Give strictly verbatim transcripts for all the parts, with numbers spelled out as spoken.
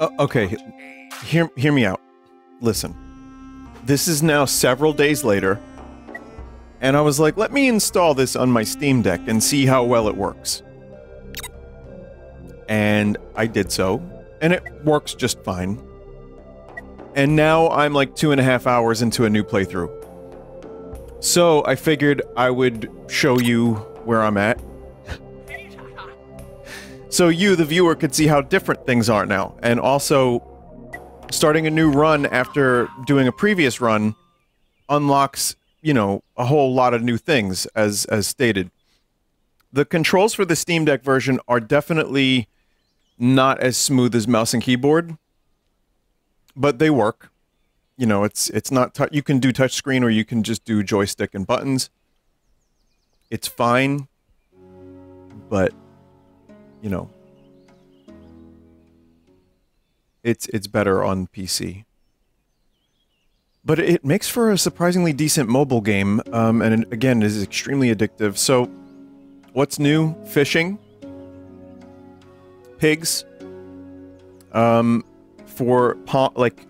Uh, okay, hear, hear me out. Listen, this is now several days later, and I was like, let me install this on my Steam Deck and see how well it works. And I did so, and it works just fine. And now I'm like two and a half hours into a new playthrough. So I figured I would show you where I'm at. So you, the viewer, could see how different things are now. And also, starting a new run after doing a previous run unlocks, you know, a whole lot of new things, as, as stated. The controls for the Steam Deck version are definitely not as smooth as mouse and keyboard, but they work. You know, it's it's not tu- you can do touchscreen or you can just do joystick and buttons. It's fine, but you know, it's it's better on P C. But it makes for a surprisingly decent mobile game, um, and it, again, is extremely addictive. So, what's new? Fishing, pigs, um, for pond like.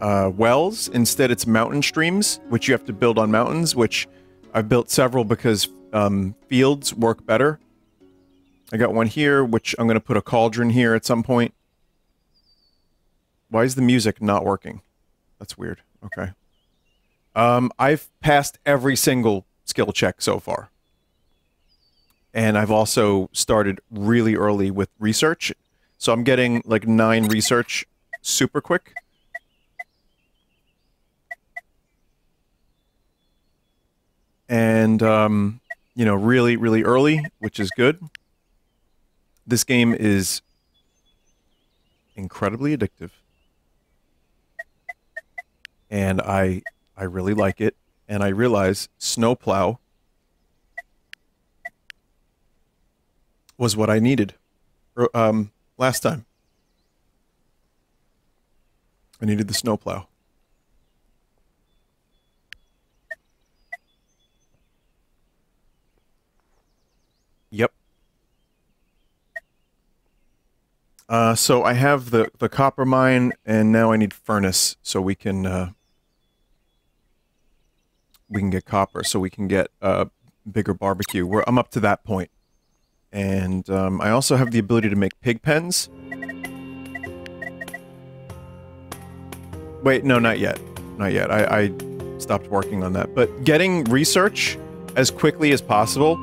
Uh, wells. Instead, it's mountain streams, which you have to build on mountains, which I've built several because um, fields work better. I got one here, which I'm going to put a cauldron here at some point. Why is the music not working? That's weird. Okay. Um, I've passed every single skill check so far. And I've also started really early with research. So I'm getting like nine research super quick. And, um, you know, really, really early, which is good. This game is incredibly addictive. And I, I really like it. And I realize Snowplow was what I needed, um, last time. I needed the Snowplow. Yep. Uh, so I have the, the copper mine, and now I need furnace, so we can, uh, we can get copper, so we can get a bigger barbecue. We're, I'm up to that point. And, um, I also have the ability to make pig pens. Wait, no, not yet. Not yet. I, I stopped working on that. But getting research as quickly as possible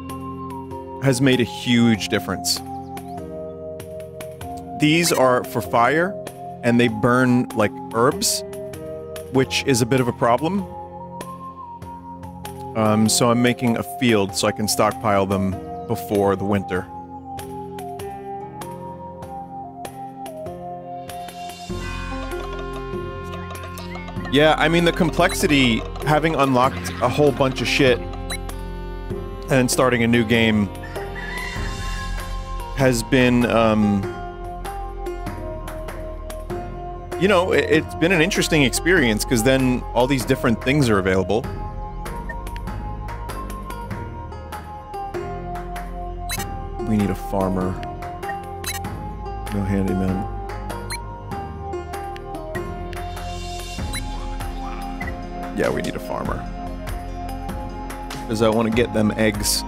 has made a huge difference. These are for fire, and they burn like herbs, which is a bit of a problem. Um, so I'm making a field so I can stockpile them before the winter. Yeah, I mean, the complexity, having unlocked a whole bunch of shit and starting a new game has been, um, you know, it, it's been an interesting experience, because then all these different things are available. We need a farmer. No handyman. Yeah, we need a farmer. Because I want to get them eggs.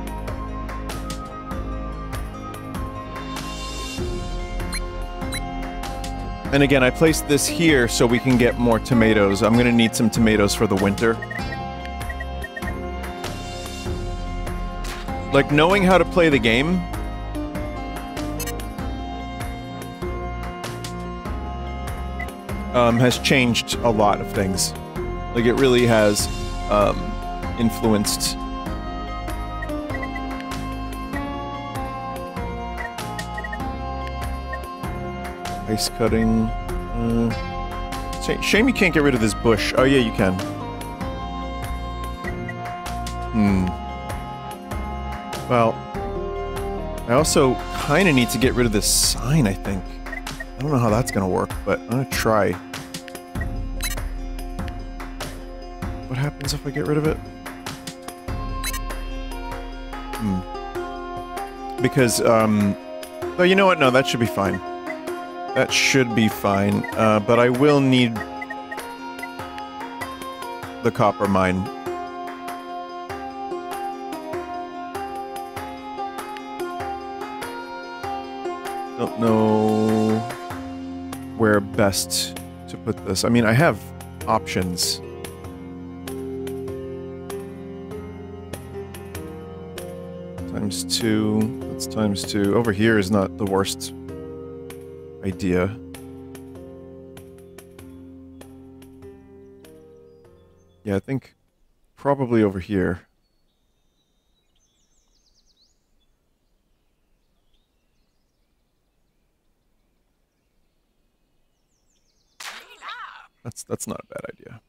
And again, I placed this here so we can get more tomatoes. I'm going to need some tomatoes for the winter. Like, knowing how to play the game um, has changed a lot of things. Like, it really has um, influenced ice cutting. Uh, shame you can't get rid of this bush. Oh yeah, you can. Hmm. Well, I also kind of need to get rid of this sign, I think. I don't know how that's gonna work, but I'm gonna try. What happens if I get rid of it? Hmm. Because, um... oh, you know what? No, that should be fine. That should be fine, uh, but I will need the copper mine. Don't know where best to put this. I mean, I have options. Times two, that's times two. Over here is not the worst idea. Yeah, I think probably over here. That's that's not a bad idea.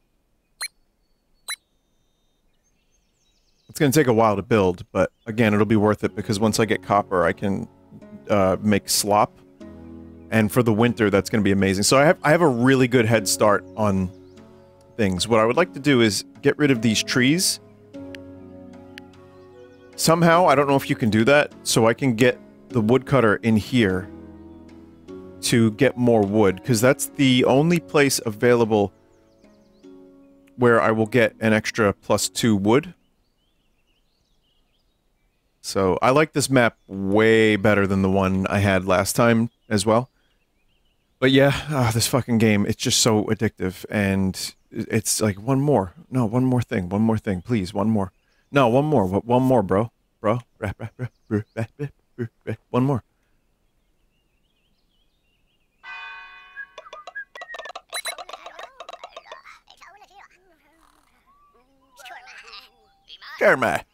It's going to take a while to build, but again, it'll be worth it because once I get copper, I can uh, make slop. And for the winter, that's going to be amazing. So I have I have a really good head start on things. What I would like to do is get rid of these trees. Somehow, I don't know if you can do that, so I can get the woodcutter in here to get more wood, because that's the only place available where I will get an extra plus two wood. So I like this map way better than the one I had last time as well. But yeah, oh, this fucking game, it's just so addictive, and it's like, one more. No, one more thing, one more thing, please, one more. No, one more, one more, bro. Bro, one more. Kermit.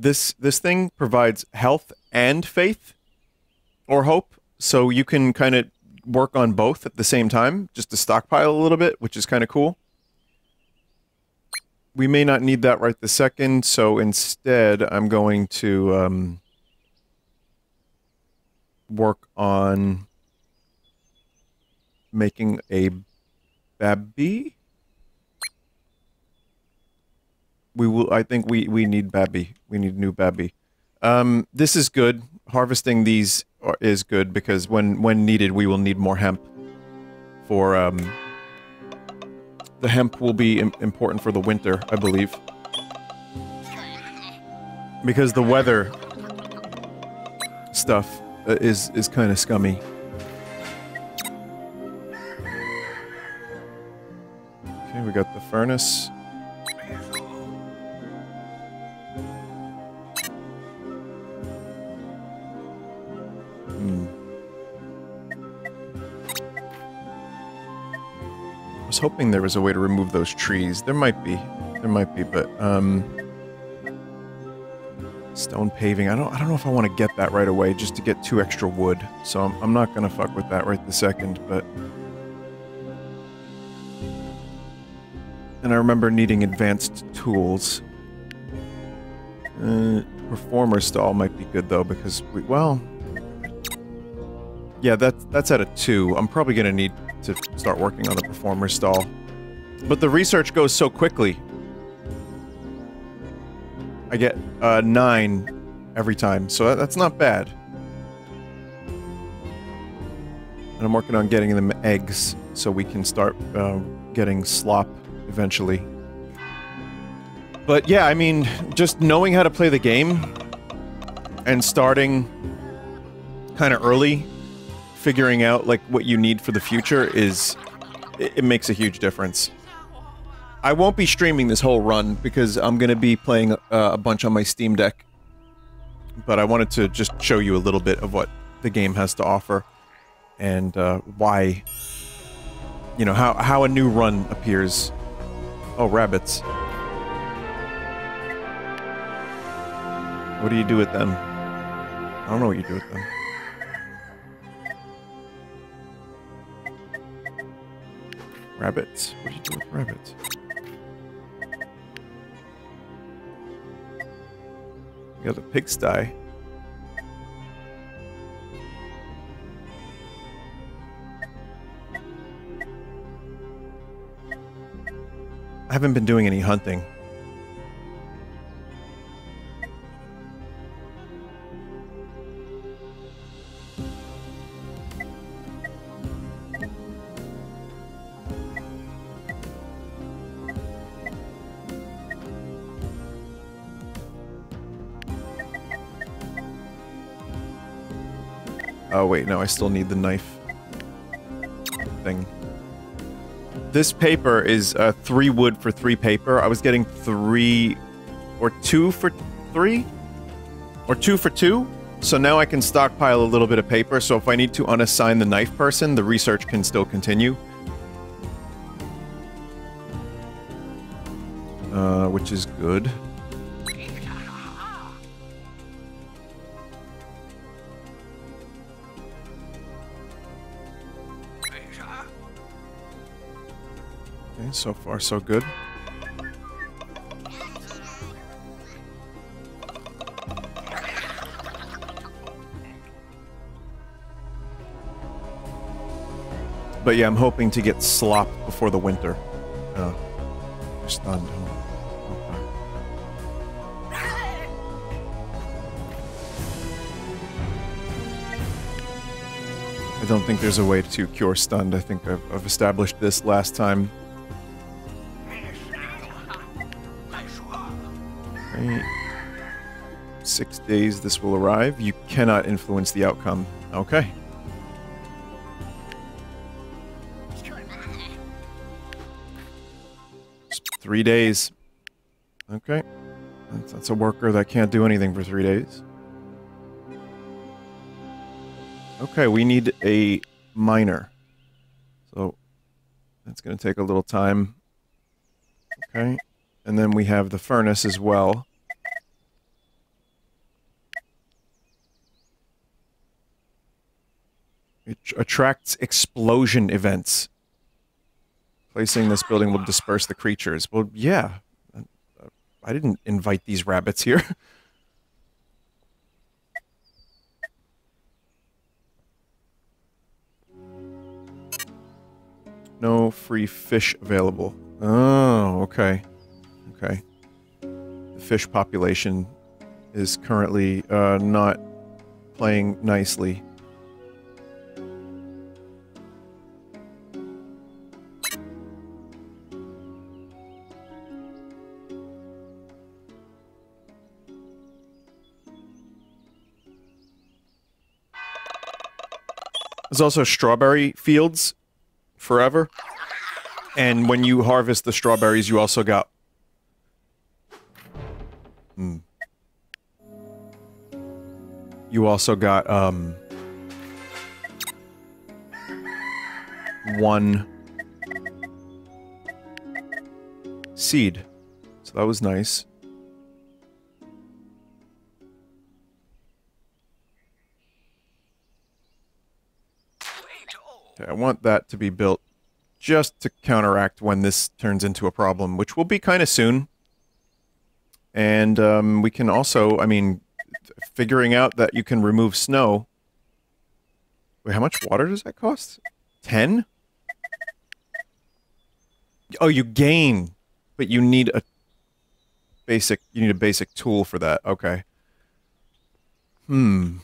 This this thing provides health and faith, or hope, so you can kind of work on both at the same time, just to stockpile a little bit, which is kind of cool. We may not need that right this second, so instead I'm going to um, work on making a babby. We will. I think we we need babby. We need new babby. Um, this is good. Harvesting these are, is good because when when needed, we will need more hemp. For um, the hemp will be im important for the winter, I believe, because the weather stuff is is kind of scummy. Okay, we got the furnace. I was hoping there was a way to remove those trees. There might be. There might be, but um stone paving. I don't I don't know if I want to get that right away just to get two extra wood. So I'm I'm not gonna fuck with that right this second, but and I remember needing advanced tools. Uh performer stall might be good though, because we well yeah, that's that's at a two. I'm probably gonna need to start working on the performer stall. But the research goes so quickly. I get uh, nine every time, so that, that's not bad. And I'm working on getting them eggs, so we can start uh, getting slop eventually. But yeah, I mean, just knowing how to play the game and starting kind of early, figuring out like what you need for the future is it, it makes a huge difference. I won't be streaming this whole run because I'm gonna be playing uh, a bunch on my Steam Deck, but I wanted to just show you a little bit of what the game has to offer and uh, why, you know, how how a new run appears. Oh, rabbits! What do you do with them? I don't know what you do with them. Rabbits. What do you do with rabbits? You got the pigsty. I haven't been doing any hunting. Oh wait, no, I still need the knife thing. This paper is uh, three wood for three paper. I was getting three or two for three or two for two. So now I can stockpile a little bit of paper. So if I need to unassign the knife person, the research can still continue. Uh, which is good. Okay, so far so good. But yeah, I'm hoping to get slop before the winter. Uh, stunned. I don't think there's a way to cure stunned. I think I've, I've established this last time. Right. Six days this will arrive. You cannot influence the outcome. Okay. Three days. Okay. That's, that's a worker that can't do anything for three days. Okay, we need a miner. So that's going to take a little time. Okay. And then we have the furnace as well. It attracts explosion events. Placing this building will disperse the creatures. Well, yeah. I didn't invite these rabbits here. No free fish available. Oh, okay. Okay. The fish population is currently uh, not playing nicely. There's also strawberry fields. Forever. And when you harvest the strawberries, you also got... Mm. You also got, um... one... seed. So that was nice. I want that to be built just to counteract when this turns into a problem, which will be kind of soon. And um, we can also, I mean, figuring out that you can remove snow. Wait, how much water does that cost? ten? Oh, you gain, but you need a basic, you need a basic tool for that. Okay. Hmm.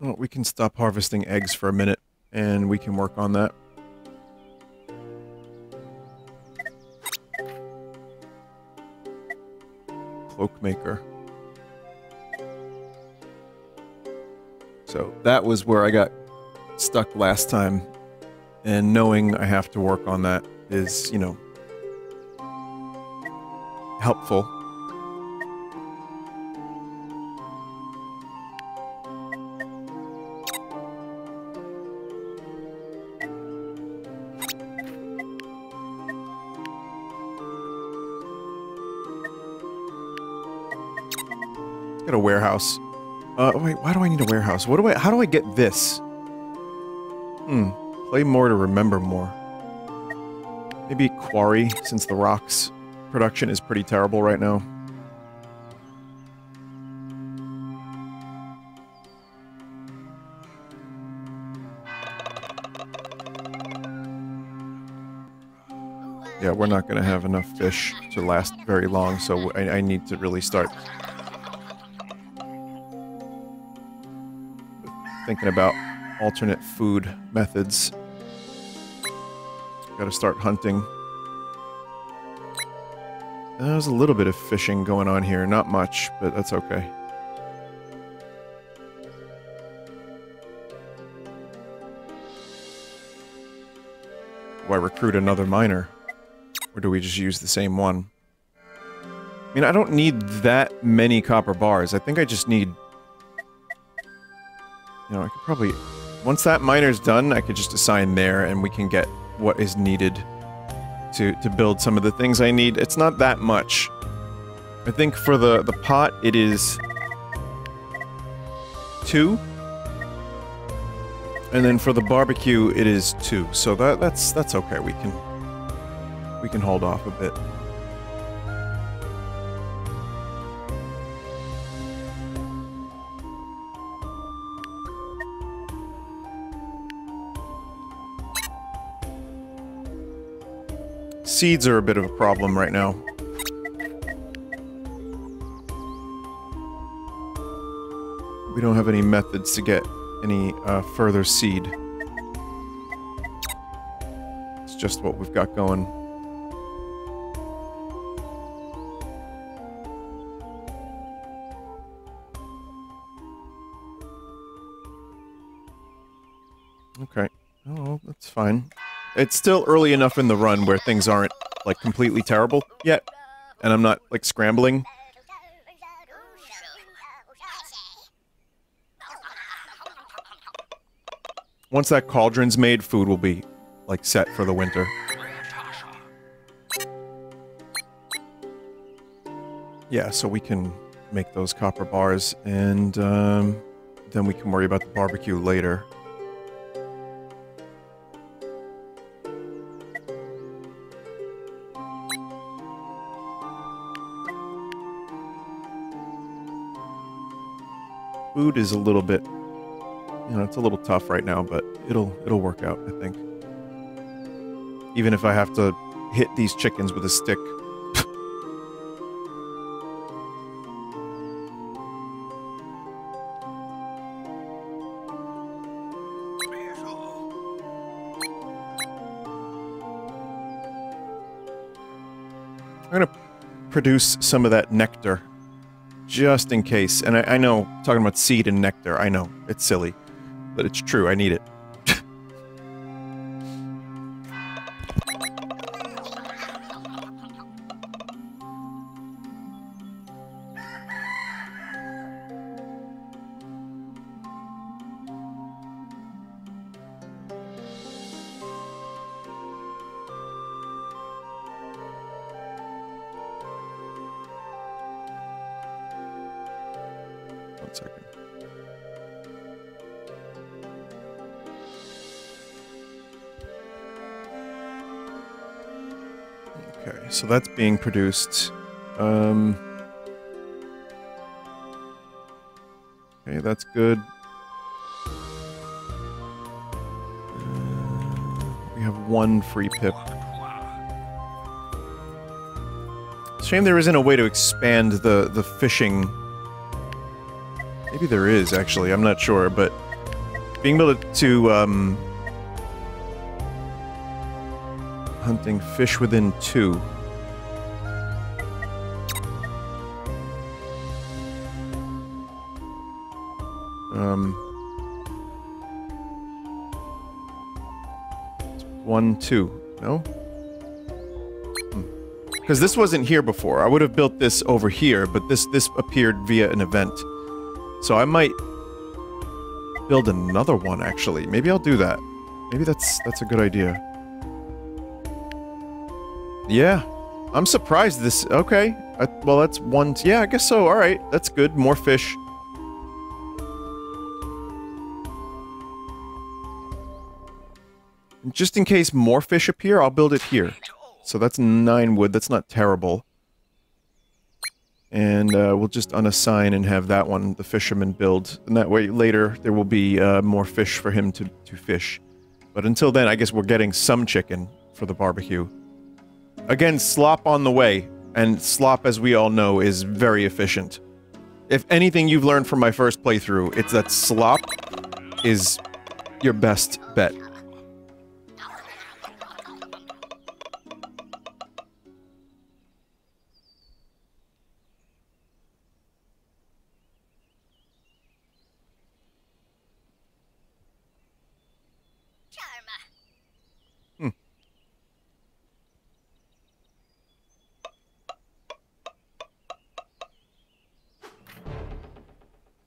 Well, we can stop harvesting eggs for a minute, and we can work on that. Cloakmaker. So, that was where I got stuck last time. And knowing I have to work on that is, you know, helpful. Get a warehouse. Uh, wait, why do I need a warehouse? What do I, how do I get this? Hmm. Play more to remember more. Maybe quarry, since the rocks production is pretty terrible right now. Yeah, we're not gonna have enough fish to last very long, so I, I need to really start thinking about alternate food methods. Gotta start hunting. There's a little bit of fishing going on here. Not much, but that's okay. Do I recruit another miner? Or do we just use the same one? I mean, I don't need that many copper bars. I think I just need... You know, I could probably... Once that miner's done, I could just assign there and we can get what is needed to, to build some of the things I need. It's not that much. I think for the, the pot, it is... two. And then for the barbecue, it is two. So that that's that's okay. We can we can hold off a bit. Seeds are a bit of a problem right now. We don't have any methods to get any uh, further seed. It's just what we've got going. Okay. Oh, that's fine. It's still early enough in the run where things aren't, like, completely terrible yet. And I'm not, like, scrambling. Once that cauldron's made, food will be, like, set for the winter. Yeah, so we can make those copper bars, and um, then we can worry about the barbecue later. Food is a little bit... You know, it's a little tough right now, but it'll it'll work out, I think. Even if I have to hit these chickens with a stick. I'm gonna produce some of that nectar, just in case. And I, I know, talking about seed and nectar, I know, it's silly. But it's true, I need it. One second. So that's being produced. Um, okay, that's good. Uh, we have one free pip. Shame there isn't a way to expand the, the fishing. Maybe there is, actually. I'm not sure, but being able to... Um, hunting fish within two. Um, one, two, no? Because hmm. This wasn't here before. I would have built this over here, but this, this appeared via an event. So I might build another one, actually. Maybe I'll do that. Maybe that's, that's a good idea. Yeah. I'm surprised this... Okay. I, well, that's one... Yeah, I guess so. Alright. That's good. More fish. And just in case more fish appear, I'll build it here. So that's nine wood. That's not terrible. And uh, we'll just unassign and have that one, the fisherman, build. And that way, later, there will be uh, more fish for him to, to fish. But until then, I guess we're getting some chicken for the barbecue. Again, slop on the way, and slop, as we all know, is very efficient. If anything you've learned from my first playthrough, it's that slop is your best bet.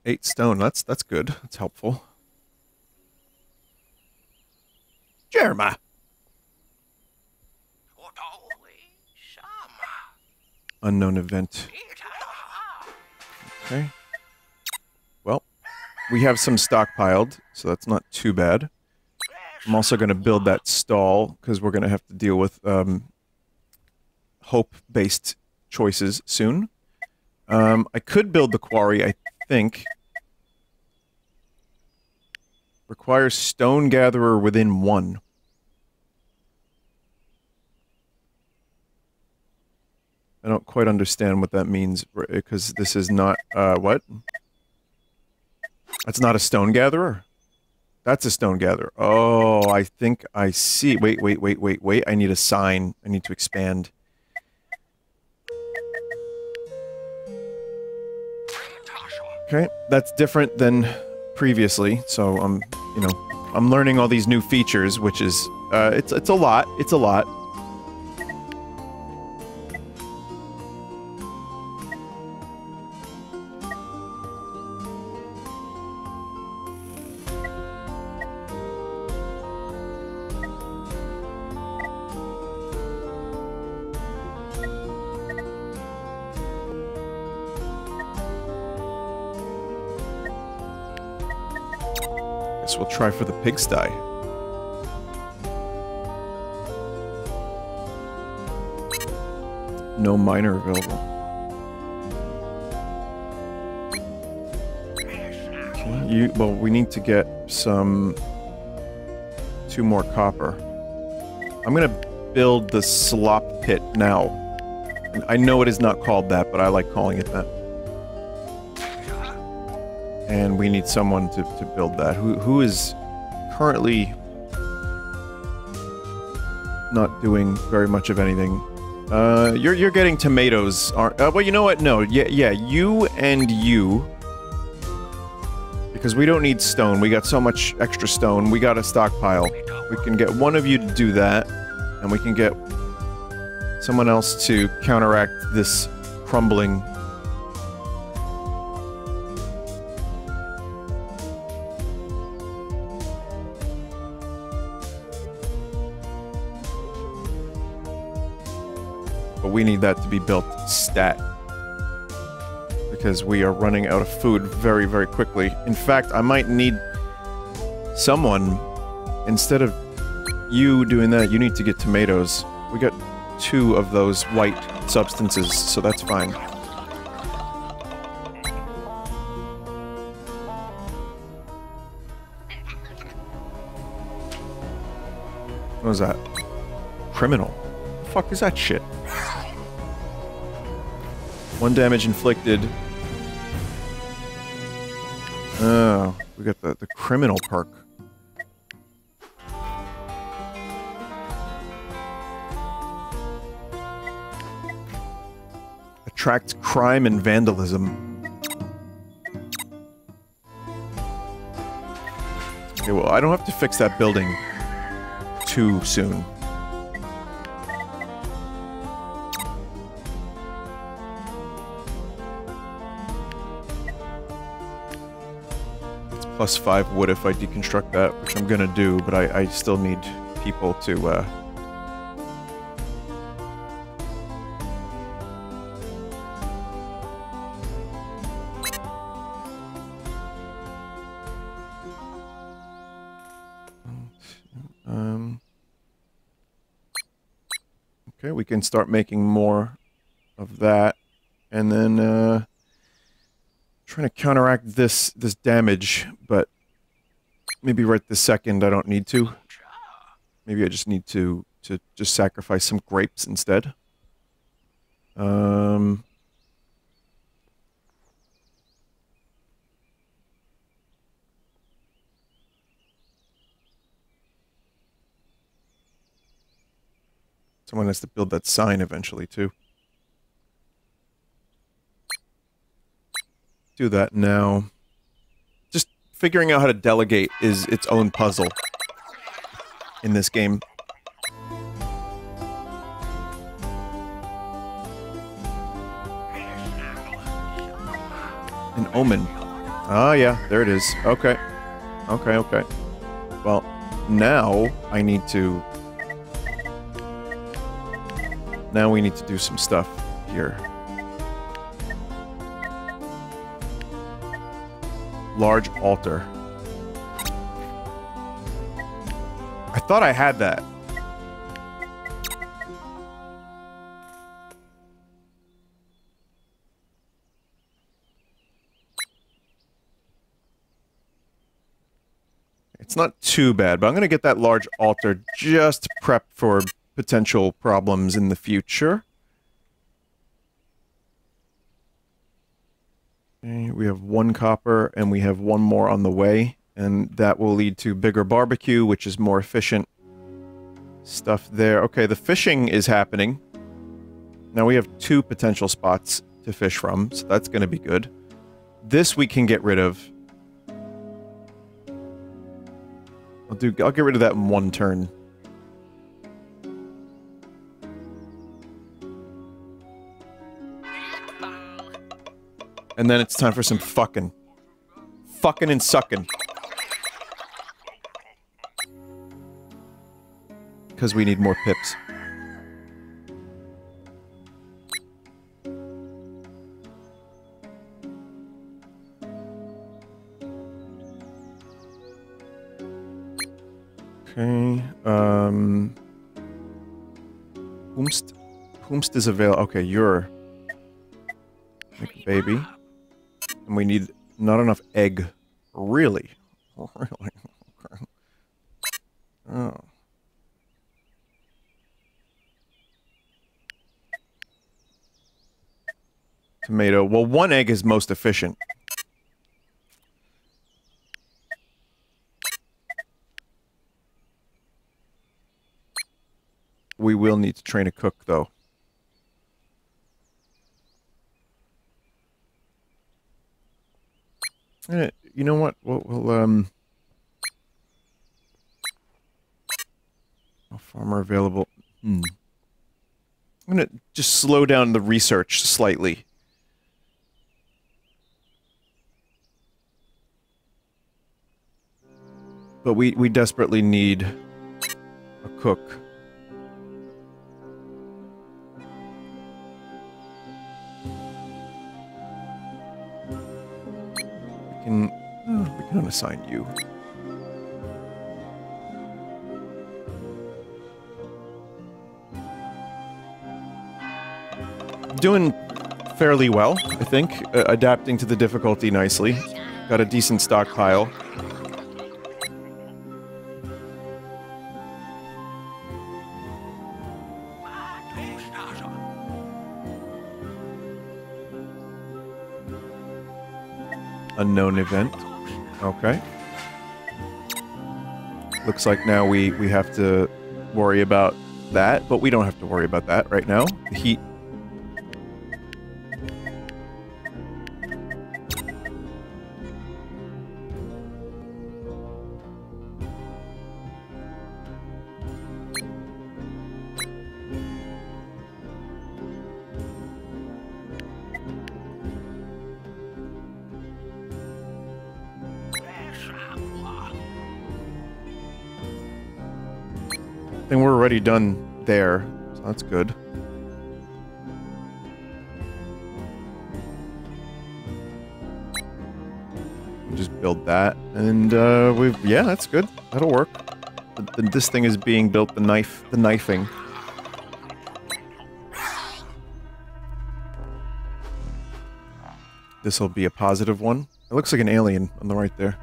Eight stone. That's that's good. That's helpful. Jeremiah. Unknown event. Okay. Well, we have some stockpiled, so that's not too bad. I'm also going to build that stall because we're going to have to deal with um, hope-based choices soon. Um, I could build the quarry, I think. Requires stone gatherer within one. I don't quite understand what that means, because this is not, uh, what? That's not a stone gatherer? That's a stone gatherer. Oh, I think I see. Wait, wait, wait, wait, wait. I need a sign. I need to expand. Okay, that's different than previously, so I'm, you know, I'm learning all these new features, which is, uh, it's, it's a lot. It's a lot. We'll try for the pigsty. No miner available. You, well, we need to get some... two more copper. I'm gonna build the slop pit now. And I know it is not called that, but I like calling it that. And we need someone to, to build that. Who, who is currently not doing very much of anything. Uh, you're, you're getting tomatoes, aren't... Uh, well, you know what? No, yeah, yeah, you and you. Because we don't need stone. We got so much extra stone. We got a stockpile. We can get one of you to do that. And we can get someone else to counteract this crumbling... We need that to be built stat, because we are running out of food very, very quickly. In fact, I might need someone, instead of you doing that, you need to get tomatoes. We got two of those white substances, so that's fine. What was that? Criminal. What the fuck is that shit? One damage inflicted. Oh, we got the, the criminal perk. Attracts crime and vandalism. Okay, well, I don't have to fix that building too soon. Plus five wood if I deconstruct that, which I'm gonna do, but I, I still need people to, uh... Um... Okay, we can start making more of that, and then, uh... trying to counteract this this damage, but maybe right this second I don't need to. Maybe I just need to to just sacrifice some grapes instead. Um, someone has to build that sign eventually too. Do that now. Just figuring out how to delegate is its own puzzle in this game. An omen. I Oh, yeah, there it is. Okay. Okay, okay. Well, now I need to... Now we need to do some stuff here. Large altar. I thought I had that. It's not too bad, but I'm going to get that large altar just prepped for potential problems in the future. Okay, we have one copper, and we have one more on the way, and that will lead to bigger barbecue, which is more efficient stuff there. Okay, the fishing is happening. Now we have two potential spots to fish from, so that's going to be good. This we can get rid of. I'll do. I'll get rid of that in one turn. And then it's time for some fucking. Fucking and sucking. Because we need more pips. Okay, um... Poomst... Poomst is available. Okay, you're... Like a baby. And we need not enough egg. Really? Really? Okay. Oh. Tomato. Well, one egg is most efficient. We will need to train a cook, though. Eh, you know what? We'll, we'll um... A farmer available. Hmm. I'm gonna just slow down the research slightly. But we, we desperately need a cook. We can, we can unassign you. Doing fairly well, I think. Uh, adapting to the difficulty nicely. Got a decent stockpile. Unknown event. Okay. Looks like now we, we have to worry about that, but we don't have to worry about that right now. The heat. Done there, so that's good. Just build that, and uh, we've yeah, that's good. That'll work. The, the, this thing is being built. The knife, the knifing. This will be a positive one. It looks like an alien on the right there.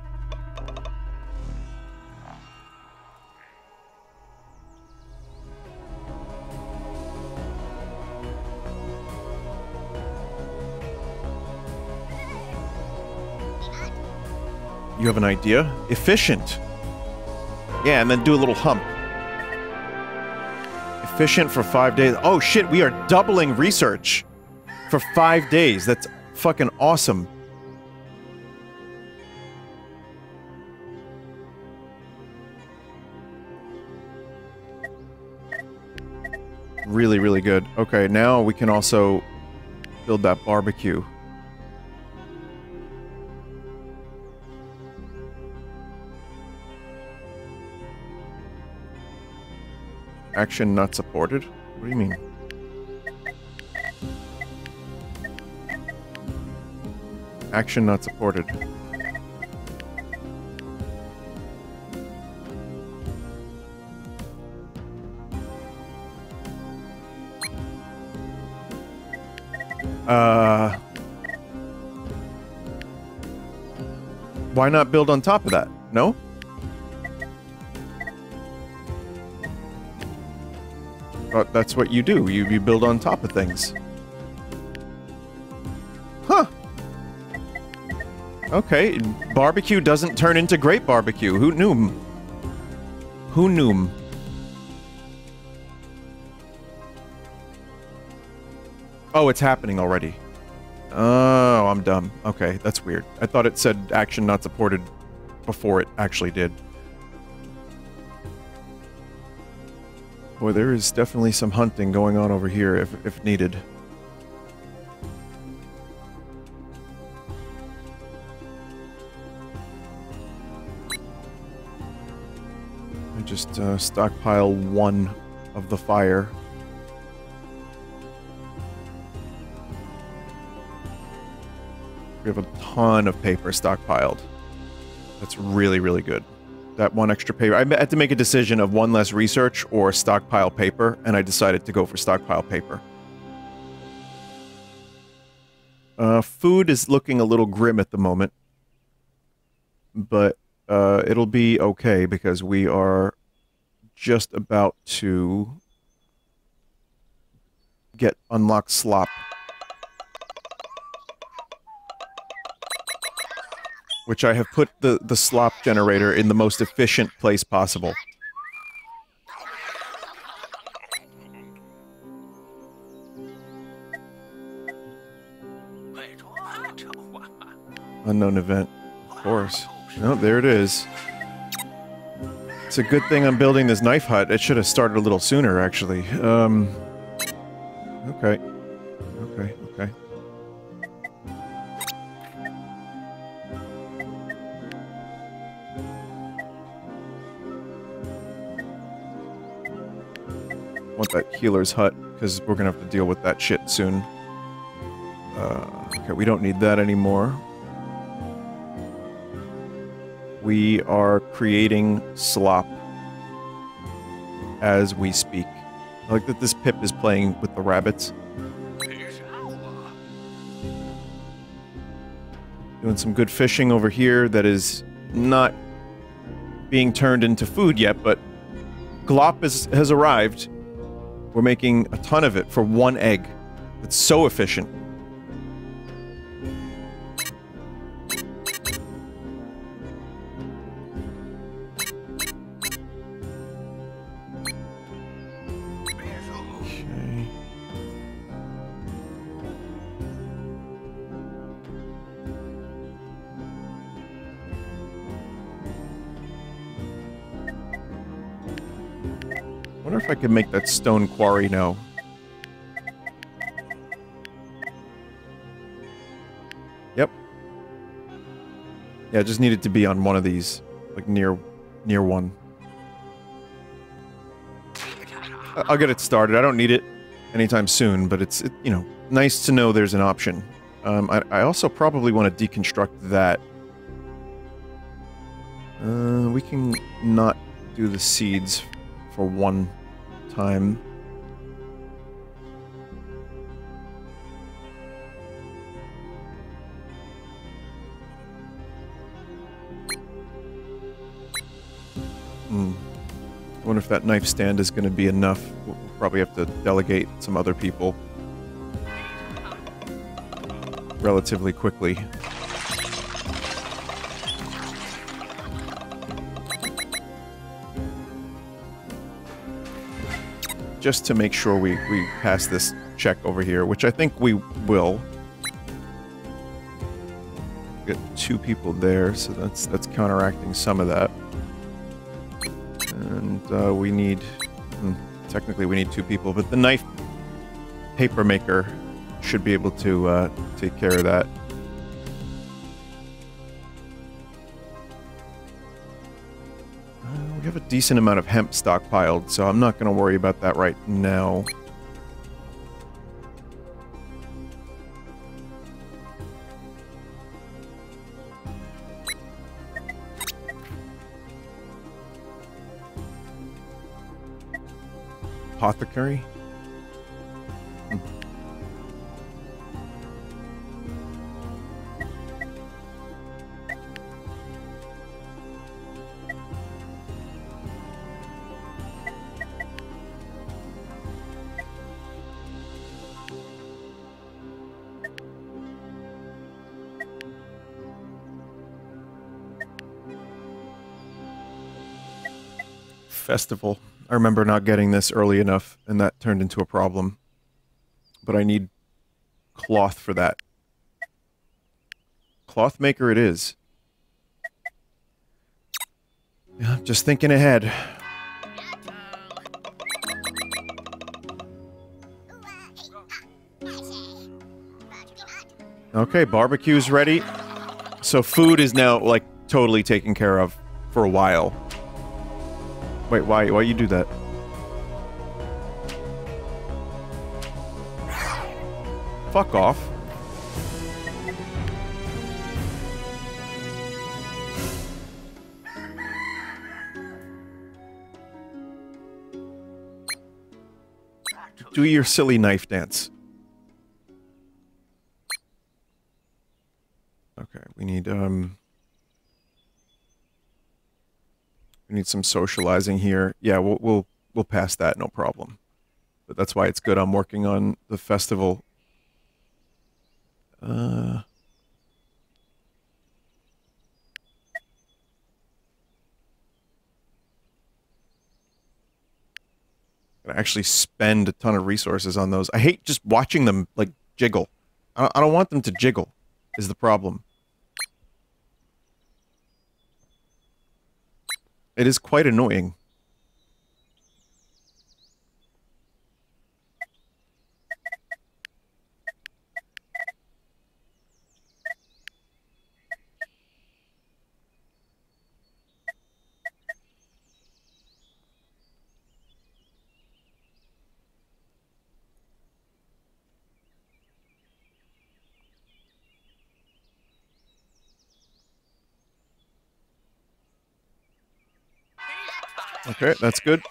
You have an idea? Efficient. Yeah, and then do a little hump. Efficient for five days. Oh shit, we are doubling research for five days. That's fucking awesome. Really, really good. Okay, now we can also build that barbecue. action not supported? What do you mean? Action not supported. Uh, why not build on top of that? No? But that's what you do. You, you build on top of things. Huh. Okay. Barbecue doesn't turn into great barbecue. Who knew? Who knew? Oh, it's happening already. Oh, I'm dumb. Okay, that's weird. I thought it said action not supported before it actually did. Boy, there is definitely some hunting going on over here if, if needed. I just uh, stockpile one of the fire. We have a ton of paper stockpiled. That's really, really good. That one extra paper. I had to make a decision of one less research or stockpile paper, and I decided to go for stockpile paper. Uh, food is looking a little grim at the moment, but uh, it'll be okay because we are just about to get unlocked slop. Which I have put the, the slop generator in the most efficient place possible. Unknown event, of course. No, there it is. It's a good thing I'm building this knife hut. It should have started a little sooner, actually. Um, okay. Okay, okay. Want that healer's hut, because we're gonna have to deal with that shit soon. Uh, okay, we don't need that anymore. We are creating slop as we speak. I like that this Pip is playing with the rabbits. Doing some good fishing over here that is not being turned into food yet, but glop is, has arrived. We're making a ton of it for one egg. It's so efficient. Okay. I wonder if I can make that stone quarry now. Yep. Yeah, I just needed to be on one of these. Like, near, near one. I'll get it started. I don't need it anytime soon, but it's, it, you know, nice to know there's an option. Um, I, I also probably want to deconstruct that. Uh, we can not do the seeds for one time. Hmm. I wonder if that knife stand is going to be enough. We'll probably have to delegate some other people relatively quickly. Just to make sure we, we pass this check over here, which I think we will. Get two people there, so that's that's counteracting some of that. And uh, we need... Hmm, technically we need two people, but the knife paper maker should be able to uh, take care of that. Um, We have a decent amount of hemp stockpiled, so I'm not going to worry about that right now. Apothecary? Hm. Festival. I remember not getting this early enough, and that turned into a problem. But I need cloth for that. Cloth maker it is. Yeah, I'm just thinking ahead. Okay, barbecue's ready. So food is now, like, totally taken care of for a while. Wait, why, why you do that? Fuck off. Do your silly knife dance. Okay, we need, um... we need some socializing here. Yeah, we'll, we'll we'll pass that, no problem. But that's why it's good I'm working on the festival. Uh, I actually spend a ton of resources on those. I hate just watching them, like, jiggle. I, I don't want them to jiggle, is the problem. It is quite annoying. Okay, that's good.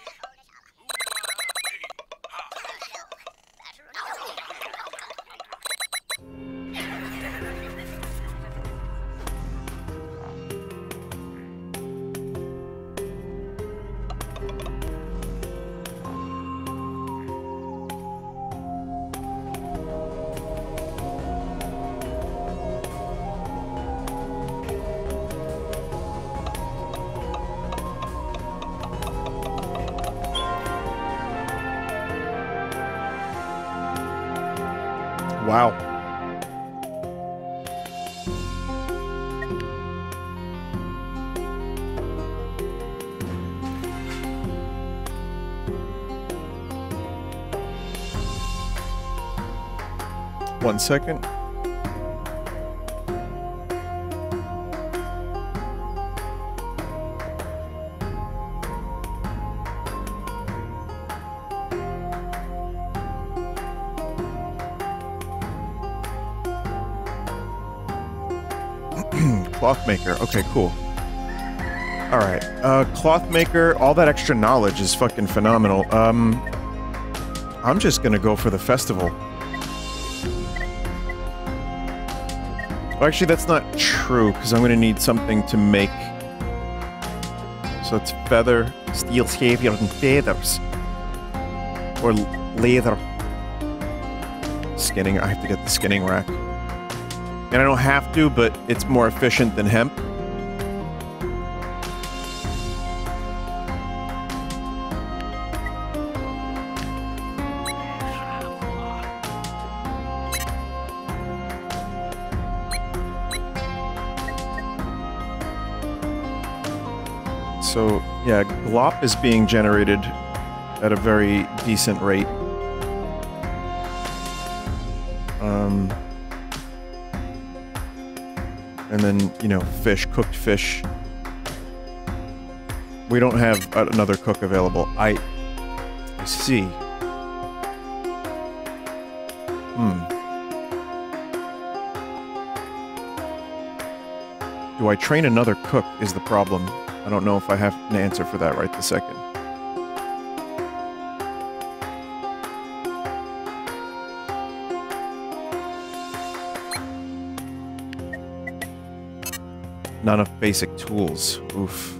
Wow. One second. Clothmaker. Okay, cool. Alright. Uh, Clothmaker, all that extra knowledge is fucking phenomenal. Um, I'm just gonna go for the festival. Well, actually, that's not true, because I'm gonna need something to make. So it's feather, steel, savior, and feathers. Or leather. Skinning. I have to get the skinning rack. And I don't have to, but it's more efficient than hemp. So, yeah, glop is being generated at a very decent rate. Um... And then, you know, fish, cooked fish. We don't have another cook available. I... I see. Hmm. Do I train another cook is the problem. I don't know if I have an answer for that right this second. Not enough basic tools. Oof.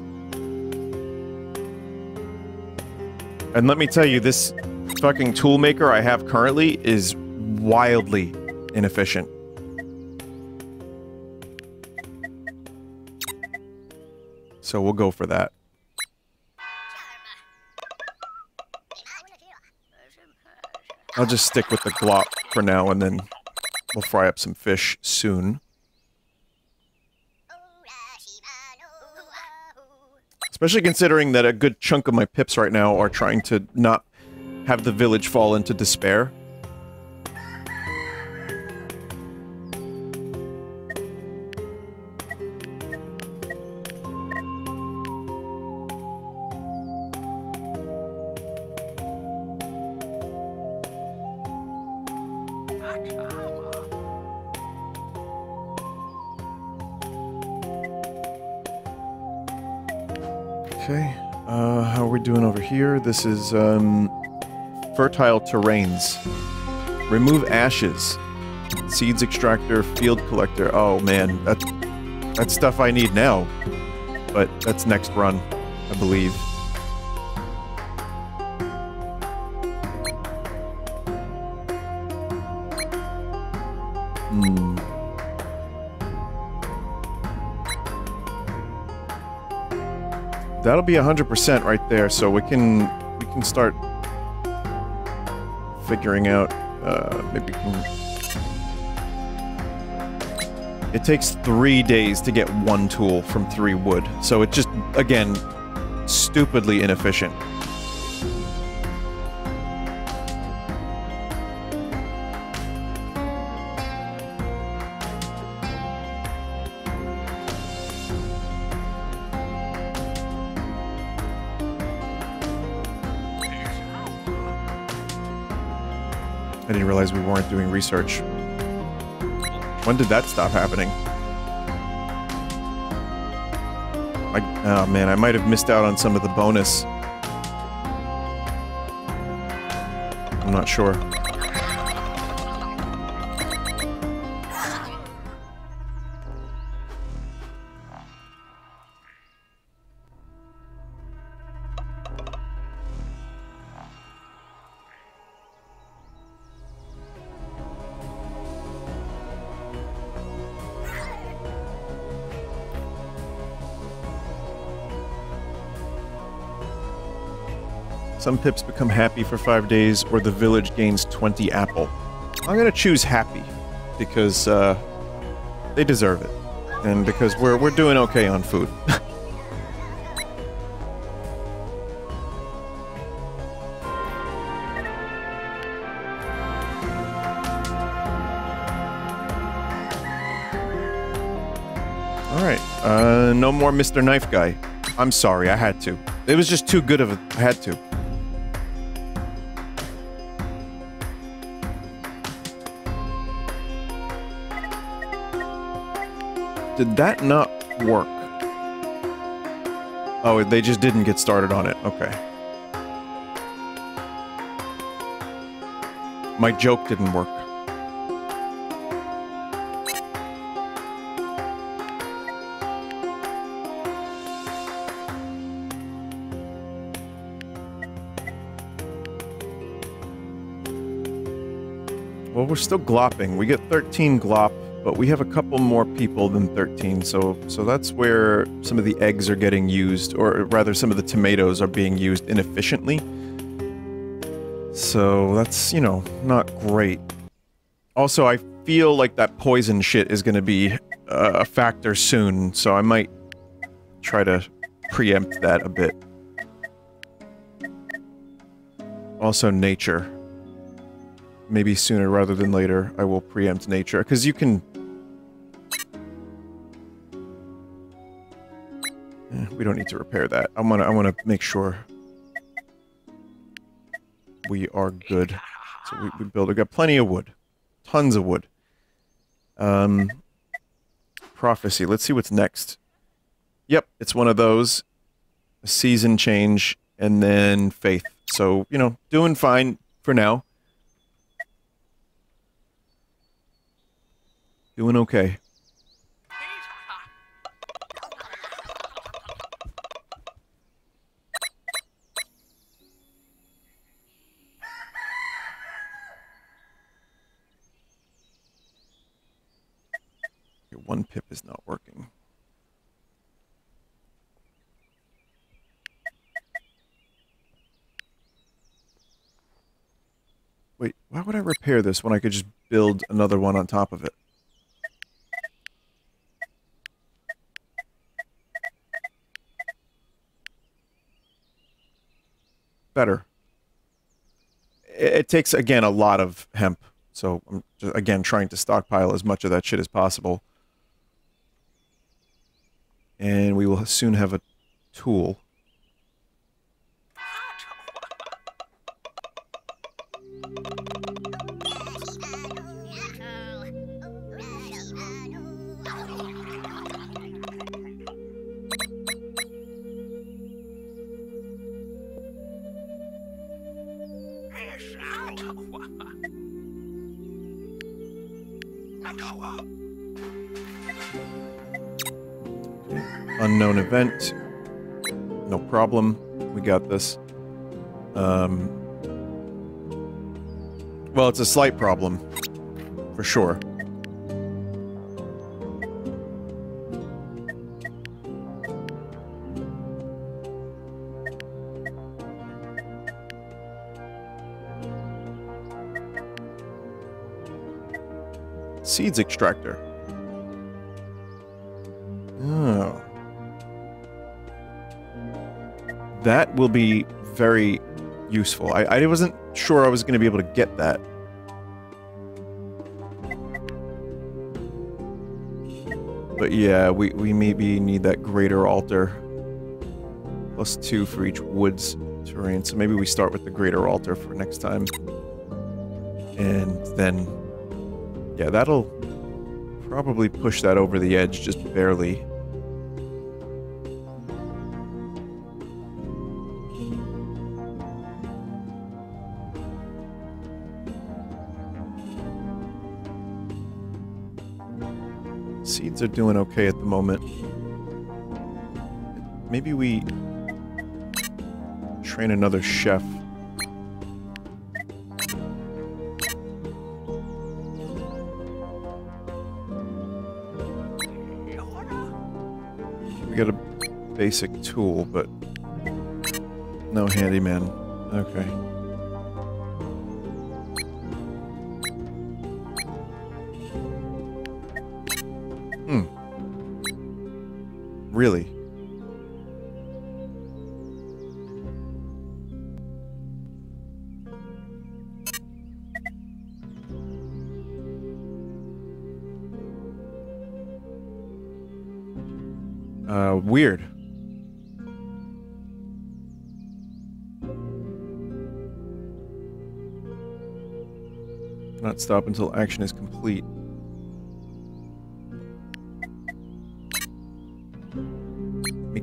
And let me tell you, this fucking tool maker I have currently is wildly inefficient. So we'll go for that. I'll just stick with the glop for now, and then we'll fry up some fish soon. Especially considering that a good chunk of my pips right now are trying to not have the village fall into despair. This is, um, fertile terrains. Remove ashes. Seeds extractor, field collector. Oh, man. That's, that's stuff I need now. But that's next run, I believe. That'll be one hundred percent right there, so we can we can start figuring out uh, maybe can... It takes three days to get one tool from three wood, so it's just, again, stupidly inefficient. We weren't doing research. When did that stop happening? I, oh man, I might have missed out on some of the bonus. I'm not sure. Some pips become happy for five days, or the village gains twenty apple. I'm gonna choose happy, because, uh, they deserve it. And because we're, we're doing okay on food. Alright, uh, no more Mister Knife Guy. I'm sorry, I had to. It was just too good of a- I had to. Did that not work? Oh, they just didn't get started on it. Okay. My joke didn't work. Well, we're still glopping. We get thirteen glop. But we have a couple more people than thirteen, so so that's where some of the eggs are getting used, or rather some of the tomatoes are being used inefficiently. So that's, you know, not great. Also, I feel like that poison shit is going to be uh, a factor soon, so I might try to preempt that a bit. Also, nature. Maybe sooner rather than later, I will preempt nature, because you can... Eh, we don't need to repair that. I wanna I wanna make sure we are good. So we, we build. We got plenty of wood, tons of wood. Um, prophecy. Let's see what's next. Yep, it's one of those. A season change and then faith. So you know, doing fine for now. Doing okay. One pip is not working. Wait, why would I repair this when I could just build another one on top of it? Better. It takes, again, a lot of hemp. So I'm, just, again, trying to stockpile as much of that shit as possible. And we will soon have a tool. Unknown event, no problem, we got this. Um, well, it's a slight problem, for sure. Seeds extractor. Oh. That will be very useful. I, I wasn't sure I was going to be able to get that. But yeah, we, we maybe need that greater altar. Plus two for each woods terrain. So maybe we start with the greater altar for next time. And then... yeah, that'll probably push that over the edge just barely. Seeds are doing okay at the moment. Maybe we train another chef. We got a basic tool, but no handyman. Okay. Really? Uh, weird. Cannot stop until action is complete.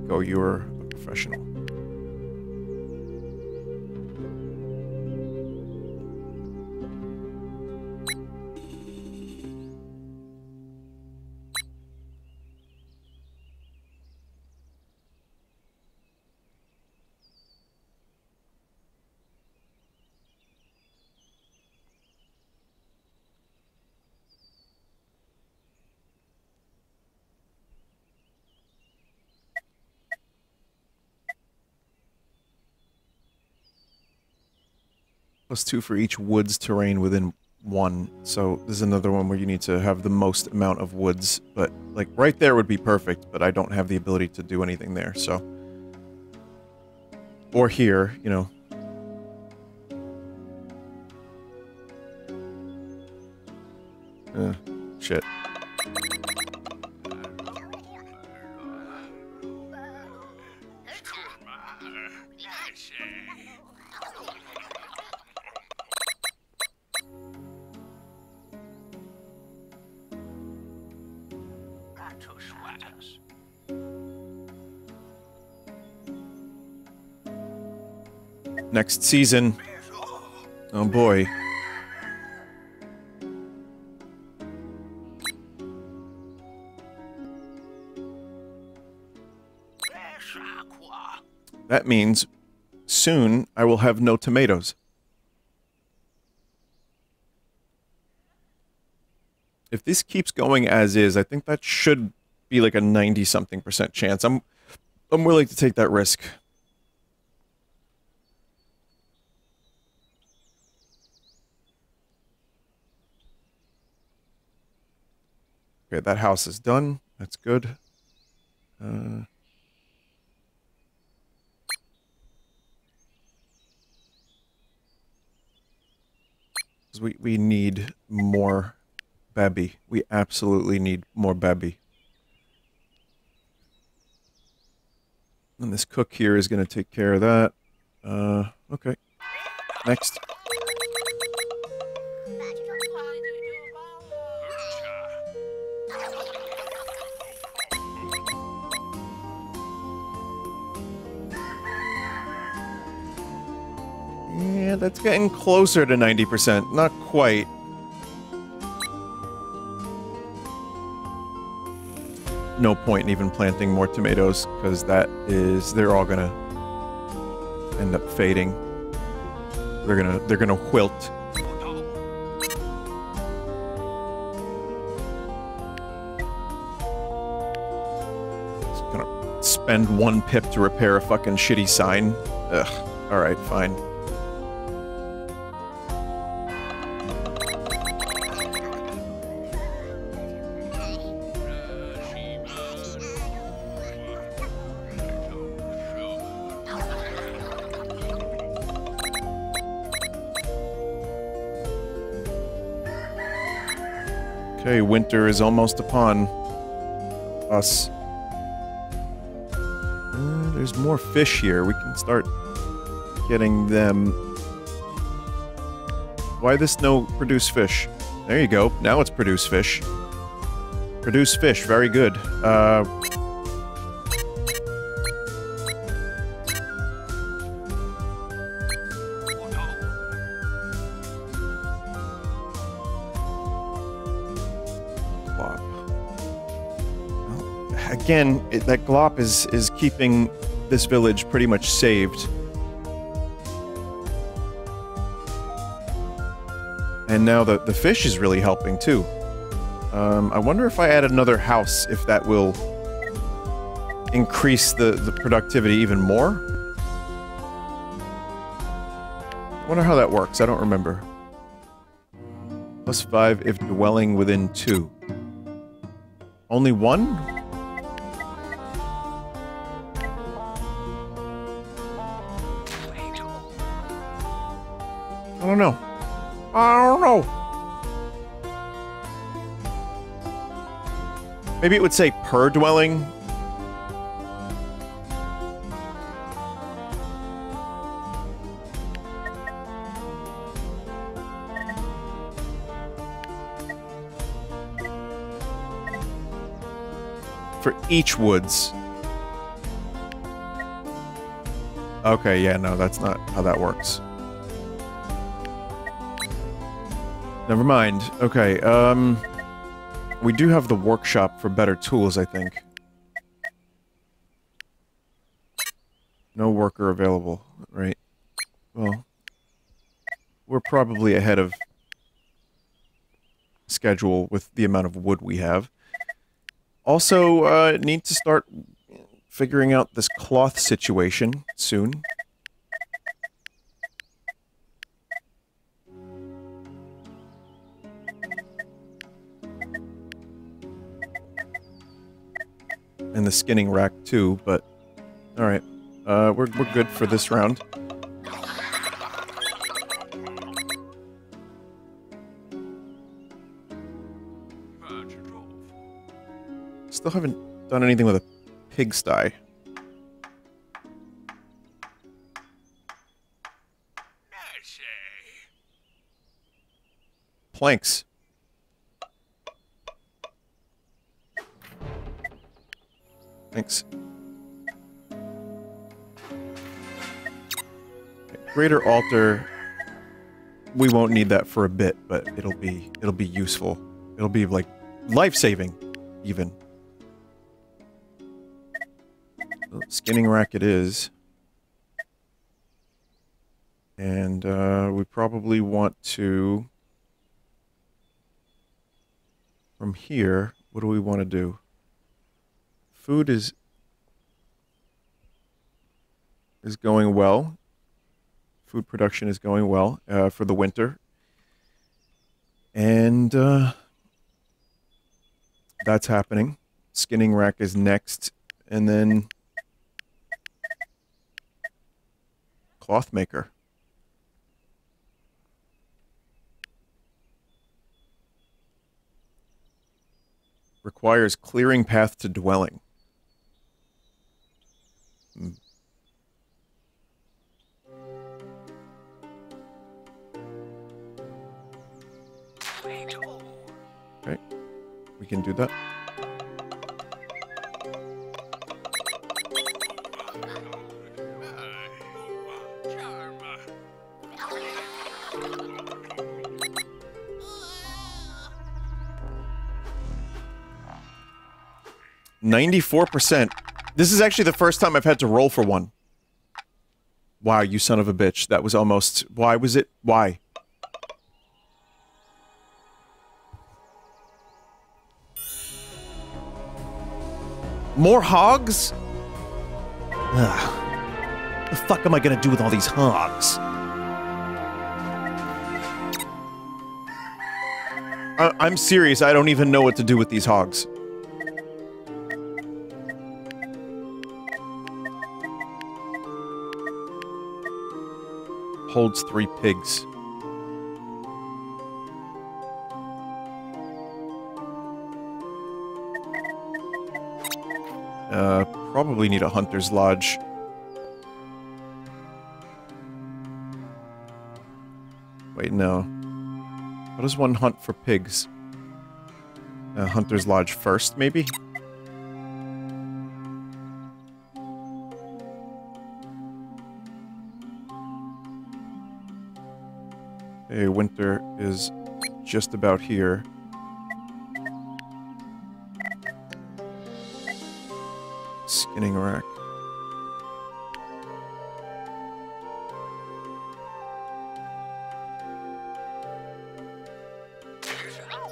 Oh, you're a professional. Plus two for each woods terrain within one. So this is another one where you need to have the most amount of woods, but like right there would be perfect, but I don't have the ability to do anything there, so. Or here, you know. Uh, shit. tus suelas. Next season. Oh boy. That means soon I will have no tomatoes. If this keeps going as is, I think that should be like a ninety something percent chance. I'm I'm willing to take that risk. Okay, that house is done. That's good. Uh We, we need more babby. We absolutely need more babby. And this cook here is going to take care of that. Uh, okay. Next. Yeah, that's getting closer to ninety percent. Not quite. No point in even planting more tomatoes, because that is... they're all gonna end up fading. They're gonna... they're gonna wilt. Just gonna spend one pip to repair a fucking shitty sign. Ugh. Alright, fine. Okay, winter is almost upon us. Uh, there's more fish here. We can start getting them. Why this no produce fish? There you go. Now it's produce fish. Produce fish. Very good. Uh... Again, it, that glop is, is keeping this village pretty much saved. And now the, the fish is really helping, too. Um, I wonder if I add another house, if that will increase the, the productivity even more? I wonder how that works, I don't remember. Plus five if dwelling within two. Only one? I don't know. I don't know. Maybe it would say per dwelling. For each woods. Okay, yeah, no, that's not how that works. Never mind. Okay, um... we do have the workshop for better tools, I think. No worker available, right? Well... we're probably ahead of... schedule with the amount of wood we have. Also, uh, need to start figuring out this cloth situation soon. And the skinning rack too, but all right, uh, we're we're good for this round. Still haven't done anything with a pigsty. Planks. Thanks. Okay, greater altar. We won't need that for a bit, but it'll be it'll be useful. It'll be like life-saving, even. So skinning rack it is. And uh, we probably want to, from here, what do we want to do? Food is, is going well. Food production is going well uh, for the winter. And uh, that's happening. Skinning rack is next. And then cloth maker. Requires clearing path to dwelling. Hmm. Okay, we can do that. ninety-four percent. This is actually the first time I've had to roll for one. Wow, you son of a bitch. That was almost... Why was it? Why? More hogs? Ugh. The fuck am I gonna do with all these hogs? I I'm serious. I don't even know what to do with these hogs. Holds three pigs. Uh, probably need a hunter's lodge. Wait, no. How does one hunt for pigs? A hunter's lodge first, maybe? Hey, winter is just about here. Skinning rack.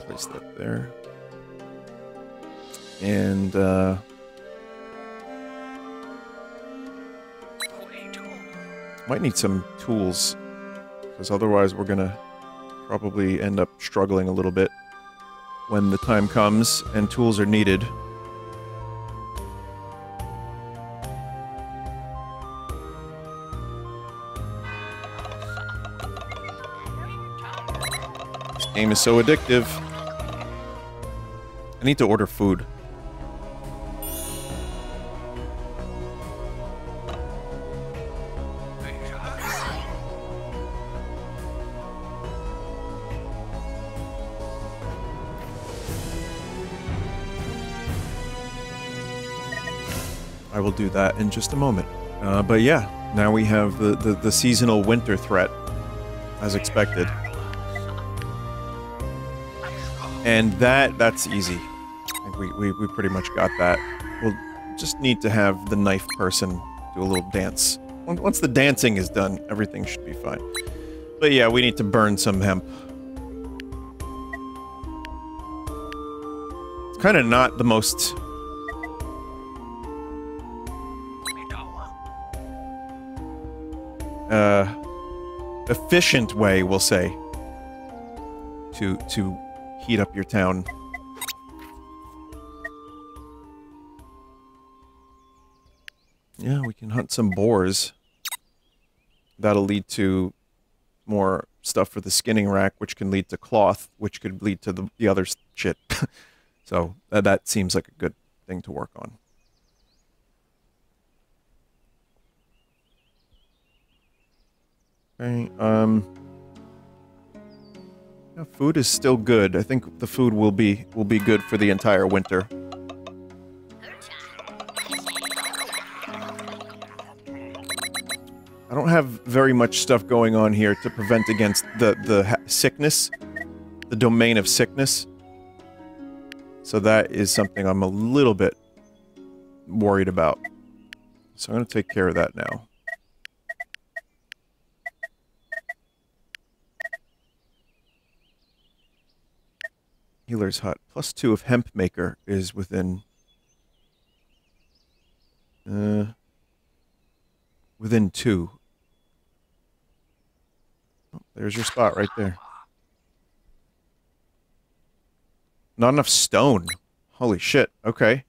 Place that there. And, uh... might need some tools. Because otherwise we're gonna probably end up struggling a little bit when the time comes and tools are needed. This game is so addictive. I need to order food. We'll do that in just a moment. Uh, but yeah, now we have the, the, the seasonal winter threat, as expected. And that, that's easy. I think we, we, we pretty much got that. We'll just need to have the knife person do a little dance. Once the dancing is done, everything should be fine. But yeah, we need to burn some hemp. It's kind of not the most... Uh, efficient way, we'll say, to to heat up your town. Yeah, we can hunt some boars. That'll lead to more stuff for the skinning rack, which can lead to cloth, which could lead to the, the other shit. So uh, that seems like a good thing to work on. Okay, um... yeah, food is still good. I think the food will be will be good for the entire winter. I don't have very much stuff going on here to prevent against the, the sickness, the domain of sickness. So that is something I'm a little bit worried about. So I'm going to take care of that now. Healer's Hut. Plus two of Hemp Maker is within... Uh... Within two. Oh, there's your spot right there. Not enough stone. Holy shit. Okay.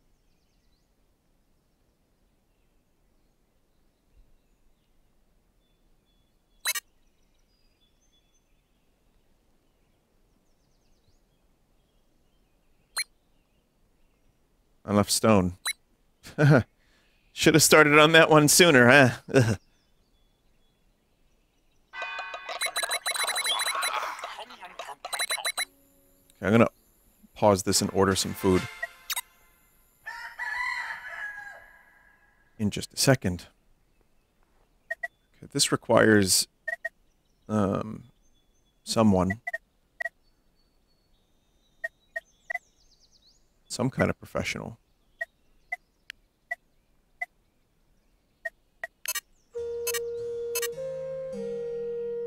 Enough stone. Should have started on that one sooner, huh? Ugh. Okay, I'm gonna pause this and order some food in just a second. Okay, this requires um, someone. Some kind of professional.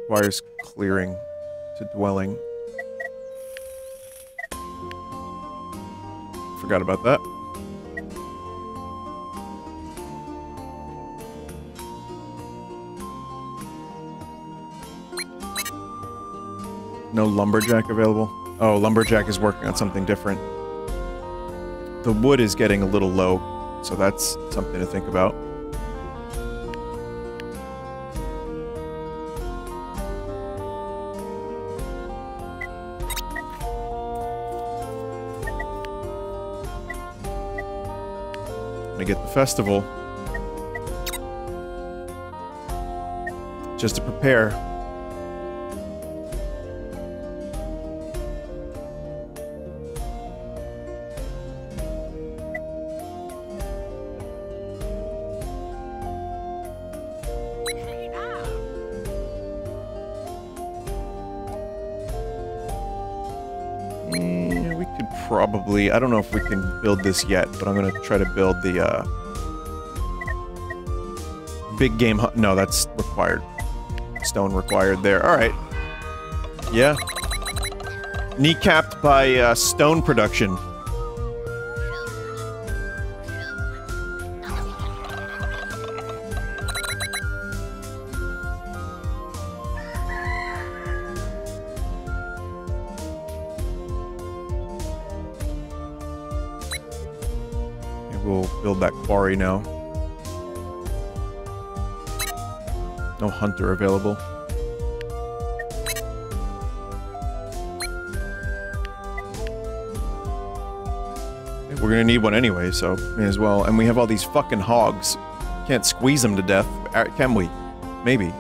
Requires clearing to dwelling. Forgot about that. No lumberjack available? Oh, lumberjack is working on something different. The wood is getting a little low, so that's something to think about. I get the festival just to prepare. I don't know if we can build this yet, but I'm going to try to build the, uh... big game hunt. No, that's required. Stone required there. Alright. Yeah. Kneecapped by, uh, stone production. Quarry now. No hunter available. We're gonna need one anyway, so may as well. And we have all these fucking hogs. Can't squeeze them to death, can we? Maybe.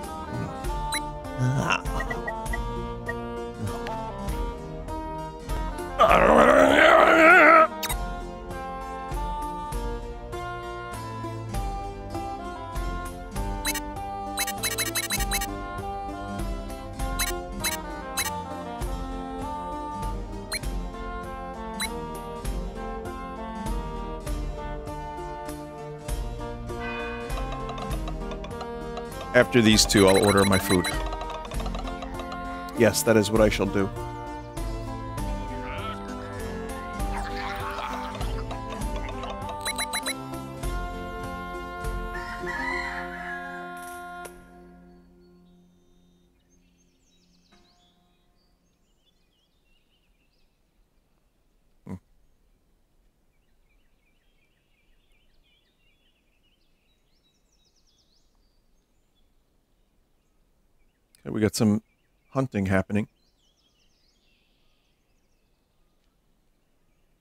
After these two, I'll order my food. Yes, that is what I shall do. We got some hunting happening.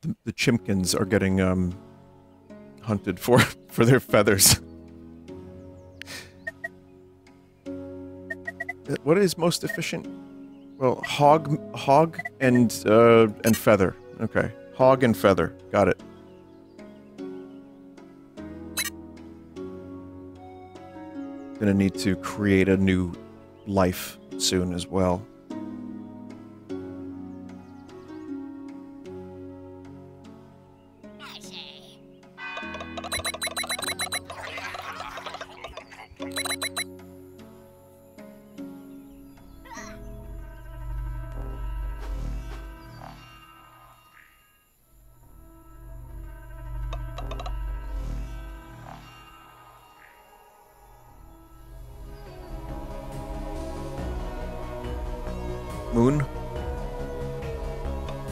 The, the chimkins are getting um, hunted for for their feathers. What is most efficient? Well, hog, hog, and uh, and feather. Okay, hog and feather. Got it. Gonna need to create a new life soon as well.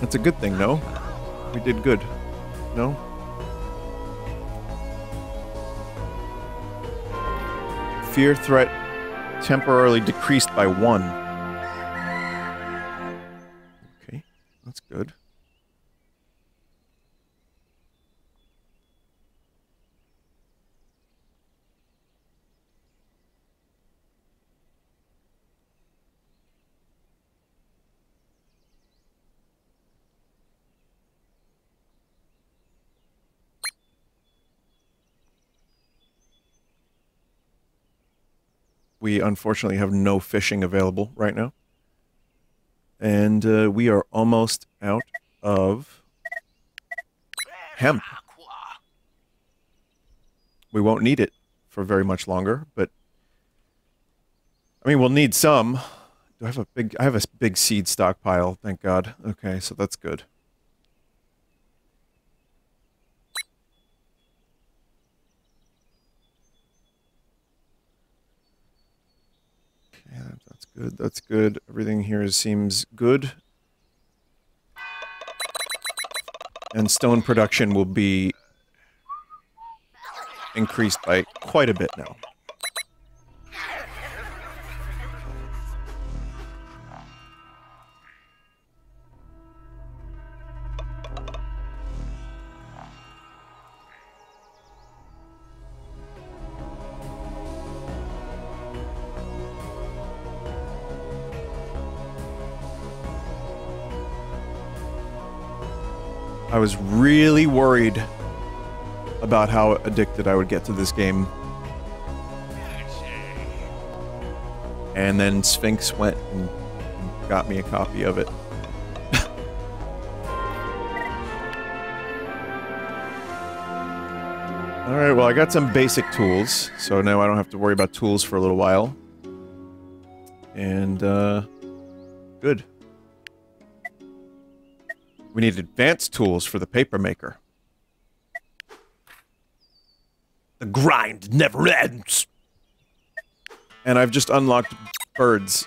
That's a good thing, no? We did good, no? Fear threat temporarily decreased by one. Okay, that's good. We unfortunately have no fishing available right now. And uh, we are almost out of hemp. We won't need it for very much longer, but I mean, we'll need some. Do I have a big I have a big seed stockpile, thank God. Okay, so that's good. That's good, that's good. Everything here seems good. And stone production will be increased by quite a bit now. I was really worried about how addicted I would get to this game. And then Sphinx went and got me a copy of it. Alright, well I got some basic tools, so now I don't have to worry about tools for a little while. And, uh, good. We need advanced tools for the paper maker. The grind never ends. And I've just unlocked birds.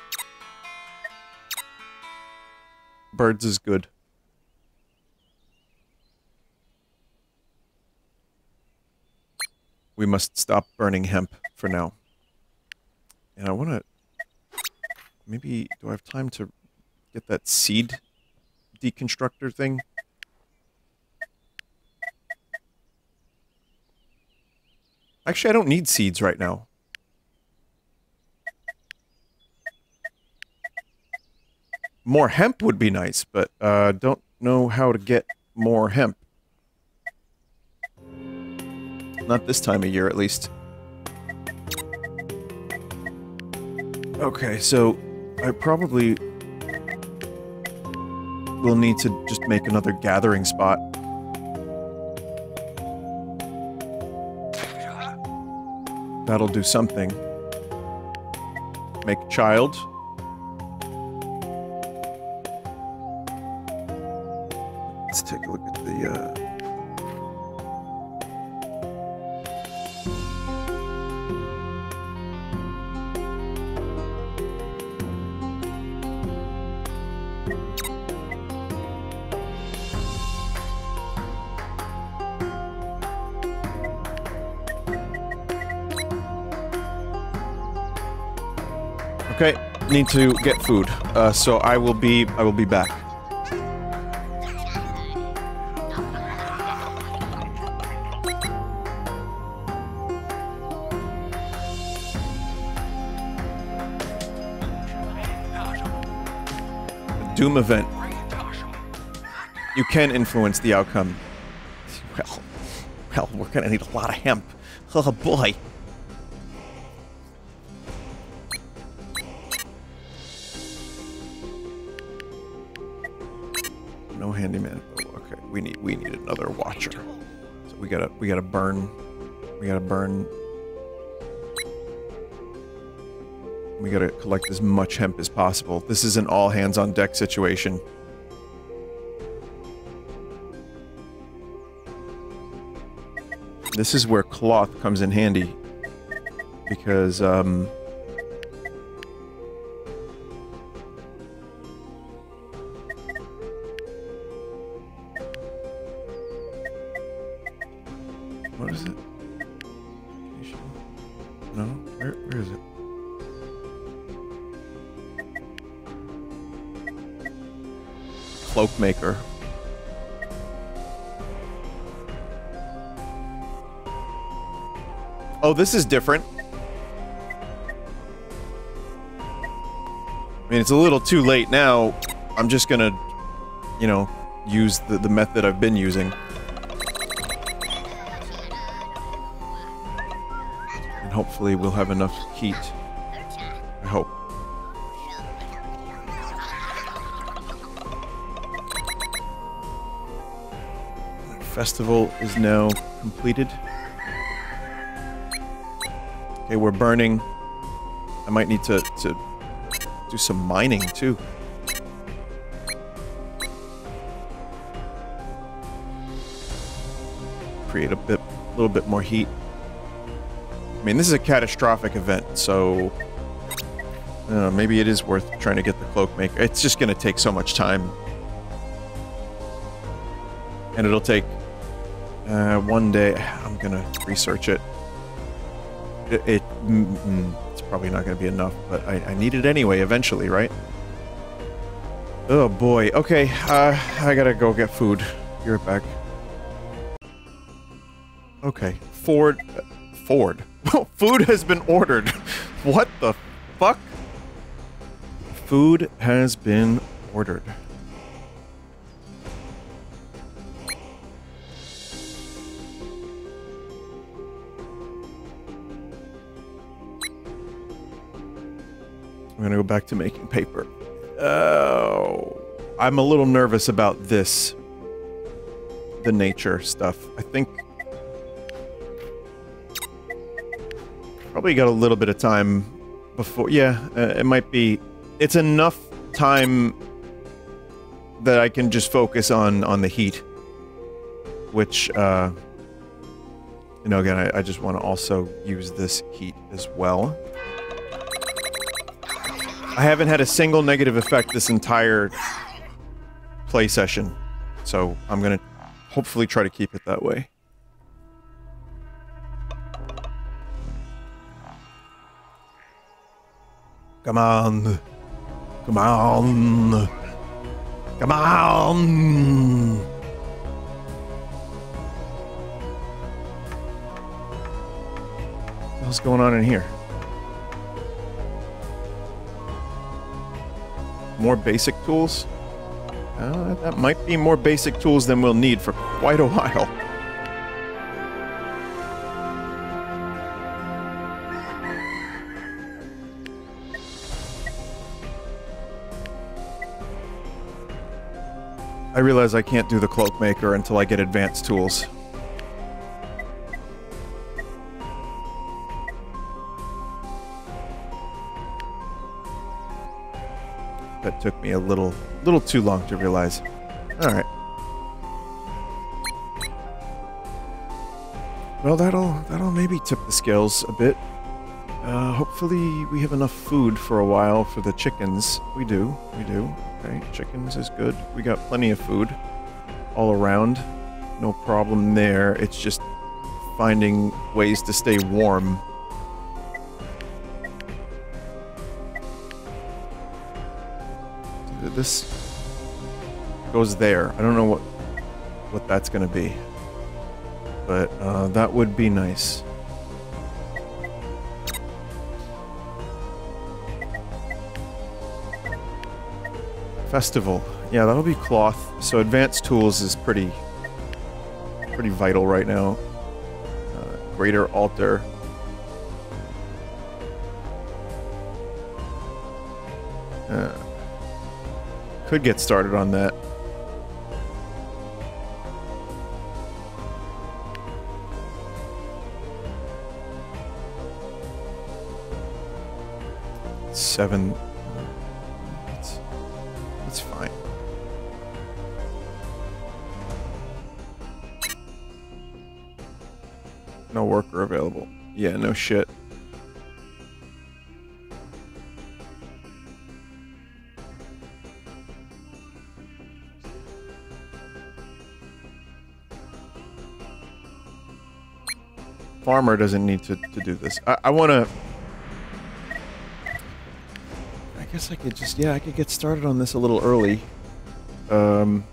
Birds is good. We must stop burning hemp for now. And I want to... Maybe... Do I have time to get that seed deconstructor thing? Actually, I don't need seeds right now. More hemp would be nice, but uh, don't know how to get more hemp. Not this time of year, at least. Okay, so I probably... we'll need to just make another gathering spot. That'll do something. Make child. Let's take a look at the, uh... Okay, need to get food. Uh, so I will be I will be back. The Doom event. You can influence the outcome. Well, well, we're gonna need a lot of hemp. Oh boy. handyman. Oh, okay, we need we need another watcher. So we gotta we gotta burn, we gotta burn. We gotta collect as much hemp as possible. This is an all hands on deck situation. This is where cloth comes in handy, because um, what is it? No, where, where is it? Cloak maker. Oh, this is different. I mean, it's a little too late now. I'm just gonna, you know, use the, the method I've been using. And hopefully we'll have enough heat. I hope. Our festival is now completed. Okay, we're burning. I might need to, to do some mining, too. Create a bit, a little bit more heat. I mean, this is a catastrophic event, so... Uh, maybe it is worth trying to get the cloak maker. It's just gonna take so much time. And it'll take... Uh, one day... I'm gonna research it. It, it mm, it's probably not going to be enough, but I, I need it anyway, eventually, right? Oh boy. Okay, uh, I gotta go get food. Be right back. Okay, Ford, Ford. Food has been ordered. What the fuck? Food has been ordered. I'm gonna go back to making paper. Oh, I'm a little nervous about this. The nature stuff. I think... Probably got a little bit of time before... Yeah, uh, it might be... It's enough time that I can just focus on, on the heat. Which, uh... You know, again, I, I just want to also use this heat as well. I haven't had a single negative effect this entire play session, so I'm gonna hopefully try to keep it that way. Come on. Come on. Come on. What's going on in here? More basic tools? Uh, that might be more basic tools than we'll need for quite a while. I realize I can't do the cloak maker until I get advanced tools. That took me a little, little too long to realize. All right. Well, that'll, that'll maybe tip the scales a bit. Uh, hopefully we have enough food for a while for the chickens. We do, we do. Okay, chickens is good. We got plenty of food all around. No problem there. It's just finding ways to stay warm. This goes there. I don't know what what that's gonna be, but uh, that would be nice. Festival, yeah, that'll be cloth. So advanced tools is pretty pretty vital right now. Uh, greater altar. Uh, Could get started on that. it's seven. It's, it's fine. No worker available. Yeah, no shit. Farmer doesn't need to, to do this. I, I want to... I guess I could just... Yeah, I could get started on this a little early. Um,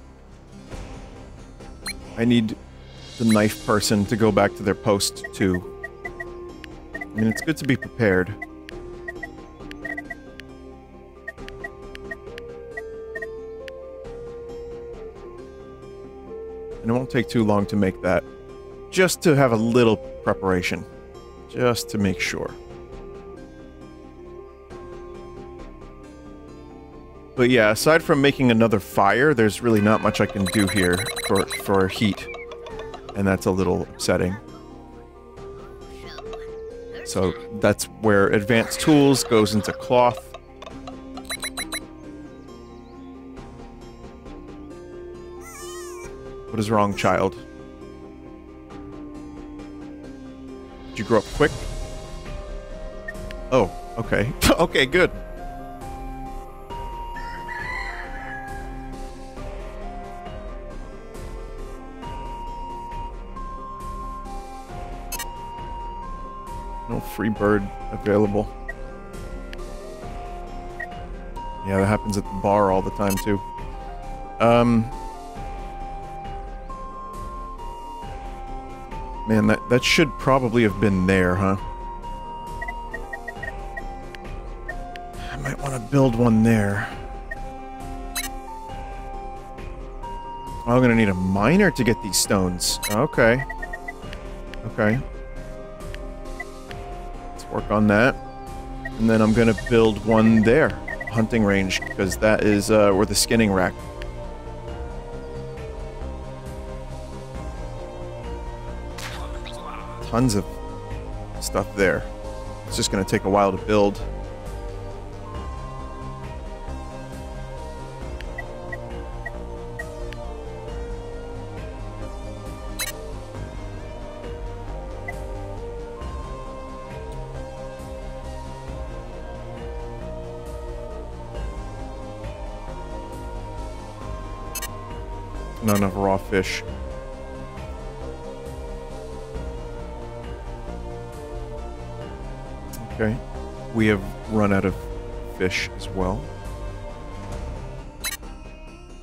I need the knife person to go back to their post, too. I mean, it's good to be prepared. And it won't take too long to make that. Just to have a little preparation. Just to make sure. But yeah, aside from making another fire, there's really not much I can do here for, for heat. And that's a little upsetting. So that's where advanced tools goes into cloth. What is wrong, child? Did you grow up quick? Oh, okay. Okay, good. No free bird available. Yeah, that happens at the bar all the time, too. Um... Man, that, that should probably have been there, huh? I might want to build one there. I'm gonna need a miner to get these stones. Okay. Okay. Let's work on that. And then I'm gonna build one there. Hunting range, because that is uh, where the skinning rack is. Tons of stuff there. It's just going to take a while to build. Not enough raw fish. Okay, we have run out of fish as well.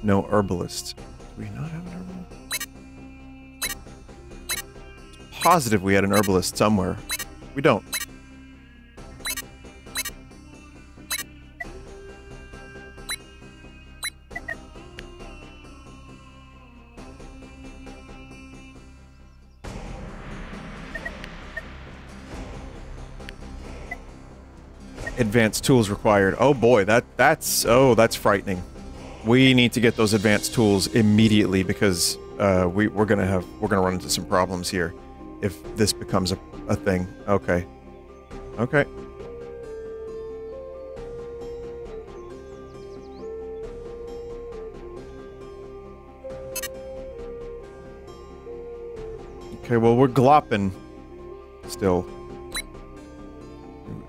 No herbalist. Do we not have an herbalist? Positive we had an herbalist somewhere. We don't. Advanced tools required. Oh boy, that that's oh that's frightening. We need to get those advanced tools immediately because uh, we we're gonna have we're gonna run into some problems here if this becomes a a thing. Okay, okay. Okay, well we're glopping still.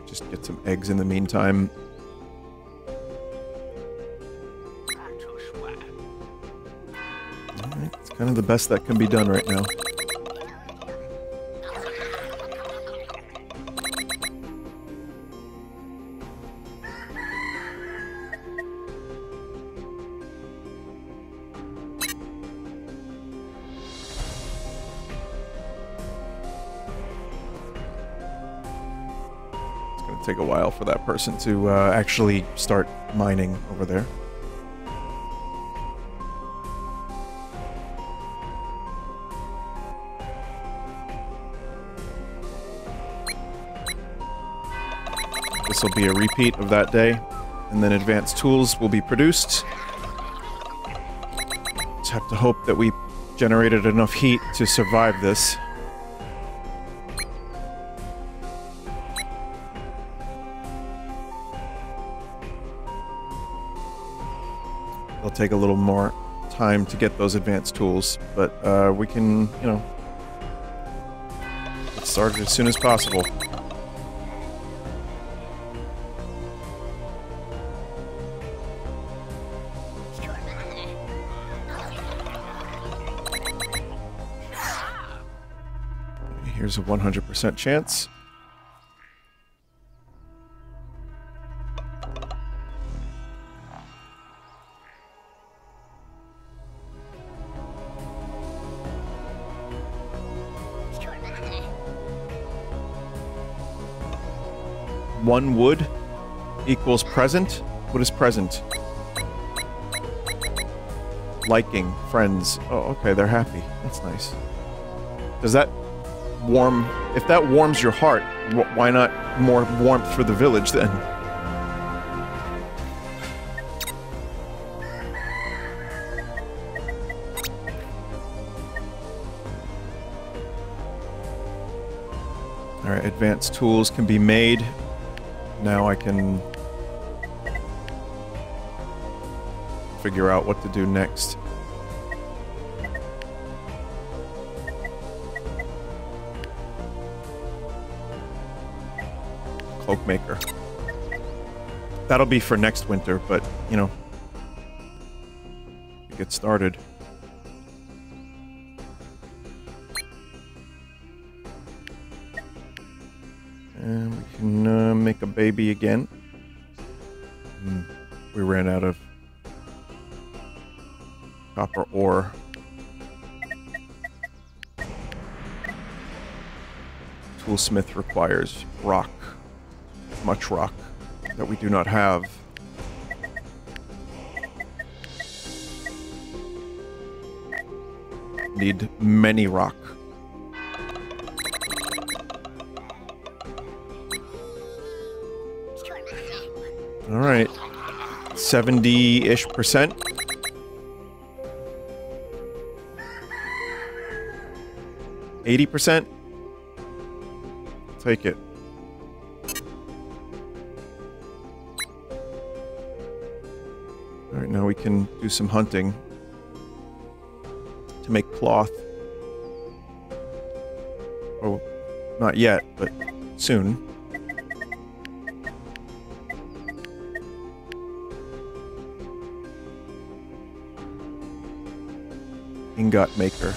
Just get some eggs in the meantime. Alright, it's kind of the best that can be done right now. Take a while for that person to uh, actually start mining over there. This will be a repeat of that day, and then advanced tools will be produced. Just have to hope that we generated enough heat to survive this. take a little more time to get those advanced tools, but uh, we can, you know, get started as soon as possible. Here's a one hundred percent chance. One wood equals present. What is present? Liking, friends. Oh, okay, they're happy. That's nice. Does that warm... If that warms your heart, wh why not more warmth for the village, then? Alright, advanced tools can be made. Now I can figure out what to do next. Cloakmaker. That'll be for next winter, but, you know, to get started. And we can uh, make a baby again. Hmm. We ran out of copper ore. Toolsmith requires rock. Much rock that we do not have. Need many rock. All right, seventy-ish percent. eighty percent. Take it. All right, now we can do some hunting to make cloth. Oh, not yet, but soon. Ingot maker.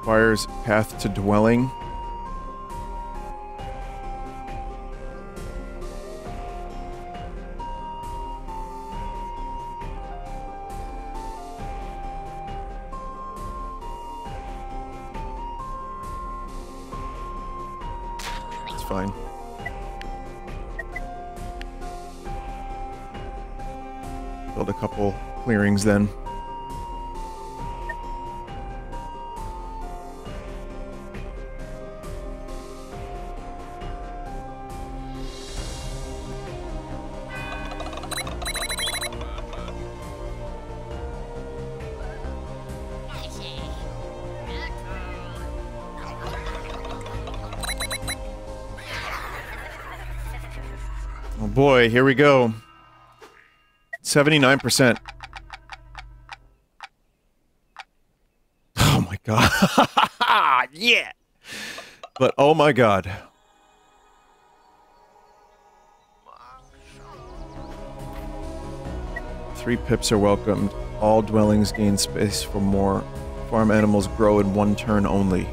Requires path to dwelling. Fine. Build a couple clearings then. Boy, here we go. seventy-nine percent. Oh my god. Yeah. But oh my god. Three pips are welcomed. All dwellings gain space for more. Farm animals grow in one turn only.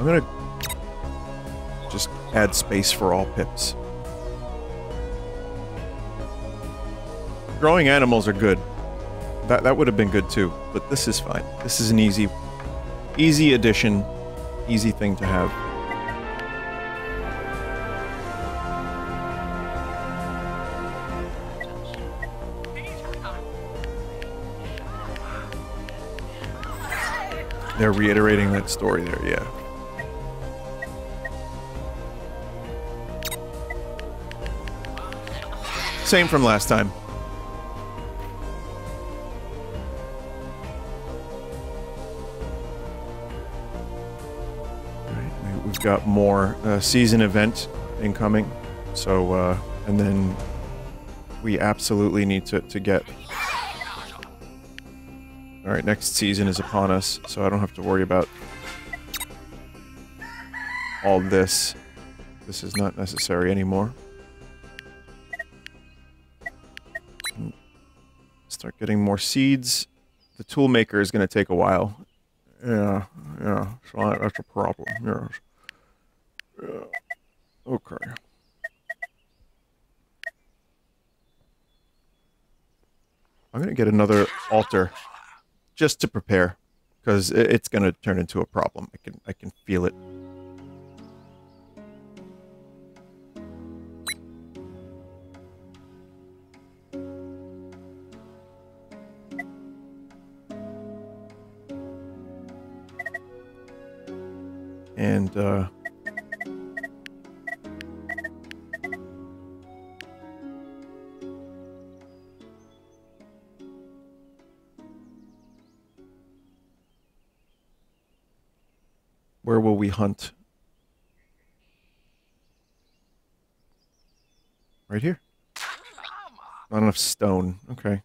I'm gonna just add space for all pips. Growing animals are good. That that would have been good too, but this is fine. This is an easy, easy addition, easy thing to have. They're reiterating that story there, yeah. Same from last time. We've got more uh, season event incoming. So, uh, and then we absolutely need to, to get... Alright, next season is upon us, so I don't have to worry about all this. This is not necessary anymore. Start getting more seeds. The tool maker is going to take a while. Yeah, yeah, so that's a problem. Yes. Yeah. Okay. I'm going to get another altar just to prepare, because it's going to turn into a problem. I can, I can feel it. And, uh... where will we hunt? Right here. Not enough stone. Okay.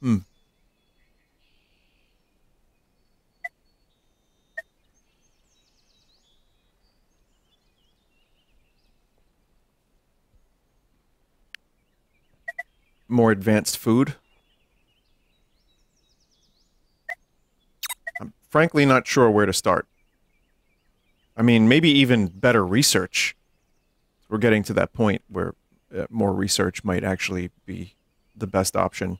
Hmm. More advanced food. I'm frankly not sure where to start. I mean, maybe even better research. We're getting to that point where uh, more research might actually be the best option.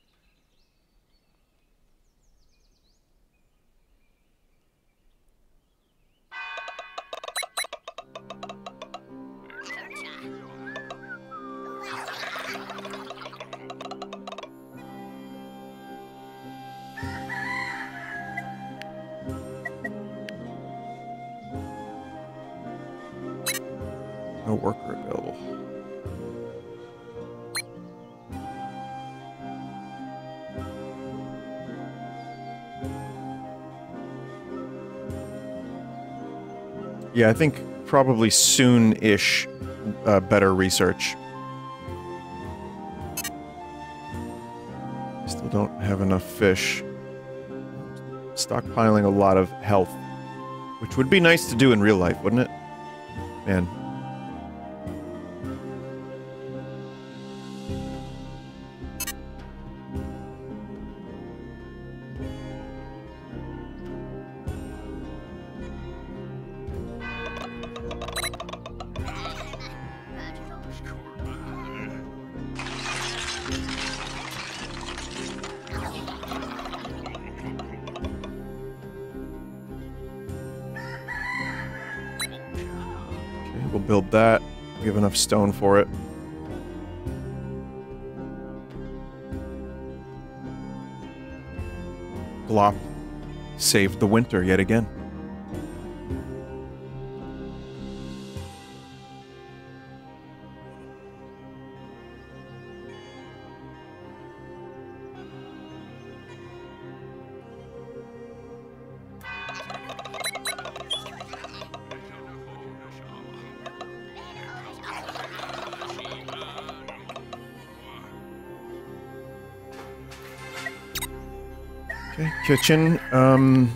No worker available. Yeah, I think probably soon-ish uh, better research. Still don't have enough fish. Stockpiling a lot of health, which would be nice to do in real life, wouldn't it? Man. We'll build that. We have enough stone for it. Glop saved the winter yet again. Kitchen, um,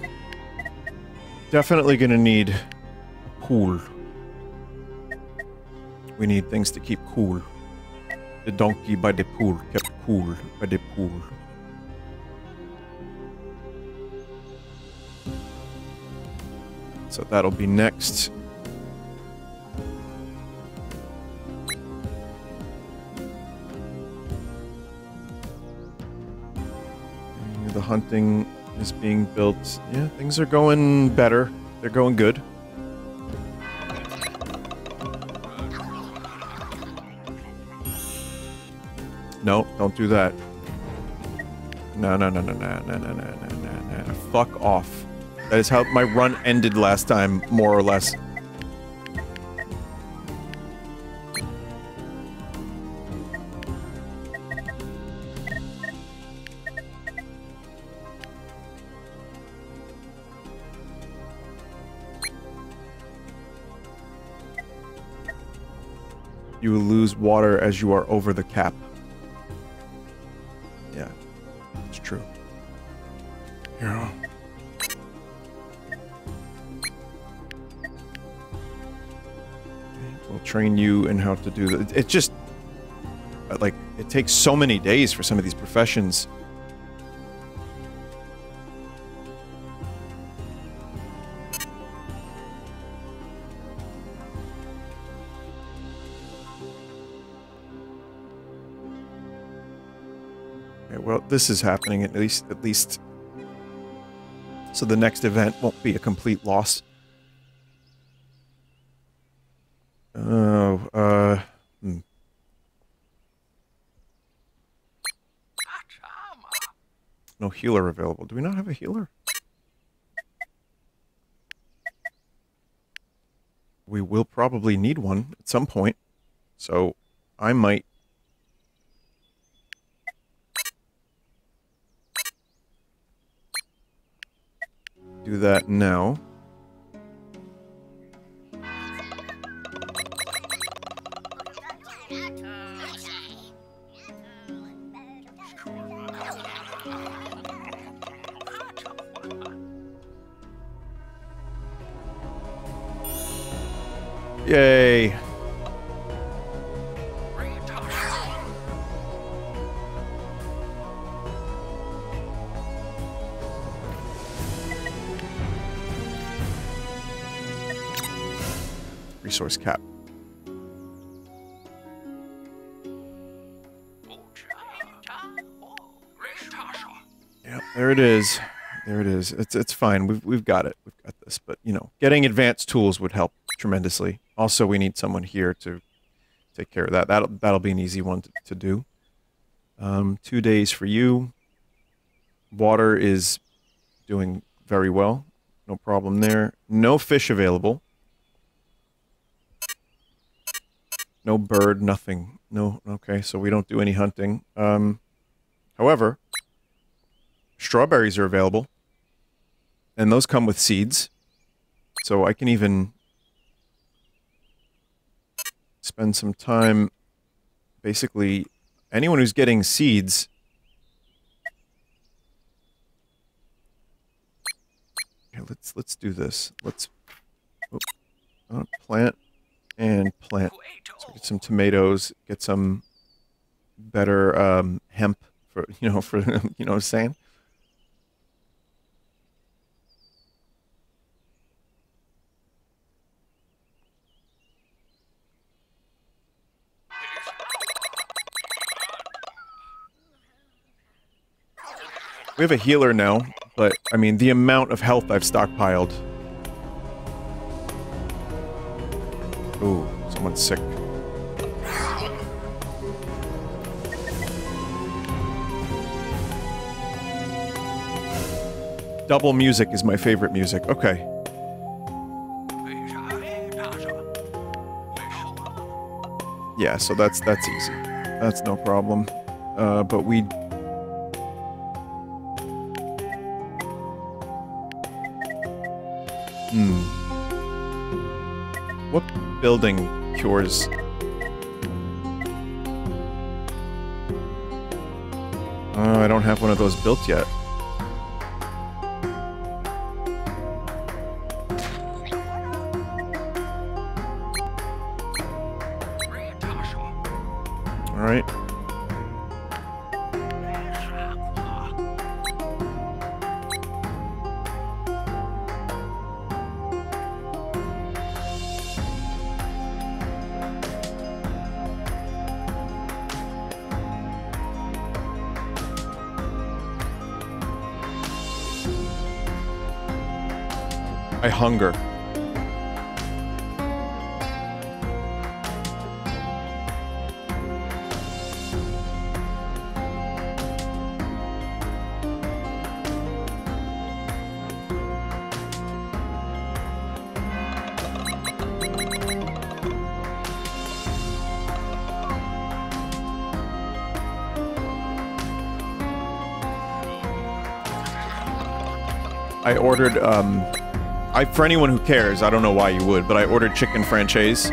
definitely gonna need a pool. We need things to keep cool. The donkey by the pool kept cool by the pool. So that'll be next. The hunting is being built. Yeah, things are going better. They're going good. No, don't do that. No, no, no, no, no, no, no, no, no, no. Fuck off. That is how my run ended last time, more or less. You lose water as you are over the cap. Yeah, it's true. Yeah. We'll train you in how to do that. It, it just, like, it takes so many days for some of these professions. This is happening at least, at least. So the next event won't be a complete loss. Oh, uh, hmm. No healer available. Do we not have a healer? We will probably need one at some point. So I might. Do that now. Yay. Resource cap. Yeah, there it is. There it is. It's it's fine. We've we've got it. We've got this. But you know, getting advanced tools would help tremendously. Also, we need someone here to take care of that. That'll that'll be an easy one to, to do. Um, two days for you. Water is doing very well. No problem there. No fish available. No bird, nothing. No, okay, so we don't do any hunting. Um, however, strawberries are available. And those come with seeds. So I can even spend some time... Basically, anyone who's getting seeds... Here, let's, let's do this. Let's... Oh, uh, plant... and plant. So get some tomatoes, get some better um, hemp for, you know, for, you know what I'm saying? We have a healer now, but I mean, the amount of health I've stockpiled. Ooh, someone's sick. Double music is my favorite music. Okay. Yeah, so that's that's easy. That's no problem. Uh, but we. Hmm. What building cures? Oh, I don't have one of those built yet. All right. I hunger. I ordered, um... I, for anyone who cares, I don't know why you would, but I ordered chicken franchise.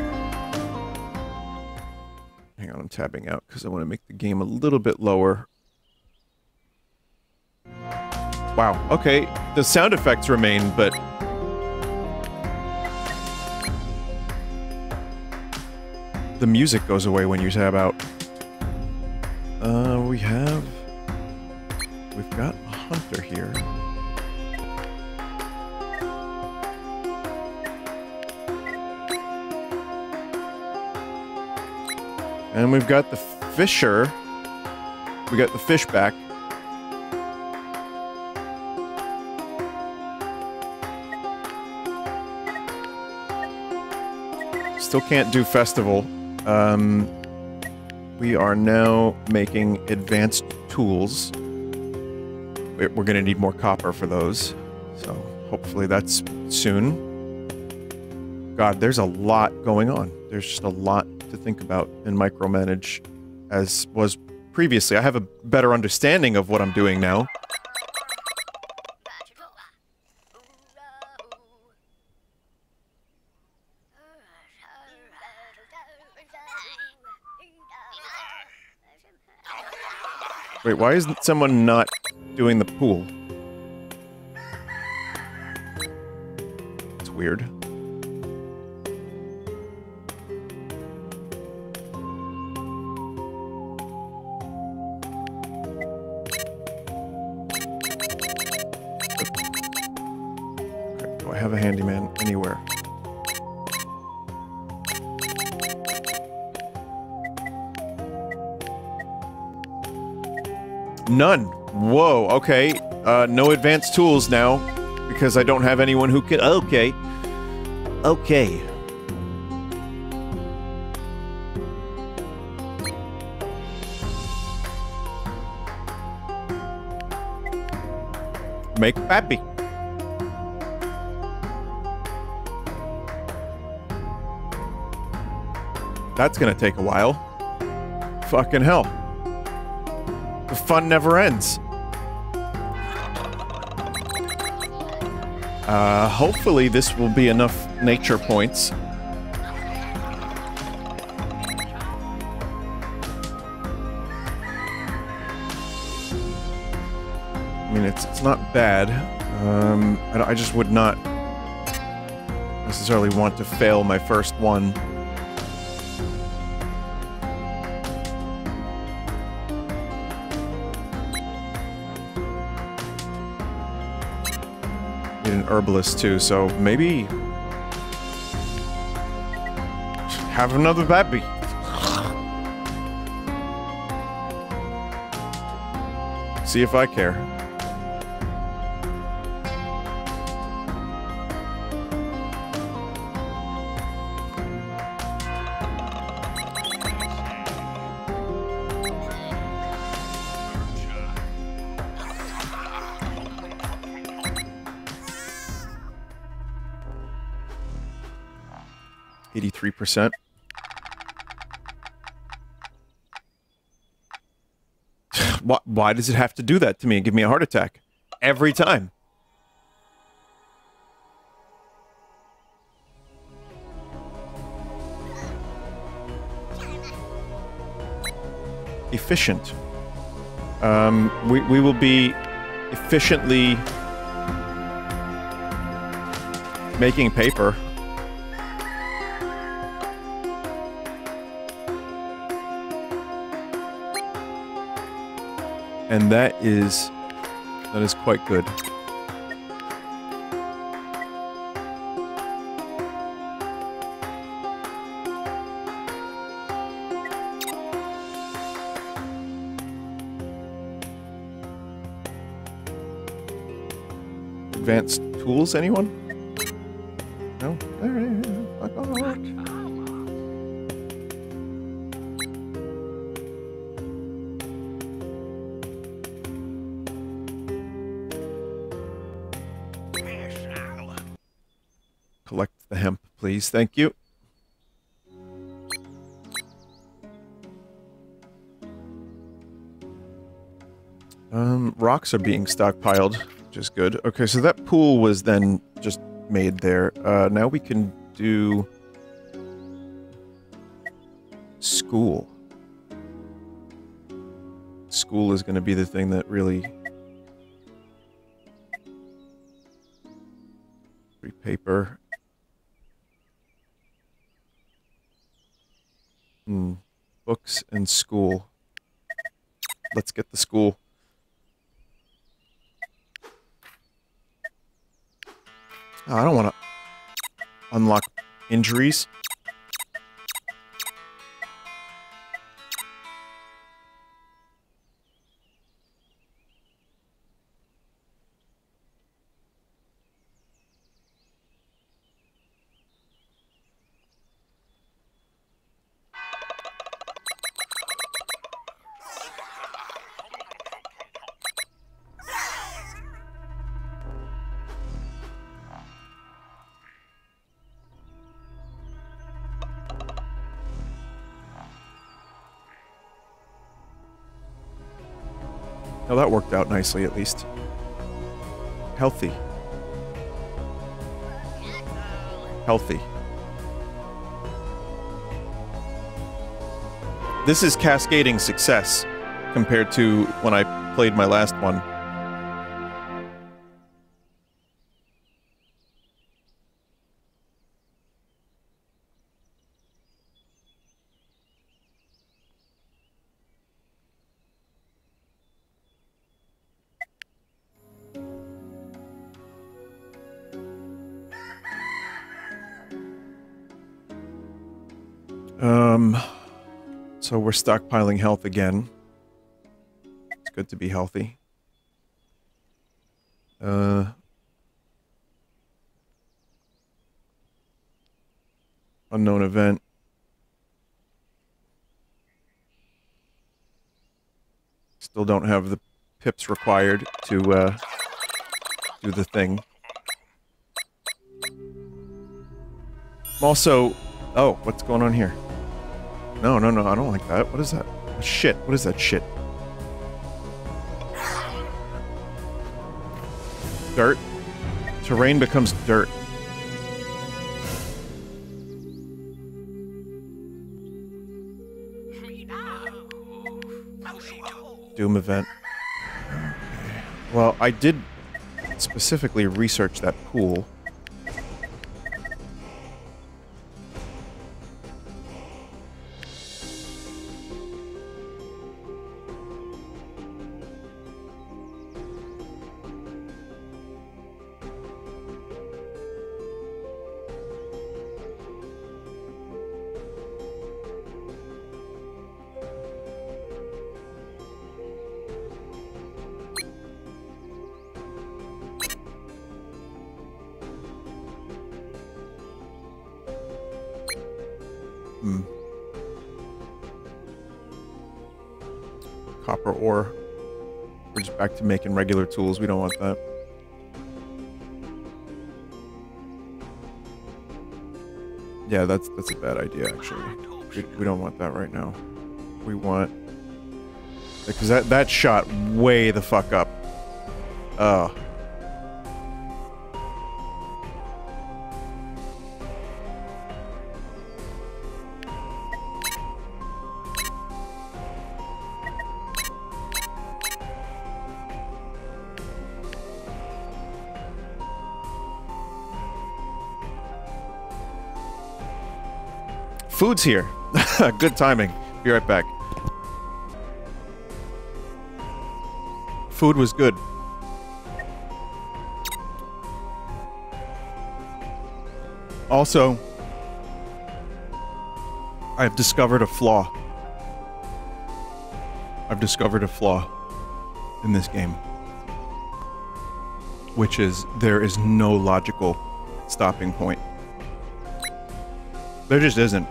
Hang on, I'm tapping out because I want to make the game a little bit lower. Wow, okay. The sound effects remain, but... the music goes away when you tab out. Uh, we have... We've got a hunter here. And we've got the fisher. We got the fish back. Still can't do festival. Um, we are now making advanced tools. We're going to need more copper for those. So hopefully that's soon. God, there's a lot going on. There's just a lot to think about and micromanage as was previously. I have a better understanding of what I'm doing now. Wait, why isn't someone not doing the pool? It's weird. Okay, do I have a handyman anywhere? None. Whoa, okay. Uh, no advanced tools now, because I don't have anyone who can- okay. Okay. Make pappy. That's gonna take a while. Fucking hell. The fun never ends. Uh, hopefully this will be enough nature points. I mean, it's, it's not bad. Um, I, I just would not necessarily want to fail my first one. An herbalist too, so maybe have another baby. See if I care. eighty-three percent. Why, why does it have to do that to me and give me a heart attack? Every time. Efficient. Um, we, we will be efficiently making paper. And that is, that is quite good. Advanced tools, anyone? No? All right, fuck off. The hemp, please. Thank you. Um, rocks are being stockpiled, which is good. Okay, so that pool was then just made there. Uh, now we can do school. School is going to be the thing that really... Free paper. Hmm. Books and school. Let's get the school. Oh, I don't want to unlock injuries. Now that worked out nicely, at least. Healthy. Healthy. This is cascading success compared to when I played my last one. So we're stockpiling health again. It's good to be healthy. Uh, unknown event. Still don't have the pips required to uh, do the thing. I'm also... Oh, what's going on here? No, no, no, I don't like that. What is that? Oh, shit. What is that shit? Dirt. Terrain becomes dirt. Doom event. Well, I did specifically research that pool. Hmm. Copper ore. We're just back to making regular tools. We don't want that. Yeah, that's that's a bad idea, actually. We, we don't want that right now. We want... Because that, that shot way the fuck up. Oh. Food's here. Good timing. Be right back. Food was good. Also, I've discovered a flaw. I've discovered a flaw in this game, which is there is no logical stopping point. There just isn't.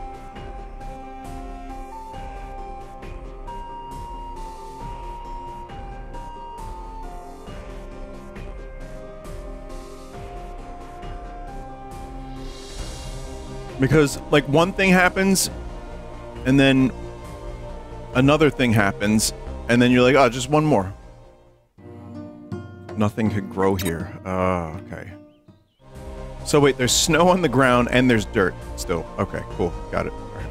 Because, like, one thing happens, and then another thing happens, and then you're like, oh, just one more. nothing could grow here. Uh, okay. So wait, there's snow on the ground and there's dirt still. Okay, cool. Got it. All right.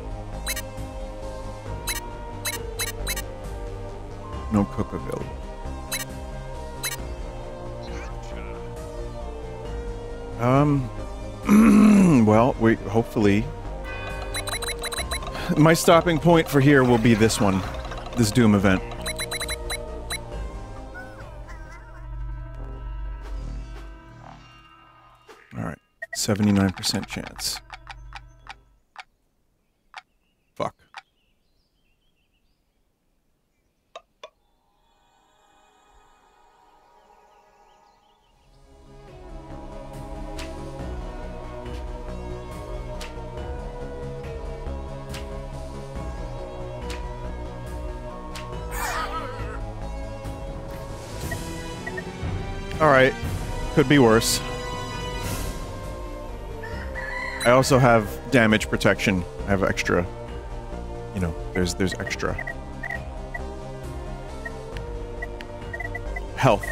No cook available. Um, well, we hopefully... My stopping point for here will be this one. This Doom event. Alright. seventy-nine percent chance. Fuck. Alright. Could be worse. I also have damage protection. I have extra. You know, there's there's extra. Health.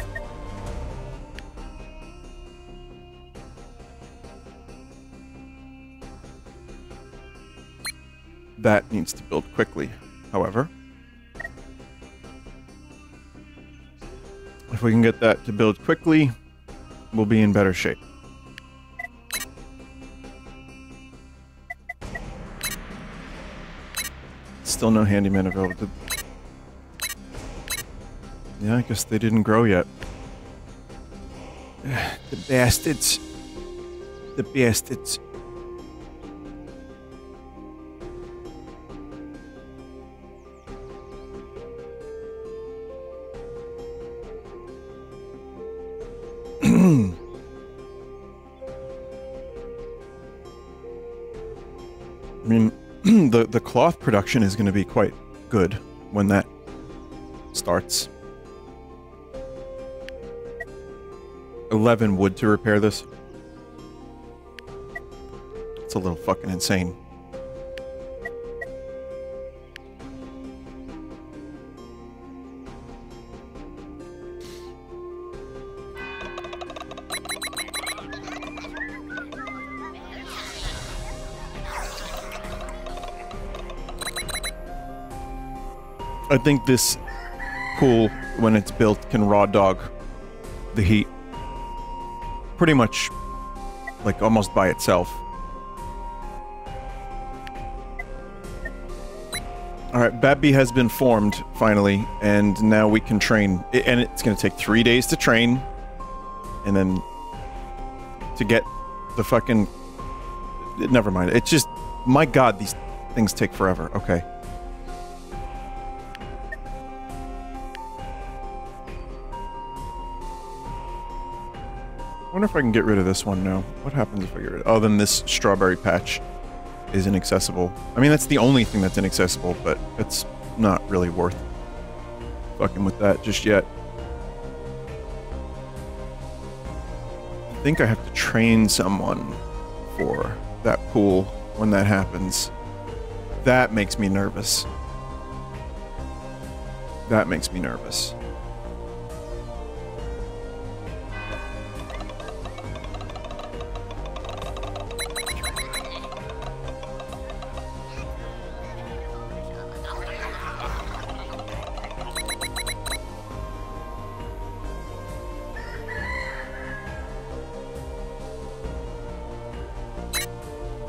That needs to build quickly, however. If we can get that to build quickly, we'll be in better shape. Still no handyman available. Yeah, I guess they didn't grow yet. The bastards. The bastards. I mean, the, the cloth production is going to be quite good when that starts. eleven wood to repair this. It's a little fucking insane. I think this pool, when it's built, can raw dog the heat pretty much, like, almost by itself. Alright, Babby has been formed, finally, and now we can train. And it's gonna take three days to train, and then to get the fucking... Never mind, it's just... My god, these things take forever, okay. I wonder if I can get rid of this one now. What happens if I get rid of it? Oh, then this strawberry patch is inaccessible. I mean, that's the only thing that's inaccessible, but it's not really worth fucking with that just yet. I think I have to train someone for that pool when that happens. That makes me nervous. That makes me nervous.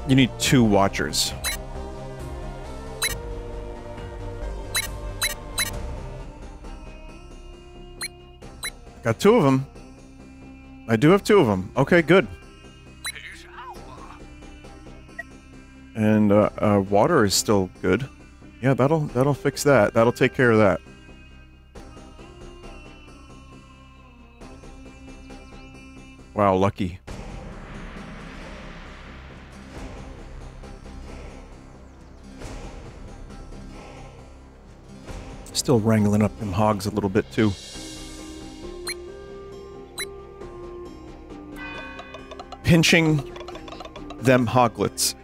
You need two watchers. Got two of them. I do have two of them. Okay, good. And uh, uh, water is still good. Yeah, that'll that'll fix that. That'll take care of that. Wow, lucky. Still wrangling up them hogs a little bit too. Pinching them hoglets.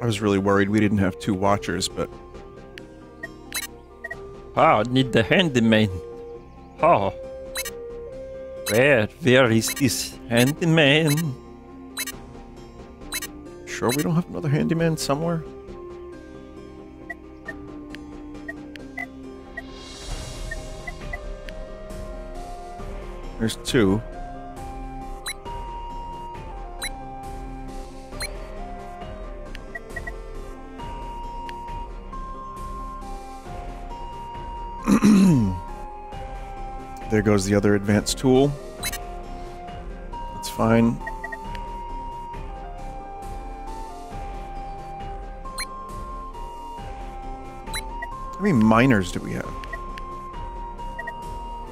I was really worried we didn't have two watchers, but... Oh, need the handyman. Oh. Where, where is this handyman? Sure we don't have another handyman somewhere? There's two. There goes the other advanced tool. That's fine. How many miners do we have?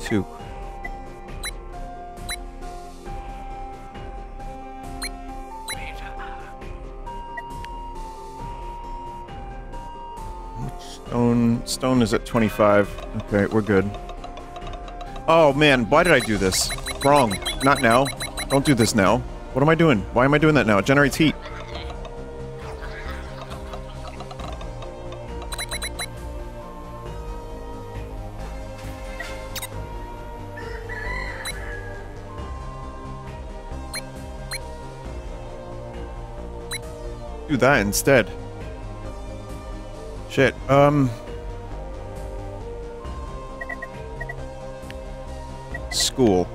Two. Stone, stone is at twenty-five. Okay, we're good. Oh man, why did I do this? Wrong. Not now. Don't do this now. What am I doing? Why am I doing that now? It generates heat. Do that instead. Shit. Um... School.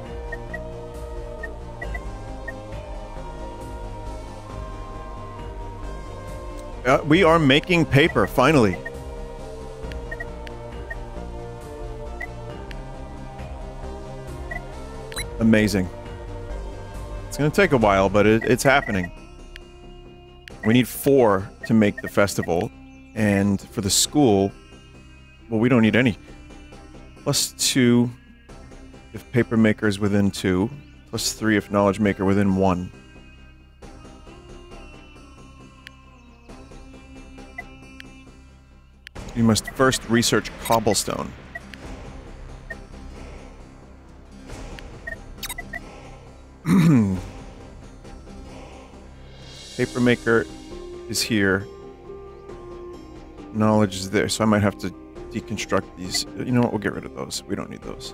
Uh, we are making paper, finally. Amazing. It's gonna take a while, but it, it's happening. We need four to make the festival, and for the school, well, we don't need any. Plus two... if paper maker is within two, plus three if knowledge maker within one. You must first research cobblestone. Paper maker is here. Knowledge is there, so I might have to deconstruct these. You know what? We'll get rid of those. We don't need those.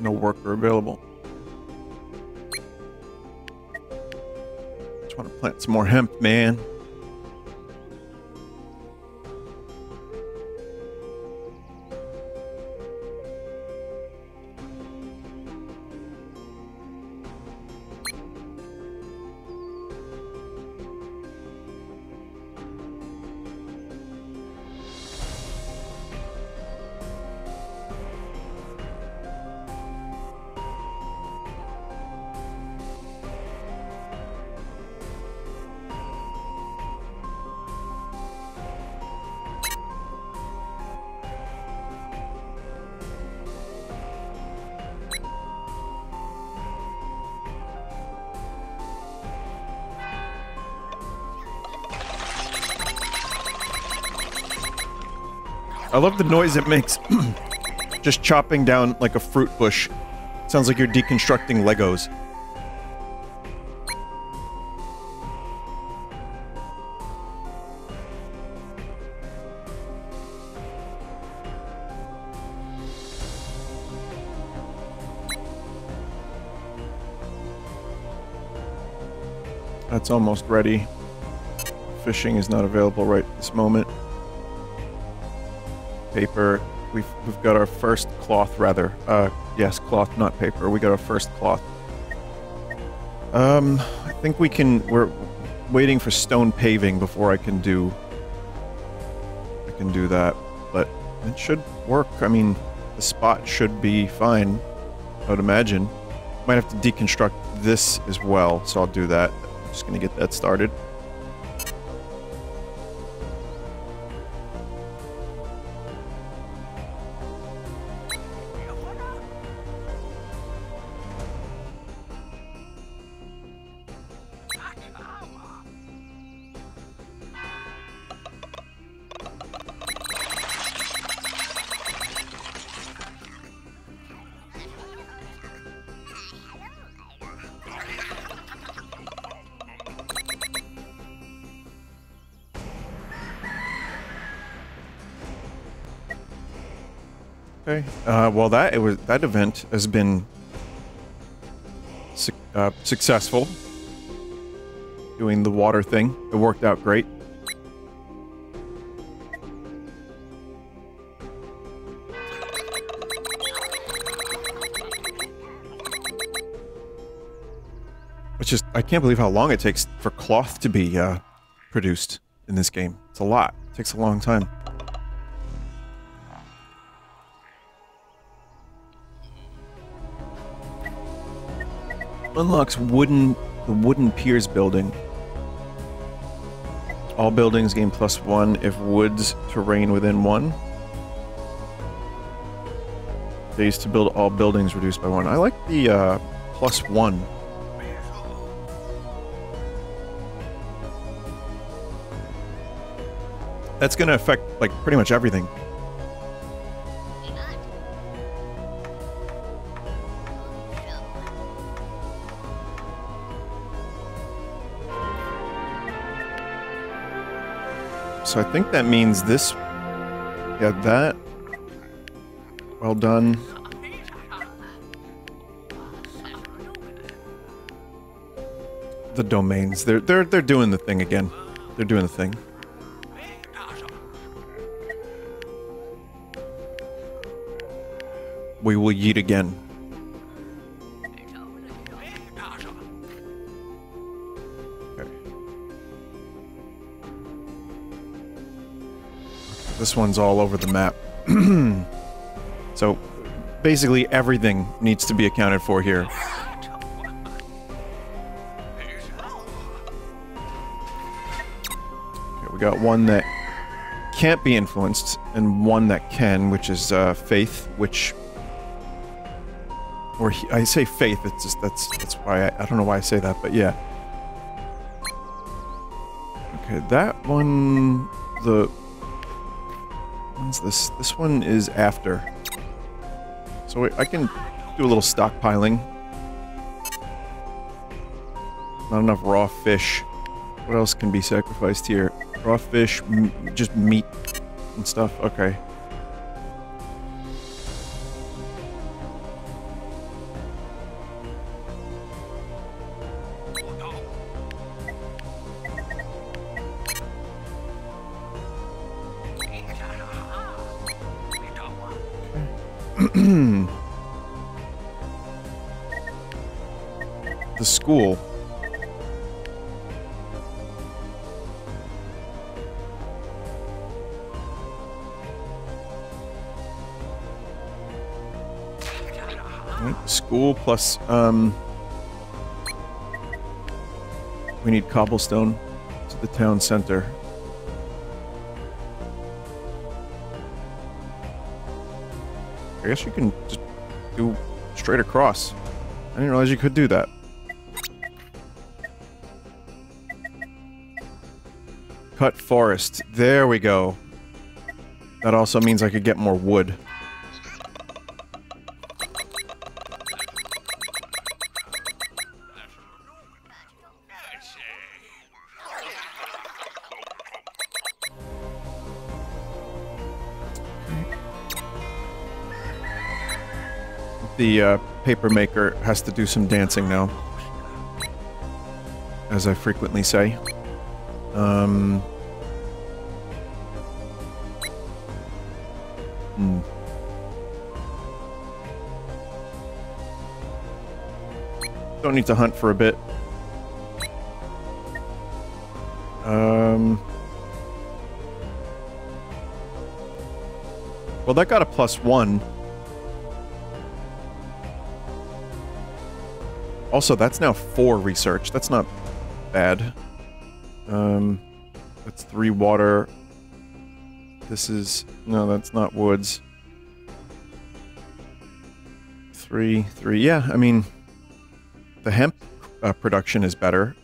No worker available. Just want to plant some more hemp, man. I love the noise it makes. Just chopping down like a fruit bush. Sounds like you're deconstructing Legos. That's almost ready. Fishing is not available right this moment. Paper. We've, we've got our first cloth, rather. Uh, yes, cloth, not paper. We got our first cloth. Um, I think we can... We're waiting for stone paving before I can do... I can do that. But it should work. I mean, the spot should be fine, I would imagine. Might have to deconstruct this as well, so I'll do that. I'm just gonna get that started. Okay. Uh, well, that it was that event has been su uh, successful. Doing the water thing, it worked out great. Which is, I can't believe how long it takes for cloth to be uh, produced in this game. It's a lot. It takes a long time. Unlocks wooden the wooden piers building. All buildings gain plus one if woods terrain within one. Days to build all buildings reduced by one. I like the uh, plus one. That's gonna affect, like, pretty much everything. So I think that means this... Yeah, that... Well done. The domains, they're, they're, they're doing the thing again. They're doing the thing. We will yeet again. Okay. This one's all over the map. So, basically everything needs to be accounted for here. Okay, we got one that can't be influenced, and one that can, which is uh, Faith, which... Or he, I say faith, it's just, that's, that's why, I, I don't know why I say that, but yeah. Okay, that one, the, when's this? This one is after. So I can do a little stockpiling. Not enough raw fish. What else can be sacrificed here? Raw fish, m just meat and stuff, okay. The school. Right, school plus, um... we need cobblestone to the town center. I guess you can just do straight across. I didn't realize you could do that. Cut forest. There we go. That also means I could get more wood. The uh, paper maker has to do some dancing now, as I frequently say. Um, hmm. Don't need to hunt for a bit. Um, well, that got a plus one. Also, that's now four research. That's not bad. Um, that's three water. This is... No, that's not woods. Three, three. Yeah, I mean... The hemp uh, production is better.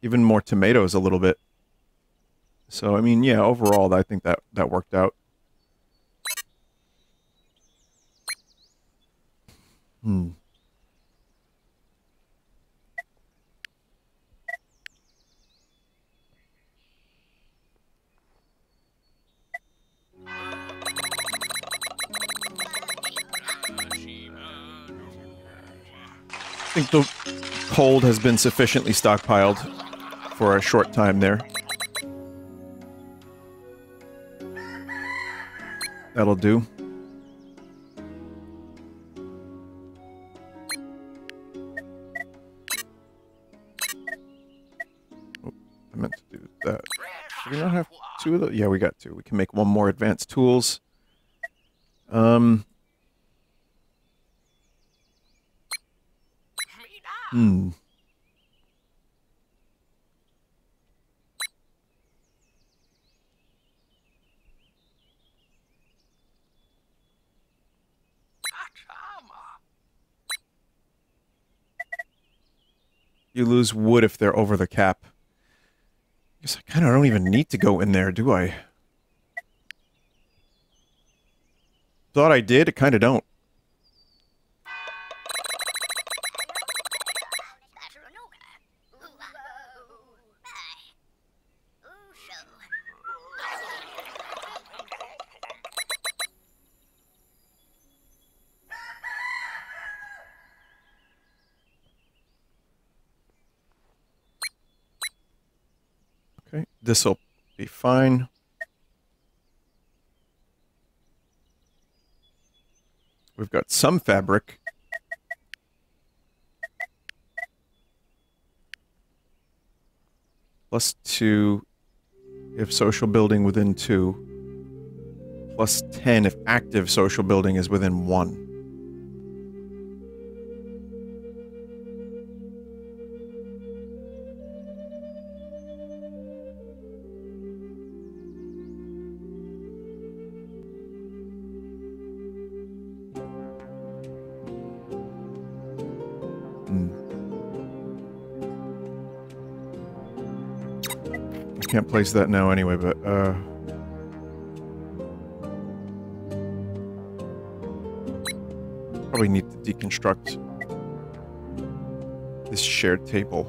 Even more tomatoes a little bit. So, I mean, yeah, overall, I think that, that worked out. Hmm. think the cold has been sufficiently stockpiled for a short time there. That'll do. Oh, I meant to do that. Do we not have two of those? Yeah, we got two. We can make one more advanced tools. Um... Hmm. You lose wood if they're over the cap. I guess I kind of don't even need to go in there, do I? Thought I did, I kind of don't. This'll be fine. We've got some fabric. Plus two if social building within two. Plus ten if active social building is within one. Can't place that now anyway, but uh probably need to deconstruct this shared table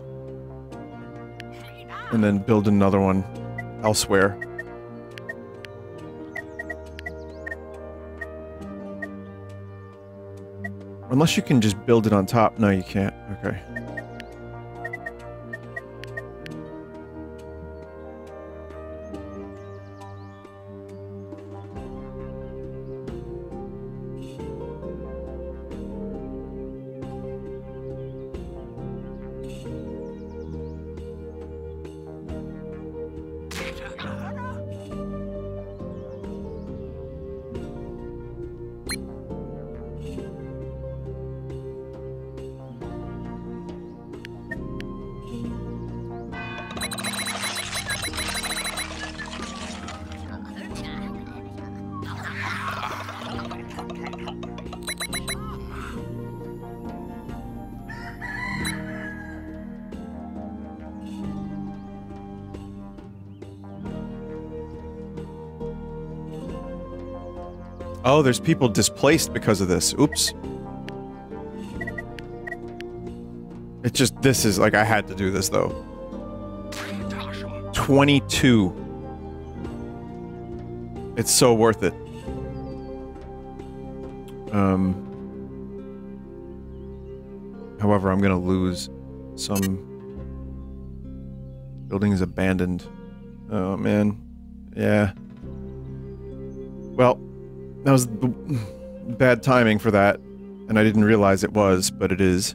and then build another one elsewhere. Unless you can just build it on top. No, you can't. Okay. Oh, there's people displaced because of this. Oops. It's just, this is, like, I had to do this, though. twenty-two. It's so worth it. Um... However, I'm gonna lose some... Buildings abandoned. Oh, man. Yeah. Well... That was bad timing for that, and I didn't realize it was, but it is.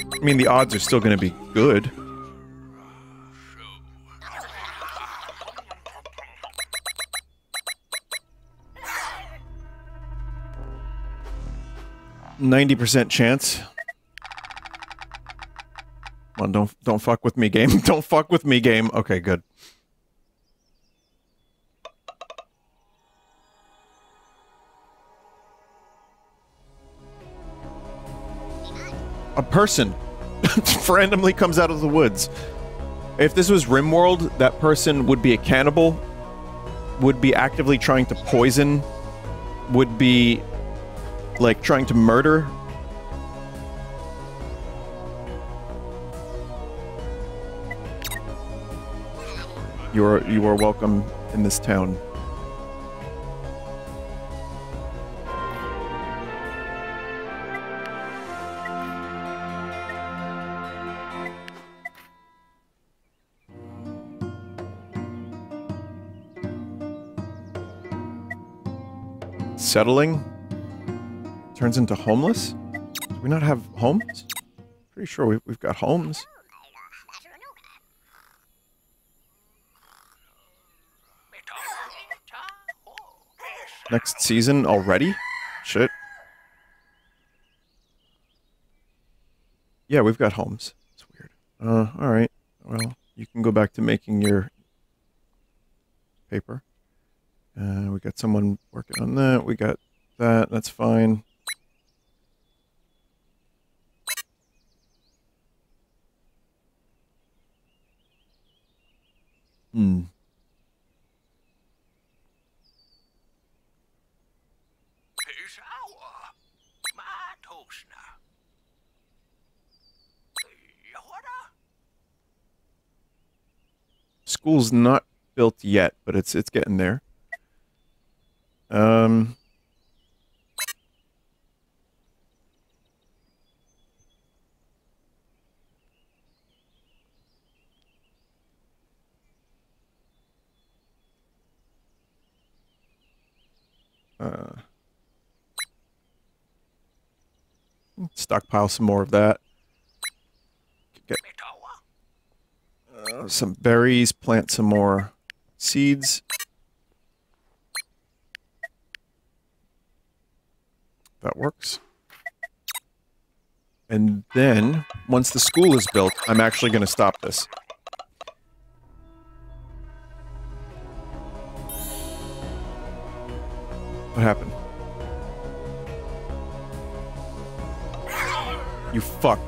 I mean, the odds are still gonna be good. ninety percent chance. Come on, don't don't fuck with me, game. Don't fuck with me, game. Okay, good. A person randomly comes out of the woods. If this was RimWorld, that person would be a cannibal would be actively trying to poison, would be, like, trying to murder. You are, you are welcome in this town. Settling turns into homeless? Do we not have homes? Pretty sure we've, we've got homes. Next season already? Shit. Yeah, we've got homes. It's weird. Uh, alright. Well, you can go back to making your paper. Uh, we got someone working on that. We got that. That's fine. Hmm. School's not built yet, but it's it's getting there. Um, uh, stockpile some more of that. Get uh, some berries, plant some more seeds. That works. And then, once the school is built, I'm actually going to stop this. What happened? You fuck.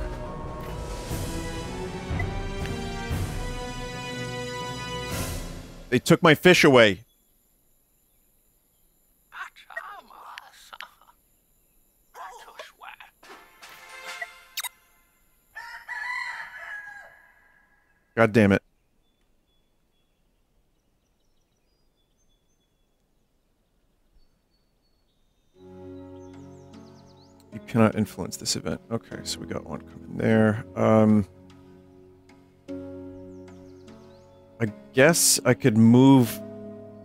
They took my fish away. God damn it. You cannot influence this event. Okay, so we got one coming there. Um, I guess I could move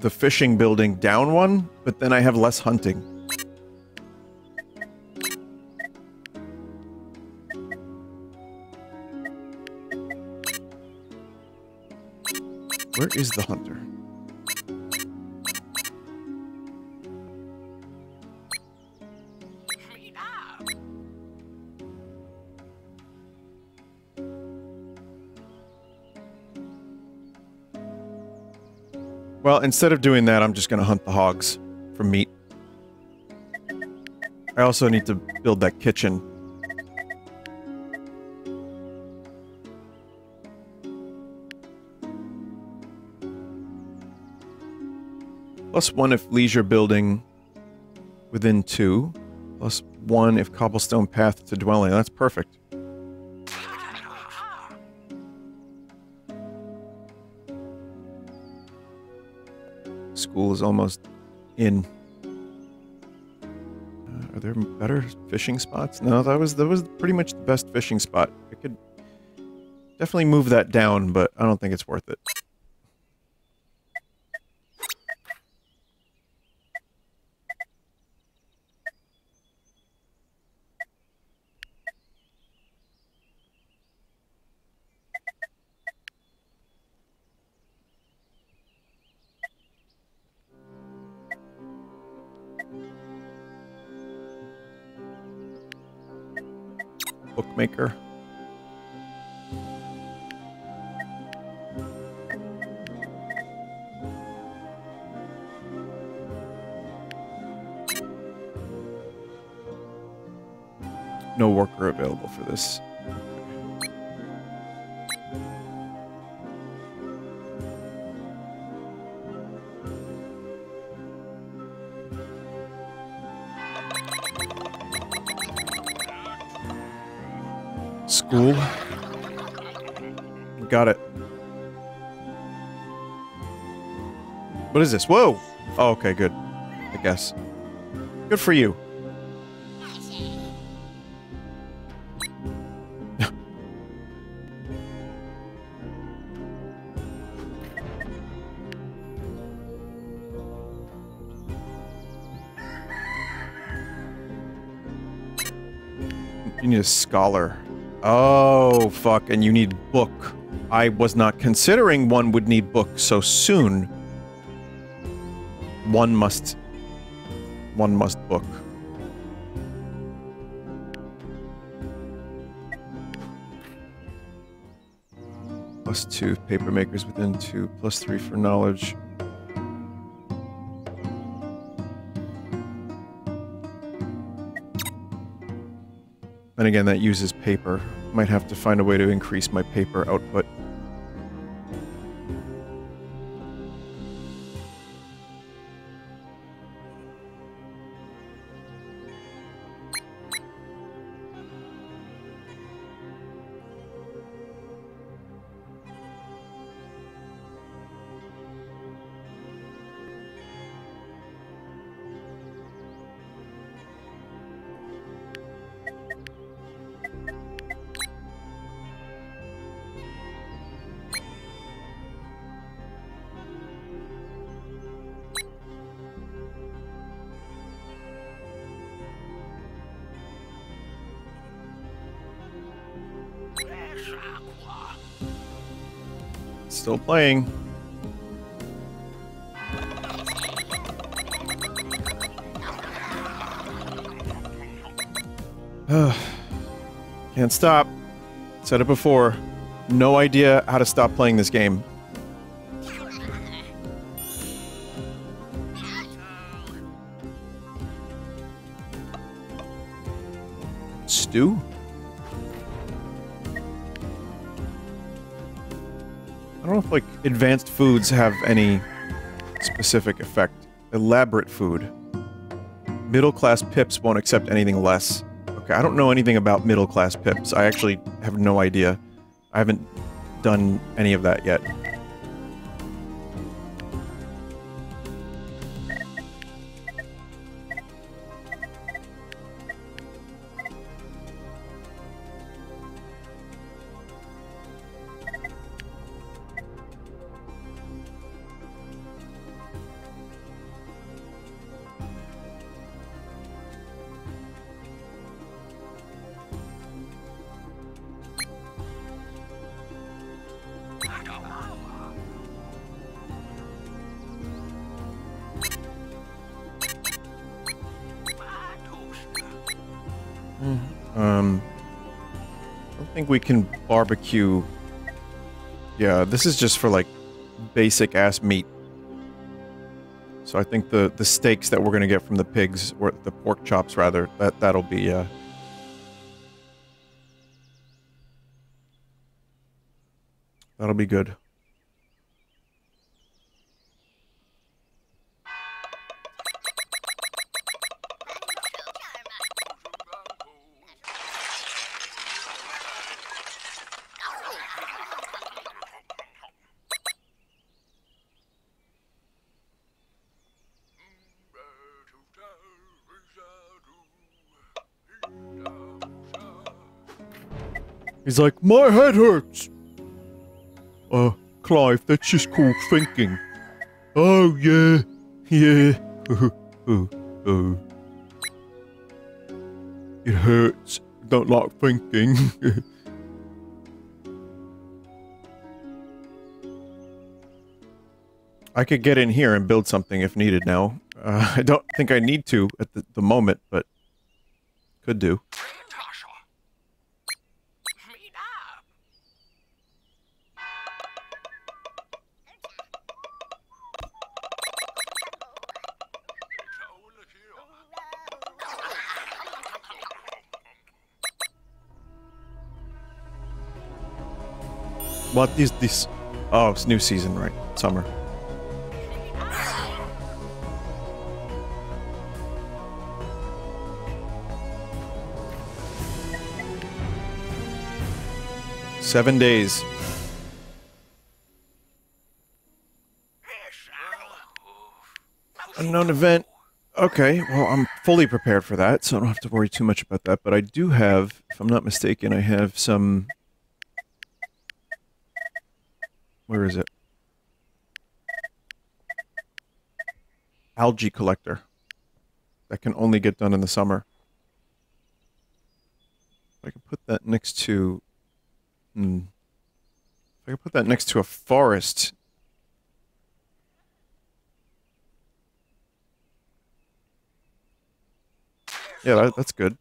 the fishing building down one, but then I have less hunting. Where is the hunter? Well, instead of doing that, I'm just gonna hunt the hogs for meat. I also need to build that kitchen. Plus one if leisure building within two. Plus one if cobblestone path to dwelling. That's perfect. School is almost in. Uh, are there better fishing spots? No, that was that was pretty much the best fishing spot. I could definitely move that down, but I don't think it's worth it. Bookmaker. No worker available for this. school. Got it. What is this? Whoa! Oh, okay, good. I guess. Good for you. You need a scholar. Oh, fuck. And you need book. I was not considering one would need book so soon. One must... One must book. Plus two paper makers within two. Plus three for knowledge. And again, that uses paper. Might have to find a way to increase my paper output. Still playing. Can't stop. Said it before. No idea how to stop playing this game. Stew? I don't know if, like, advanced foods have any specific effect. Elaborate food. Middle-class pips won't accept anything less. Okay, I don't know anything about middle-class pips. I actually have no idea. I haven't done any of that yet. We can barbecue. Yeah, this is just for like basic ass meat. So I think the the steaks that we're gonna get from the pigs, or the pork chops rather, that that'll be uh that'll be good. He's like, my head hurts! Uh, Clive, that's just called thinking. Oh, yeah, yeah, oh, oh, oh. It hurts. Don't like thinking. I could get in here and build something if needed now. Uh, I don't think I need to at the, the moment, but could do. What is this? Oh, it's new season, right? Summer. Seven days. Unknown event. Okay, well, I'm fully prepared for that, so I don't have to worry too much about that. But I do have, if I'm not mistaken, I have some... Where is it? Algae collector. That can only get done in the summer. If I can put that next to... Hmm. If I can put that next to a forest... Yeah, that, that's good.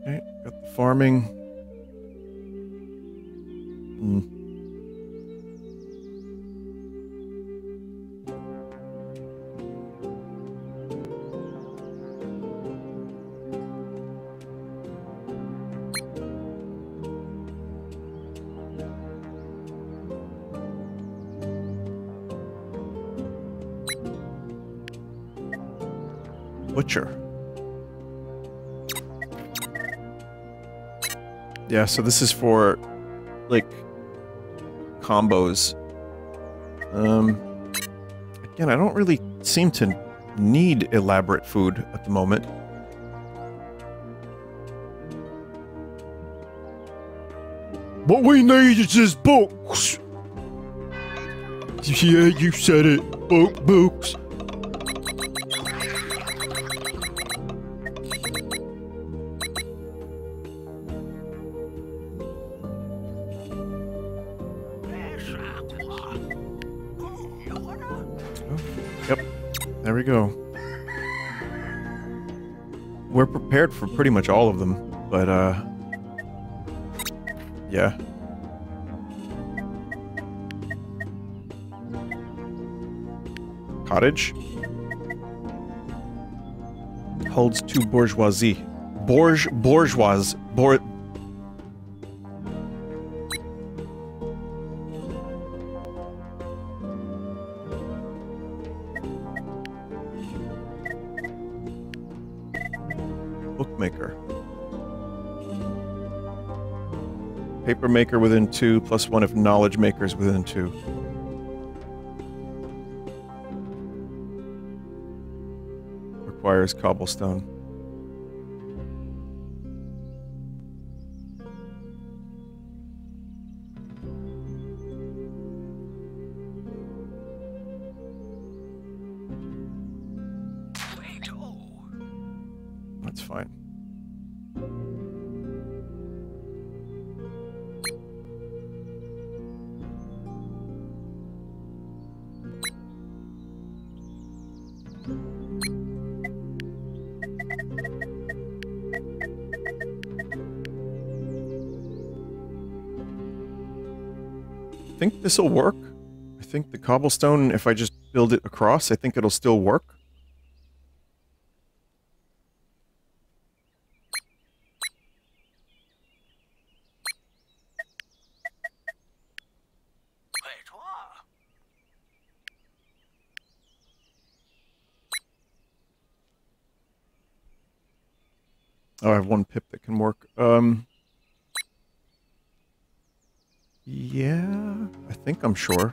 Okay, got the farming. Hmm. Butcher. Yeah, so this is for, like, combos. Um, again, I don't really seem to need elaborate food at the moment. What we need is just books! Yeah, you said it. Book, books. Go. We're prepared for pretty much all of them, but uh yeah. Cottage holds two bourgeoisie. Bourge bourgeois bour maker within two, plus one if knowledge makers within two. Requires cobblestone. I think this will work. I think the cobblestone, if I just build it across, I think it'll still work. Oh, I have one pip that can work. Um... Yeah, I think I'm sure.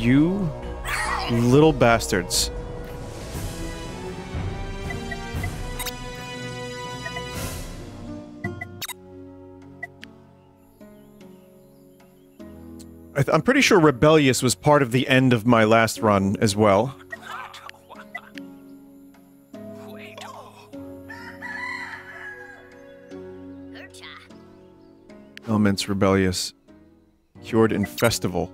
You little bastards. I I'm pretty sure Rebellious was part of the end of my last run as well. Elements Rebellious. Cured in Festival.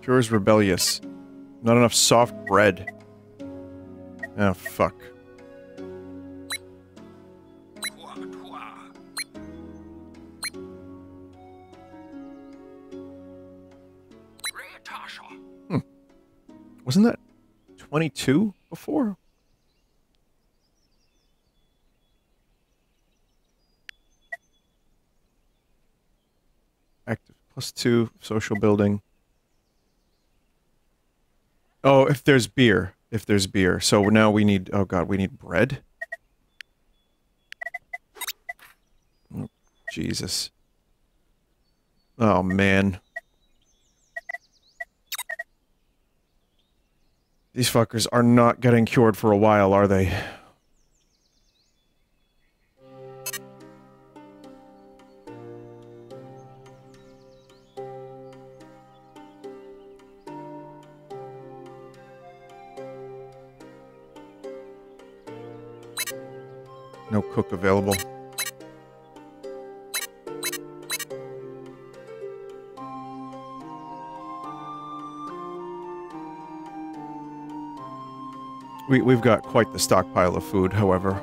Cures Rebellious. Not enough soft bread. Oh, fuck. Hmm. Wasn't that twenty-two before? Active plus two, social building. Oh, if there's beer. If there's beer. So now we need... Oh god, we need bread? Oh, Jesus. Oh, man. These fuckers are not getting cured for a while, are they? No cook available. We, we've got quite the stockpile of food, however.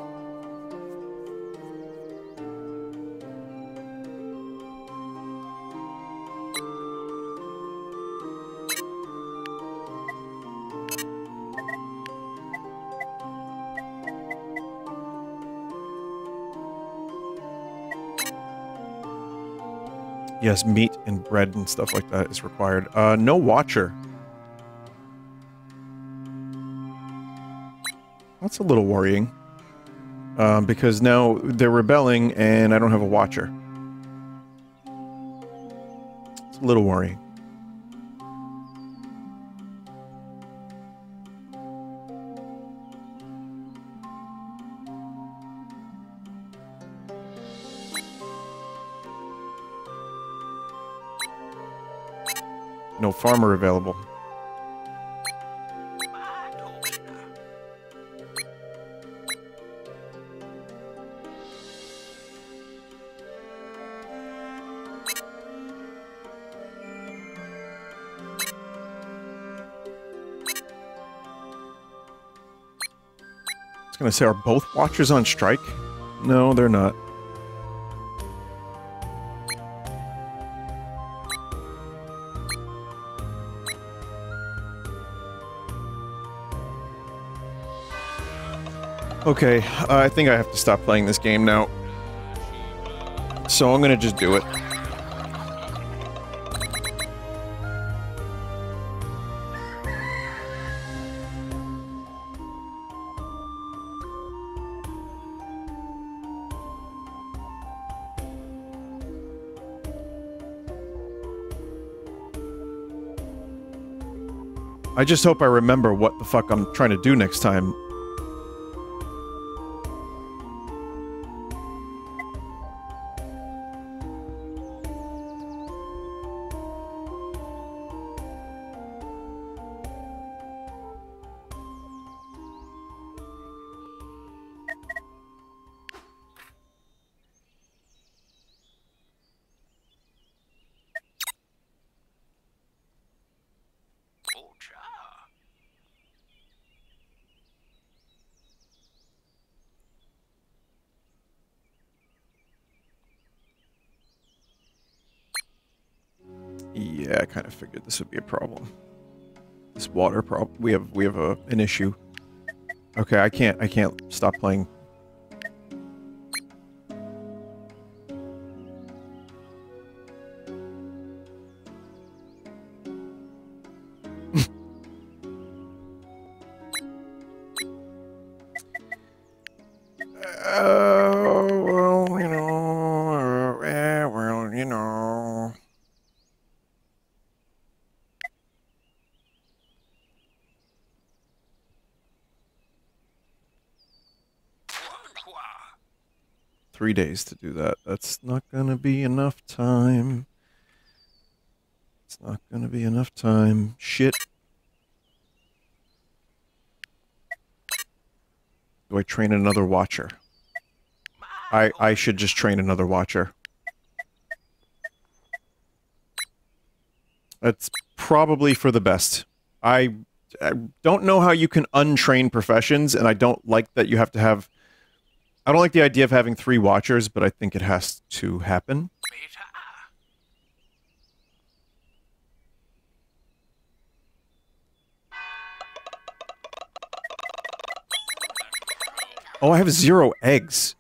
Yes, meat and bread and stuff like that is required. Uh, no watcher. That's a little worrying. Uh, because now they're rebelling and I don't have a watcher. It's a little worrying. No farmer available. I was gonna say, are both watchers on strike? No, they're not. Okay, uh, I think I have to stop playing this game now. So I'm gonna just do it. I just hope I remember what the fuck I'm trying to do next time. This would be a problem. This water problem. We have we have a an issue. Okay, I can't I can't stop playing. three days to do that. That's not going to be enough time. It's not going to be enough time. Shit. Do I train another watcher? I, I should just train another watcher. That's probably for the best. I, I don't know how you can untrain professions, and I don't like that you have to have... I don't like the idea of having three watchers, but I think it has to happen. Oh, I have zero eggs.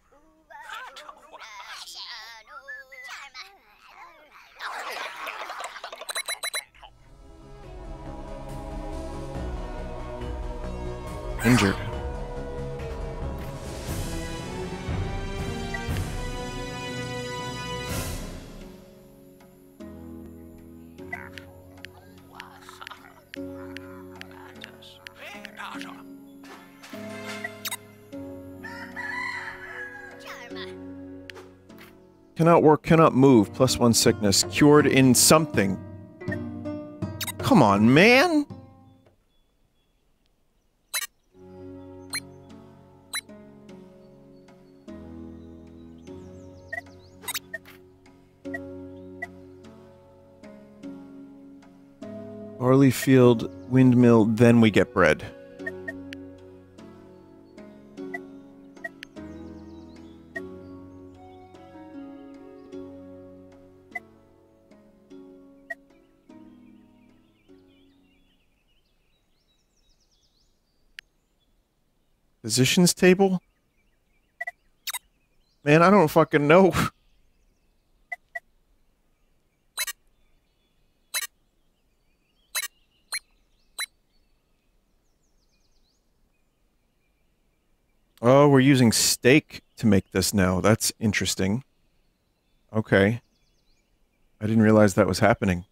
Injured. Cannot work, cannot move, plus one sickness, cured in something. Come on, man! Barley field, windmill, then we get bread. Physician's table? Man, I don't fucking know. Oh, we're using steak to make this now. That's interesting. Okay. I didn't realize that was happening.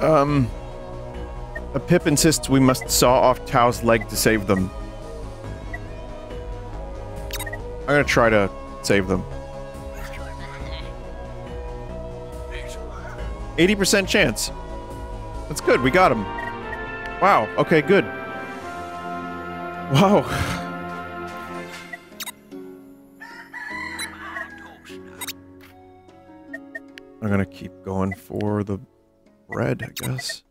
Um, a Pip insists we must saw off Tao's leg to save them. I'm gonna try to save them. eighty percent chance. That's good, we got him. Wow, okay, good. Wow. I'm gonna keep going for the... bread, I guess.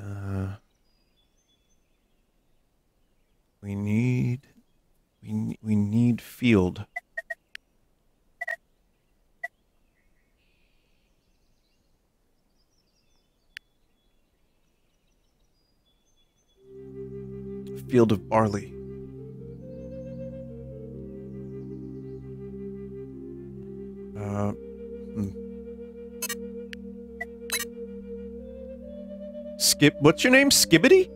Uh, we need, we we need field. Field of barley. Uh. Skip, what's your name? Skibbity?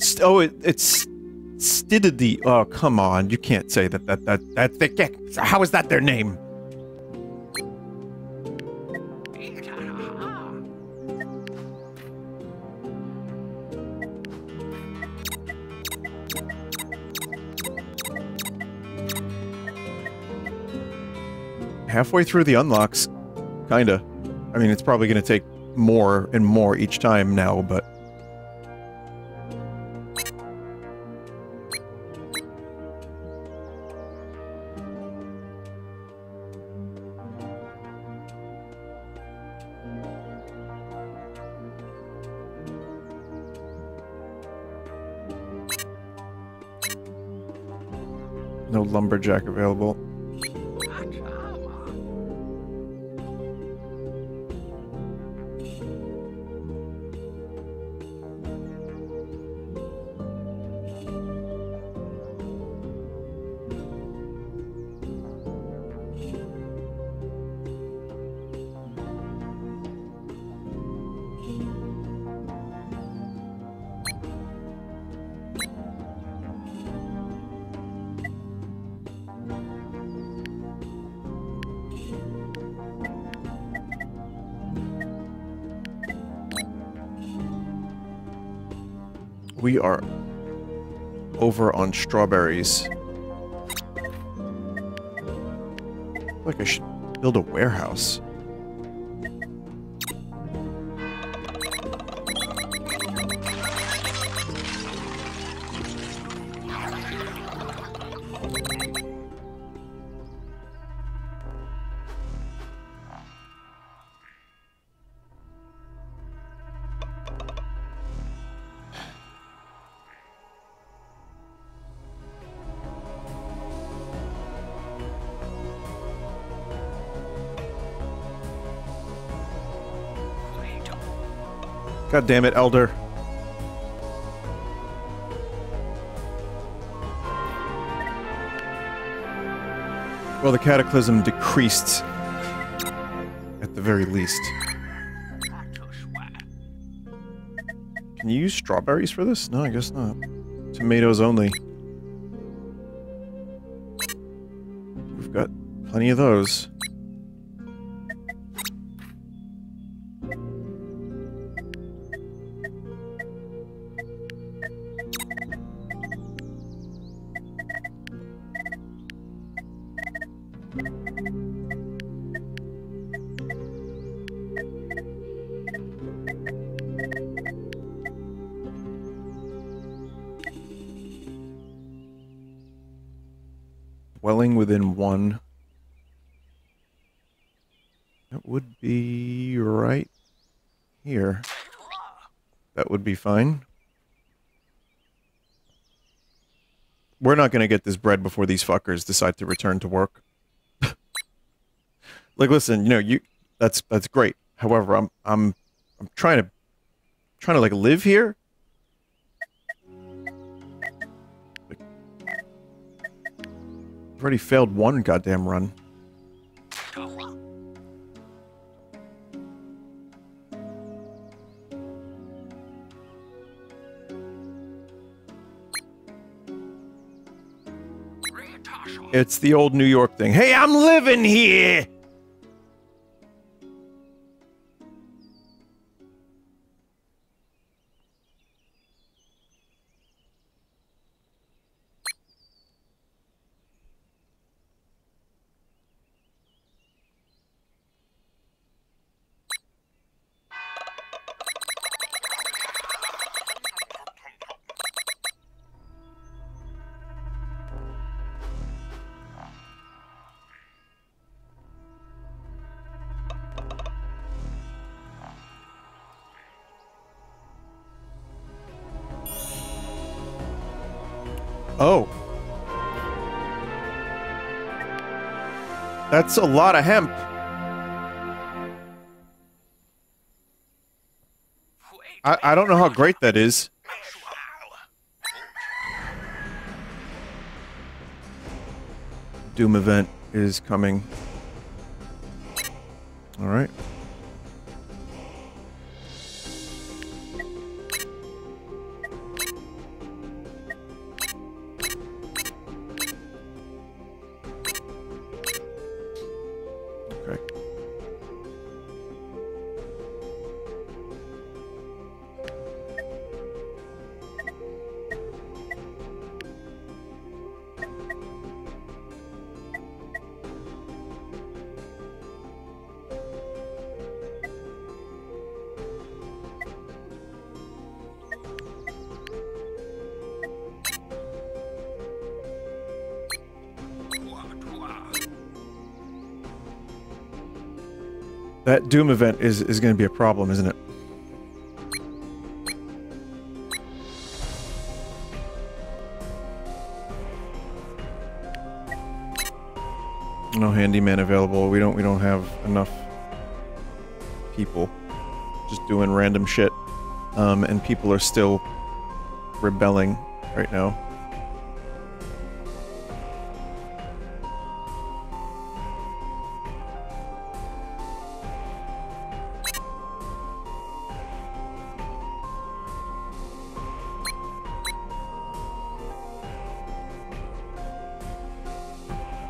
St oh, it, it's Stidity. Oh, come on. You can't say that. That, that, that, that, that. How is that their name? Halfway through the unlocks. Kinda. I mean, it's probably gonna take more and more each time now, but... no lumberjack available. we are over on strawberries. Like I should build a warehouse. God damn it, Elder. Well, the cataclysm decreased, at the very least. Can you use strawberries for this? No, I guess not. Tomatoes only. We've got plenty of those. Welling within one. That would be right here. That would be fine. We're not going to get this bread before these fuckers decide to return to work. Like, listen, you know, you that's that's great. However, I'm I'm I'm trying to trying to like live here. I've already failed one goddamn run. It's the old New York thing. Hey, I'm living here! Oh. That's a lot of hemp. I, I don't know how great that is. Doom event is coming. All right. That Doom event is, is going to be a problem, isn't it? No handyman available. We don't we don't have enough people just doing random shit, um, and people are still rebelling right now.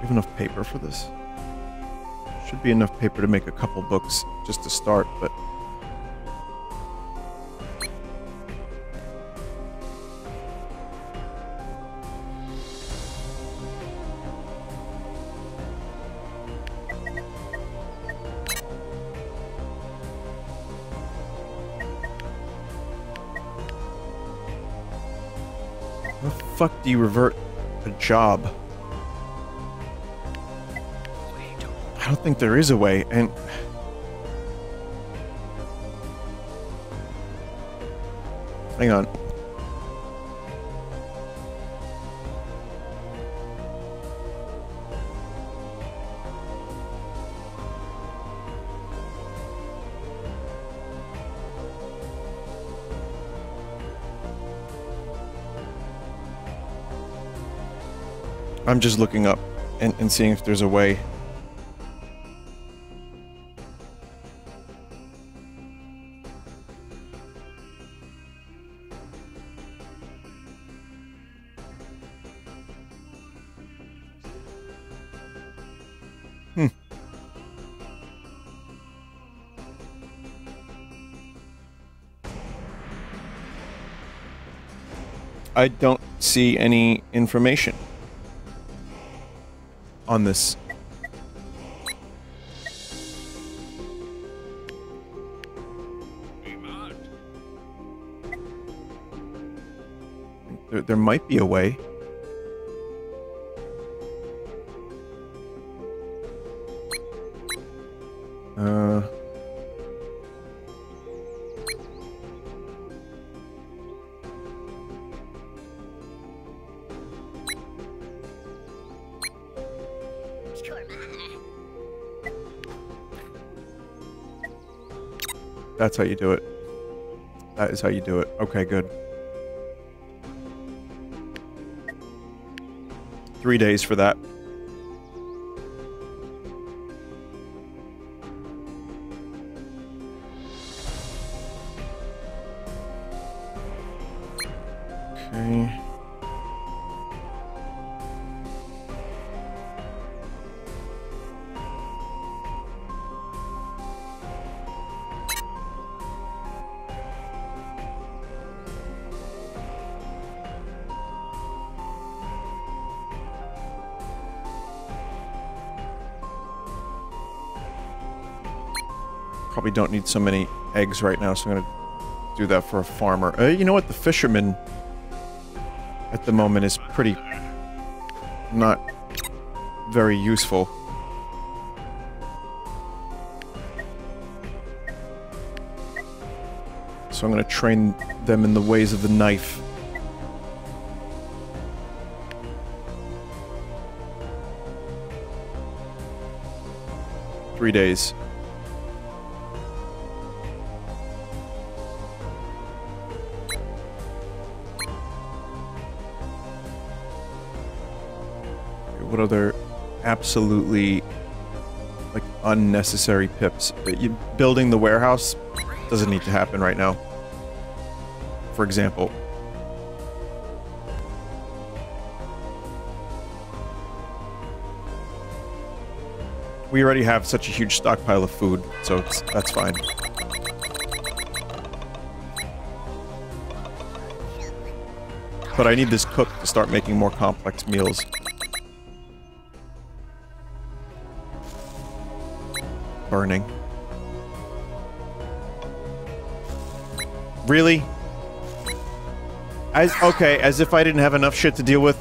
Enough paper for this. Should be enough paper to make a couple books just to start, but fuck do you revert a job? I don't think there is a way, and... Hang on. I'm just looking up and, and seeing if there's a way. Hmm. I don't see any information on this. There, there might be a way. Uh... That's how you do it. That is how you do it. Okay, good. Three days for that. Okay. Probably don't need so many eggs right now, so I'm gonna do that for a farmer. Uh, you know what? The fisherman at the moment is pretty not very useful. So I'm gonna train them in the ways of the knife. Three days. What other absolutely, like, unnecessary pips? But you, building the warehouse doesn't need to happen right now. For example. We already have such a huge stockpile of food, so it's, that's fine. But I need this cook to start making more complex meals. Burning. Really? As okay, as if I didn't have enough shit to deal with.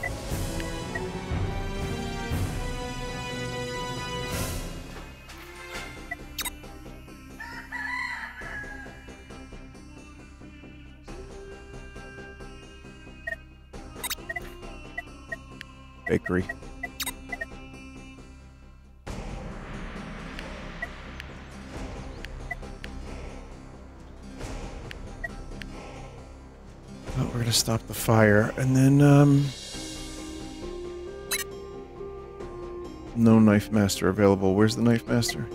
Bakery. To stop the fire, and then, um... no knife master available. Where's the knife master?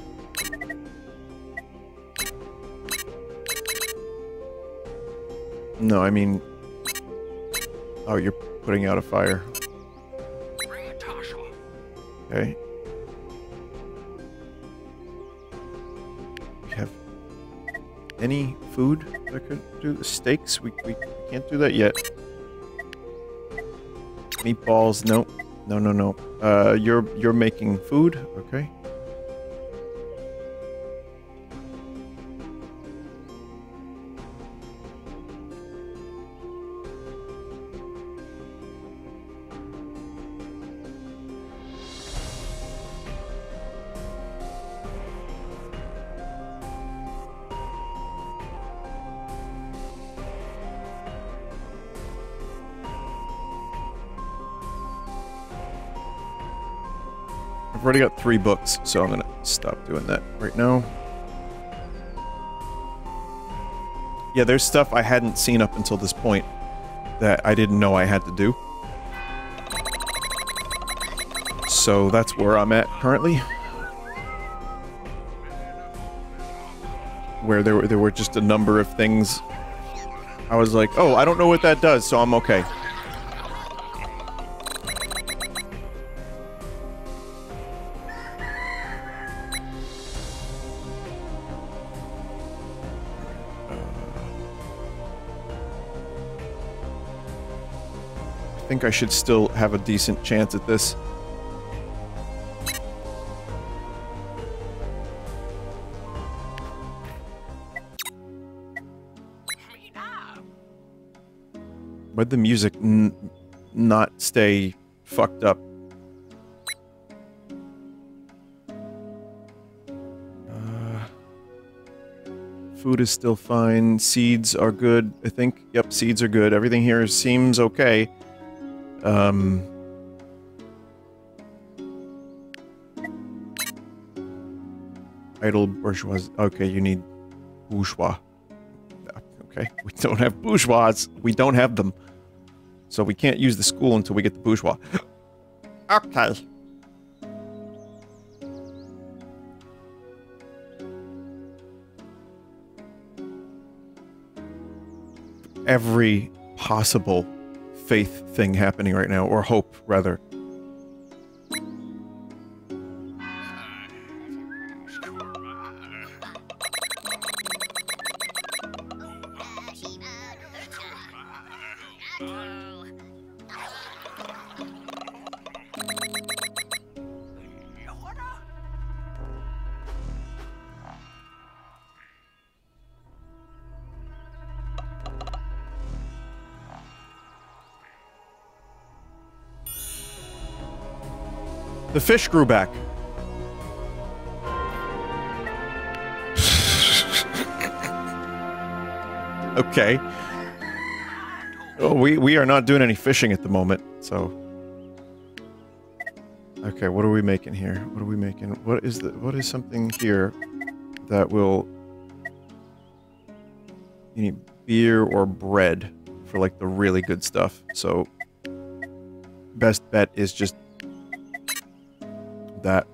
No, I mean... Oh, you're putting out a fire. Okay. We have... any food that could do the steaks? We... we Can't do that yet. Meatballs, no. No, no, no. Uh, you're, you're making food, okay. I've already got three books, so I'm going to stop doing that right now. Yeah, there's stuff I hadn't seen up until this point that I didn't know I had to do. So that's where I'm at currently. Where there were, there were just a number of things I was like, oh, I don't know what that does, so I'm okay. I think I should still have a decent chance at this. Why'd the music n not stay fucked up? Uh, food is still fine. Seeds are good, I think. Yep, seeds are good. Everything here seems okay. Um, idle bourgeois. Okay, you need bourgeois. Okay, we don't have bourgeois. We don't have them. So we can't use the school until we get the bourgeois. Okay. Every possible faith thing happening right now, or hope, rather. The fish grew back. Okay. Oh, we, we are not doing any fishing at the moment, so... Okay, what are we making here? What are we making? What is the... What is something here that will... You need beer or bread for, like, the really good stuff, so... Best bet is just... that.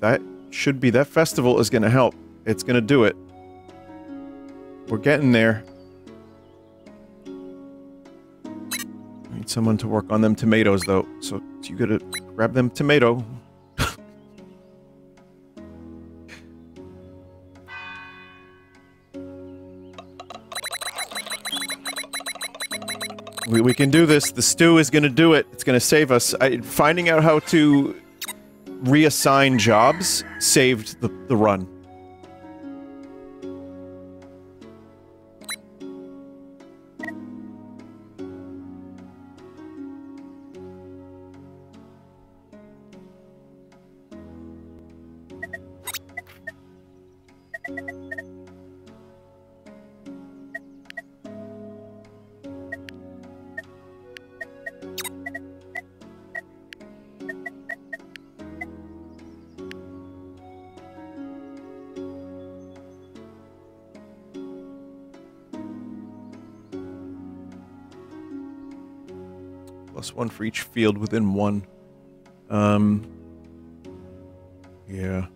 That should be, that festival is gonna help. It's gonna do it. We're getting there. I need someone to work on them tomatoes though, so you gotta grab them tomato. We, we can do this. The stew is gonna do it. It's gonna save us. I, finding out how to reassign jobs saved the, the run. One for each field within one. Um, yeah.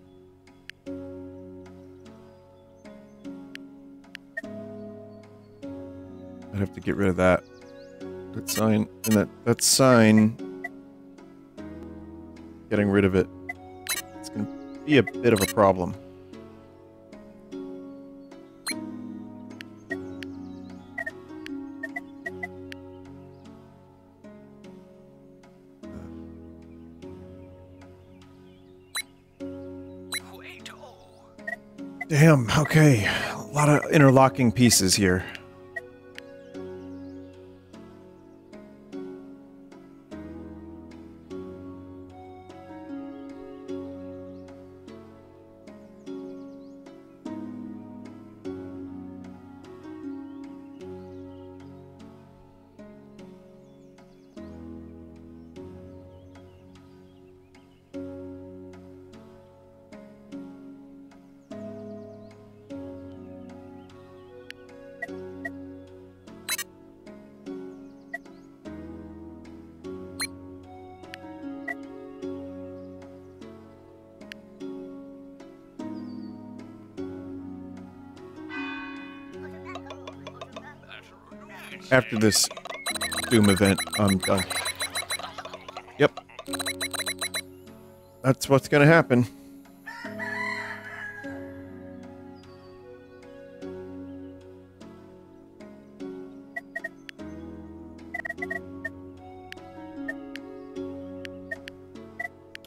I'd have to get rid of that. That sign, and that, that sign... Getting rid of it. It's gonna be a bit of a problem. Damn, okay. A lot of interlocking pieces here. After this Doom event, I'm done. Yep. That's what's gonna happen.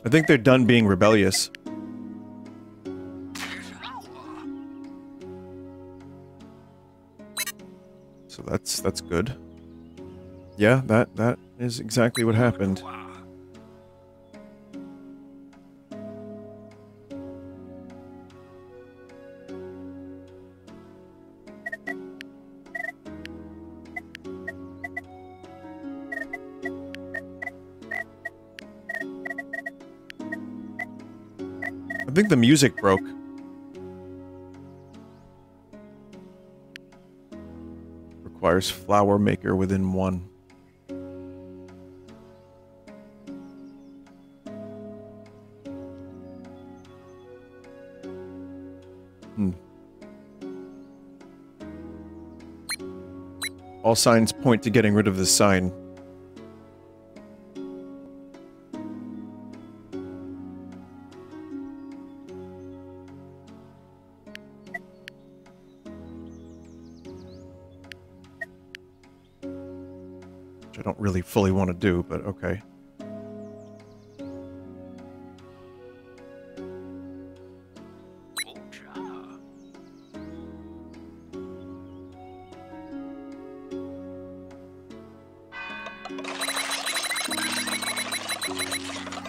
I think they're done being rebellious. So that's that's good. Yeah, that that is exactly what happened. I think the music broke. Requires flower maker within one. Hmm. All signs point to getting rid of this sign. Fully want to do, but okay.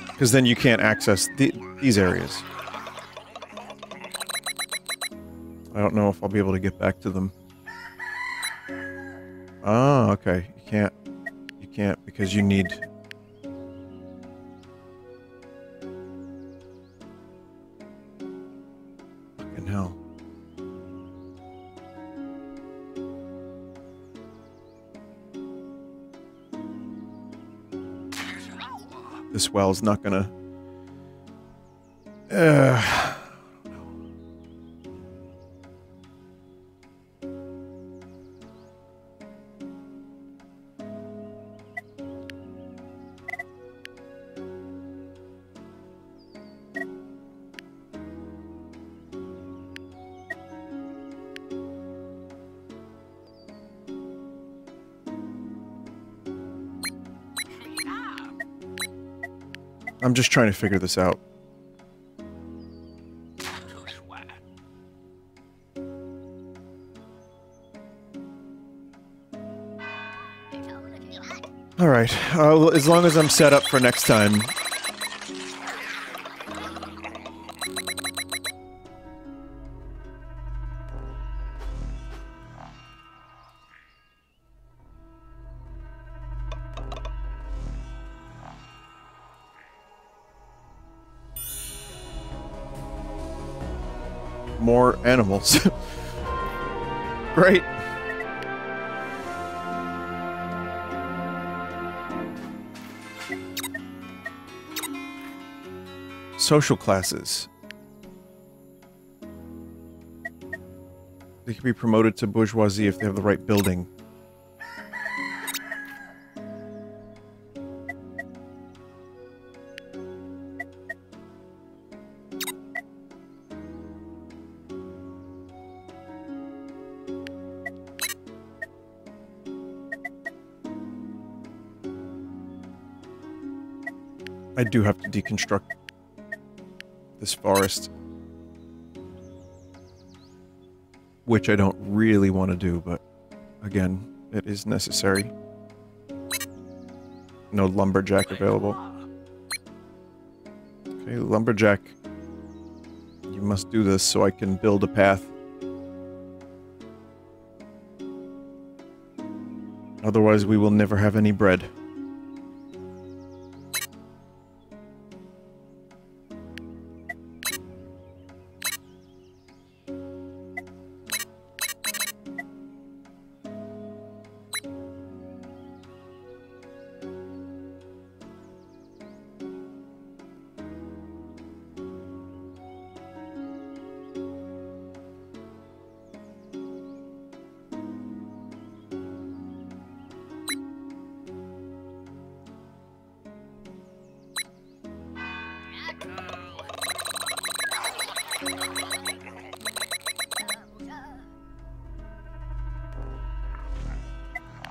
Because then you can't access the, these areas. I don't know if I'll be able to get back to them. Ah, okay. You can't. Can't, because you need... Fucking hell. This well's not gonna... Ugh. I'm just trying to figure this out. Alright, uh, as long as I'm set up for next time. More animals. Great. Social classes. They can be promoted to bourgeoisie if they have the right building. I do have to deconstruct this forest, which I don't really want to do, but again, it is necessary. No lumberjack available. Okay, lumberjack, you must do this so I can build a path. Otherwise, we will never have any bread.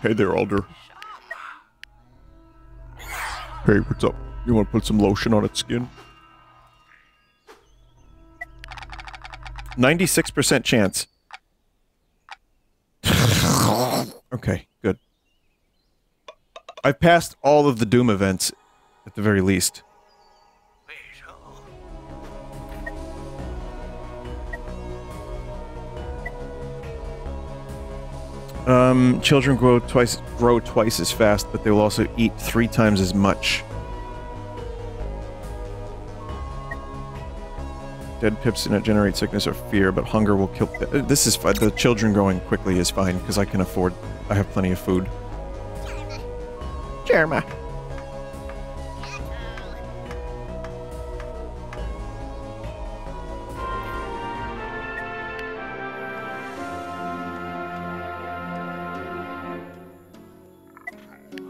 Hey there, Alder. Hey, what's up? You want to put some lotion on its skin? ninety-six percent chance. Okay, good. I've passed all of the Doom events, at the very least. Um, children grow twice grow twice as fast, but they will also eat three times as much. Dead pips do not generate sickness or fear, but hunger will kill. This is fine. The children growing quickly is fine because I can afford. I have plenty of food. Jerma.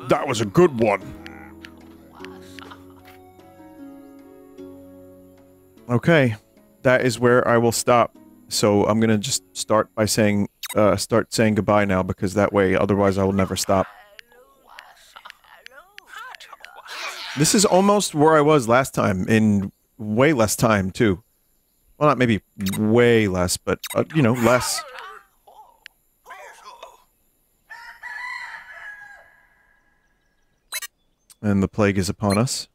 That was a good one. Okay, that is where I will stop. So I'm gonna just start by saying, uh, start saying goodbye now, because that way, otherwise, I will never stop. This is almost where I was last time, in way less time too. Well, not maybe way less, but uh, you know, less. And the plague is upon us.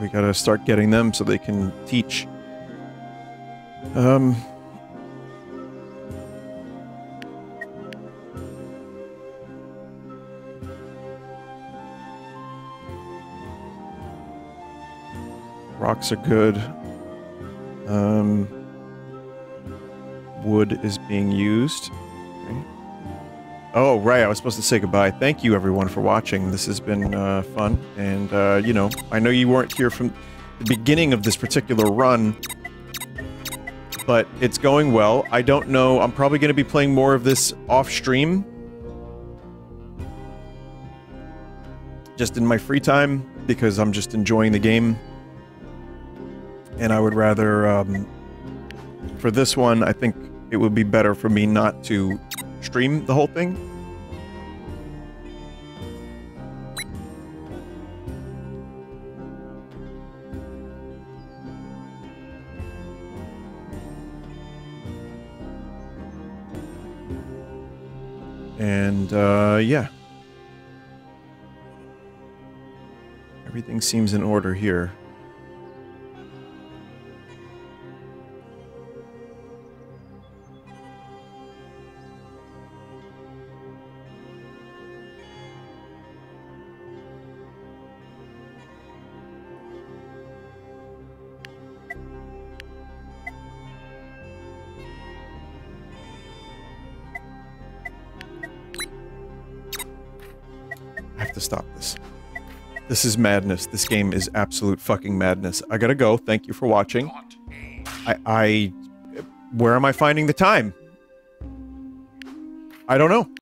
We gotta start getting them so they can teach. Um... Rocks are good. Um... Wood is being used. Okay. Oh, right, I was supposed to say goodbye. Thank you, everyone, for watching. This has been, uh, fun, and, uh, you know, I know you weren't here from the beginning of this particular run, but it's going well. I don't know, I'm probably gonna be playing more of this off-stream. Just in my free time, because I'm just enjoying the game. And I would rather, um... for this one, I think it would be better for me not to stream the whole thing. And, uh, yeah. Everything seems in order here. This is madness. This game is absolute fucking madness. I gotta go. Thank you for watching. I... I... Where am I finding the time? I don't know.